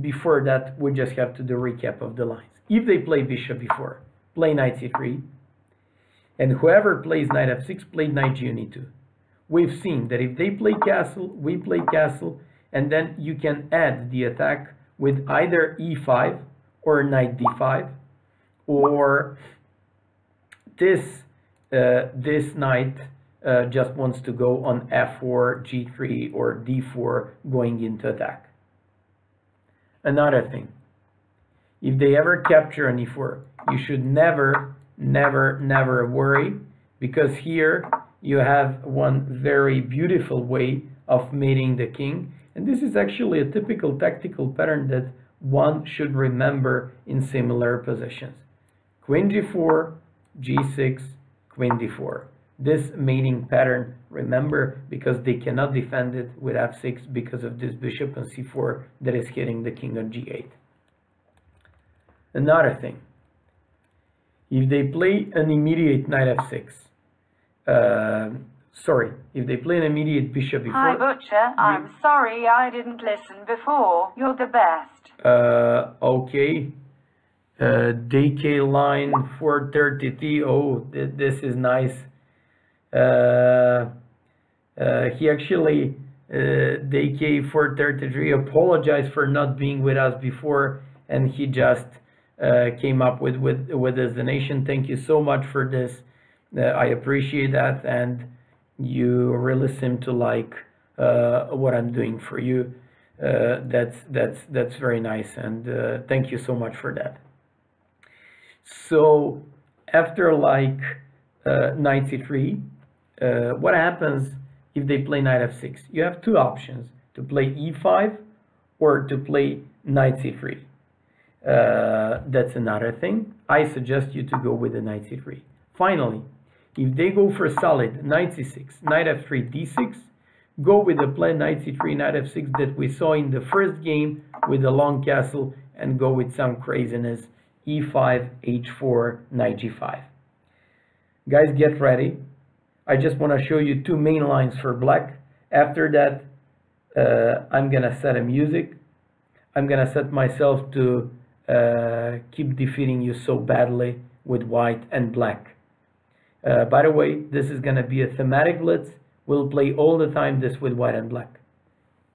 before that, we just have to do a recap of the lines. If they play bishop before, play knight c3, and whoever plays knight f6, play knight g2. We've seen that if they play castle, we play castle, and then you can add the attack with either e5 or knight d5, or this knight just wants to go on f4, g3, or d4 going into attack. Another thing, if they ever capture an e4, you should never worry, because here you have one very beautiful way of mating the king, and this is actually a typical tactical pattern that one should remember in similar positions. Queen g4, g6, queen d4. This mating pattern, remember, because they cannot defend it with f6 because of this bishop on c4 that is hitting the king on g8. Another thing, if they play an immediate knight f6, if they play an immediate bishop before... Hi Butcher, I'm sorry I didn't listen before, you're the best. Okay. DK line 430T, oh, this is nice. He actually, DK433, apologized for not being with us before, and he just came up with his donation. Thank you so much for this. I appreciate that, and you really seem to like what I'm doing for you. That's very nice, and thank you so much for that. So after like knight c3. What happens if they play knight f6? You have two options, to play e5 or to play knight c3. That's another thing. I suggest you to go with the knight c3. Finally, if they go for solid knight c6, knight f3, d6, go with the plan knight c3, knight f6 that we saw in the first game with the long castle, and go with some craziness, e5, h4, knight g5. Guys, get ready. I just want to show you two main lines for black. After that, I'm going to set a music. I'm going to set myself to keep defeating you so badly with white and black. By the way, this is going to be a thematic blitz. We'll play all the time this with white and black.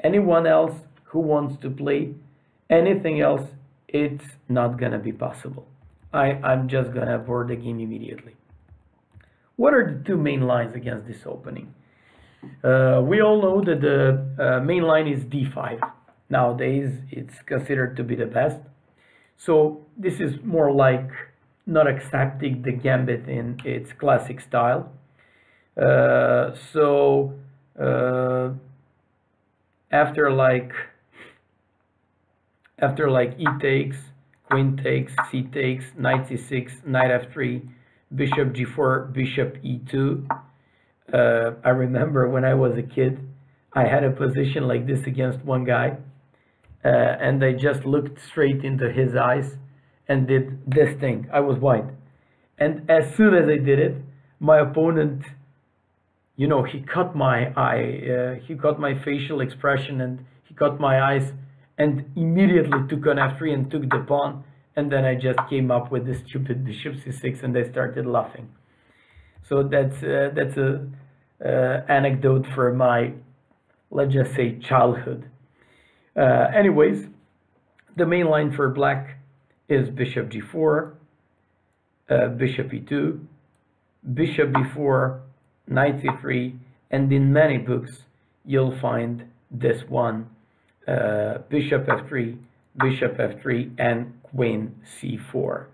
Anyone else who wants to play anything else, it's not going to be possible. I'm just going to board the game immediately. What are the two main lines against this opening? We all know that the main line is d5. Nowadays, it's considered to be the best. So this is more like not accepting the gambit in its classic style. After like after like e takes, queen takes, c takes, knight c6, knight f3, bishop g4, bishop e2. I remember when I was a kid, I had a position like this against one guy, and I just looked straight into his eyes and did this thing. I was white. And as soon as I did it, my opponent, you know, he caught my eye, he caught my facial expression, and he caught my eyes, and immediately took on f3 and took the pawn, and then I just came up with this stupid bishop c6, and they started laughing. So that's a anecdote for my, let's just say, childhood. Anyways, the main line for black is bishop g4, bishop e2, bishop b4, knight c3, and in many books you'll find this one, bishop f3, bishop f3, and queen c4.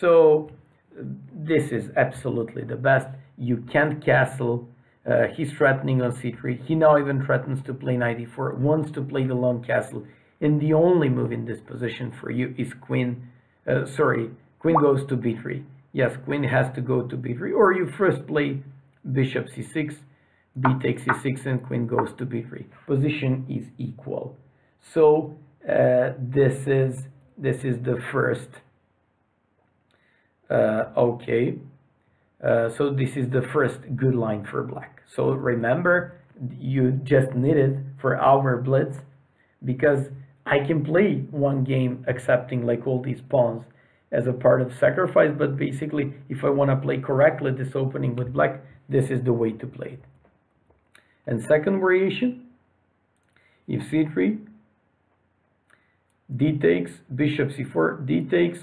So this is absolutely the best. You can't castle. He's threatening on c3. He now even threatens to play knight e4, wants to play the long castle, and the only move in this position for you is queen, queen goes to b3. Yes, queen has to go to b3, or you first play bishop c6, b takes c6, and queen goes to b3. Position is equal. So this is the first. So this is the first good line for black. So remember, you just need it for our blitz, because I can play one game accepting like all these pawns as a part of sacrifice, but basically, if I want to play correctly this opening with black, this is the way to play it. And second variation, if c3, d takes, bishop c4, d takes,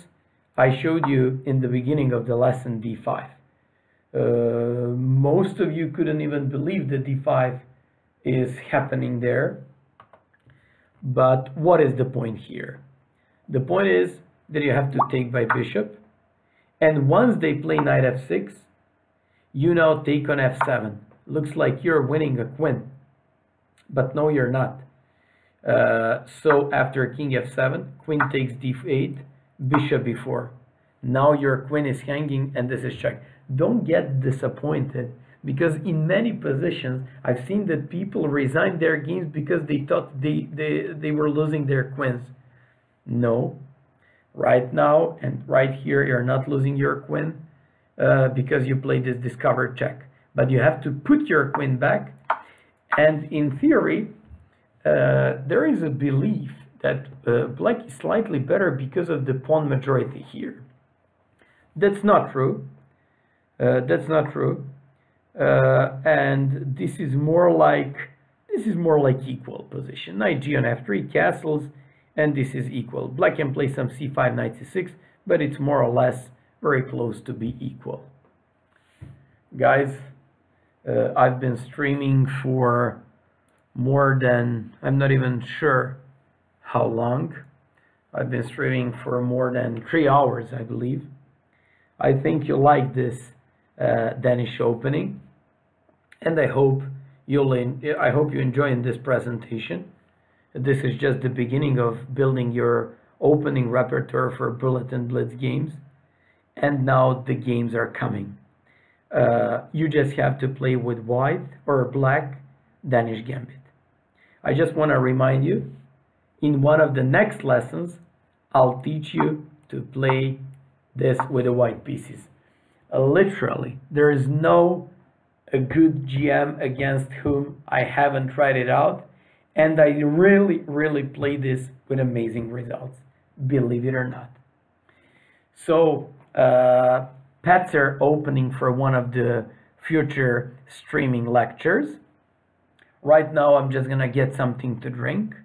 I showed you in the beginning of the lesson d5. Most of you couldn't even believe that d5 is happening there, but what is the point here? The point is that you have to take by bishop, and once they play knight f6, you now take on f7. Looks like you're winning a queen, but no, you're not. So after king f7, queen takes d8, bishop b4. Now your queen is hanging, and this is check. Don't get disappointed, because in many positions I've seen that people resigned their games because they thought they were losing their queens. No. Right now and right here, you're not losing your queen because you play this discover check. But you have to put your queen back. And in theory, there is a belief that black is slightly better because of the pawn majority here. That's not true. And this is more like equal position. Knight g on f3 castles, and this is equal. Black can play some c5, knight c6, but it's more or less very close to be equal. Guys, I've been streaming for more than, I'm not even sure how long. I've been streaming for more than 3 hours, I believe. I think you like this Danish opening, and I hope you enjoy this presentation. This is just the beginning of building your opening repertoire for bullet and blitz games, and now the games are coming. You just have to play with white or black Danish Gambit. I just want to remind you, in one of the next lessons, I'll teach you to play this with the white pieces. Literally, there is no a good GM against whom I haven't tried it out, and I really, really play this with amazing results, believe it or not. So, Patzer opening for one of the future streaming lectures. Right now, I'm just gonna get something to drink.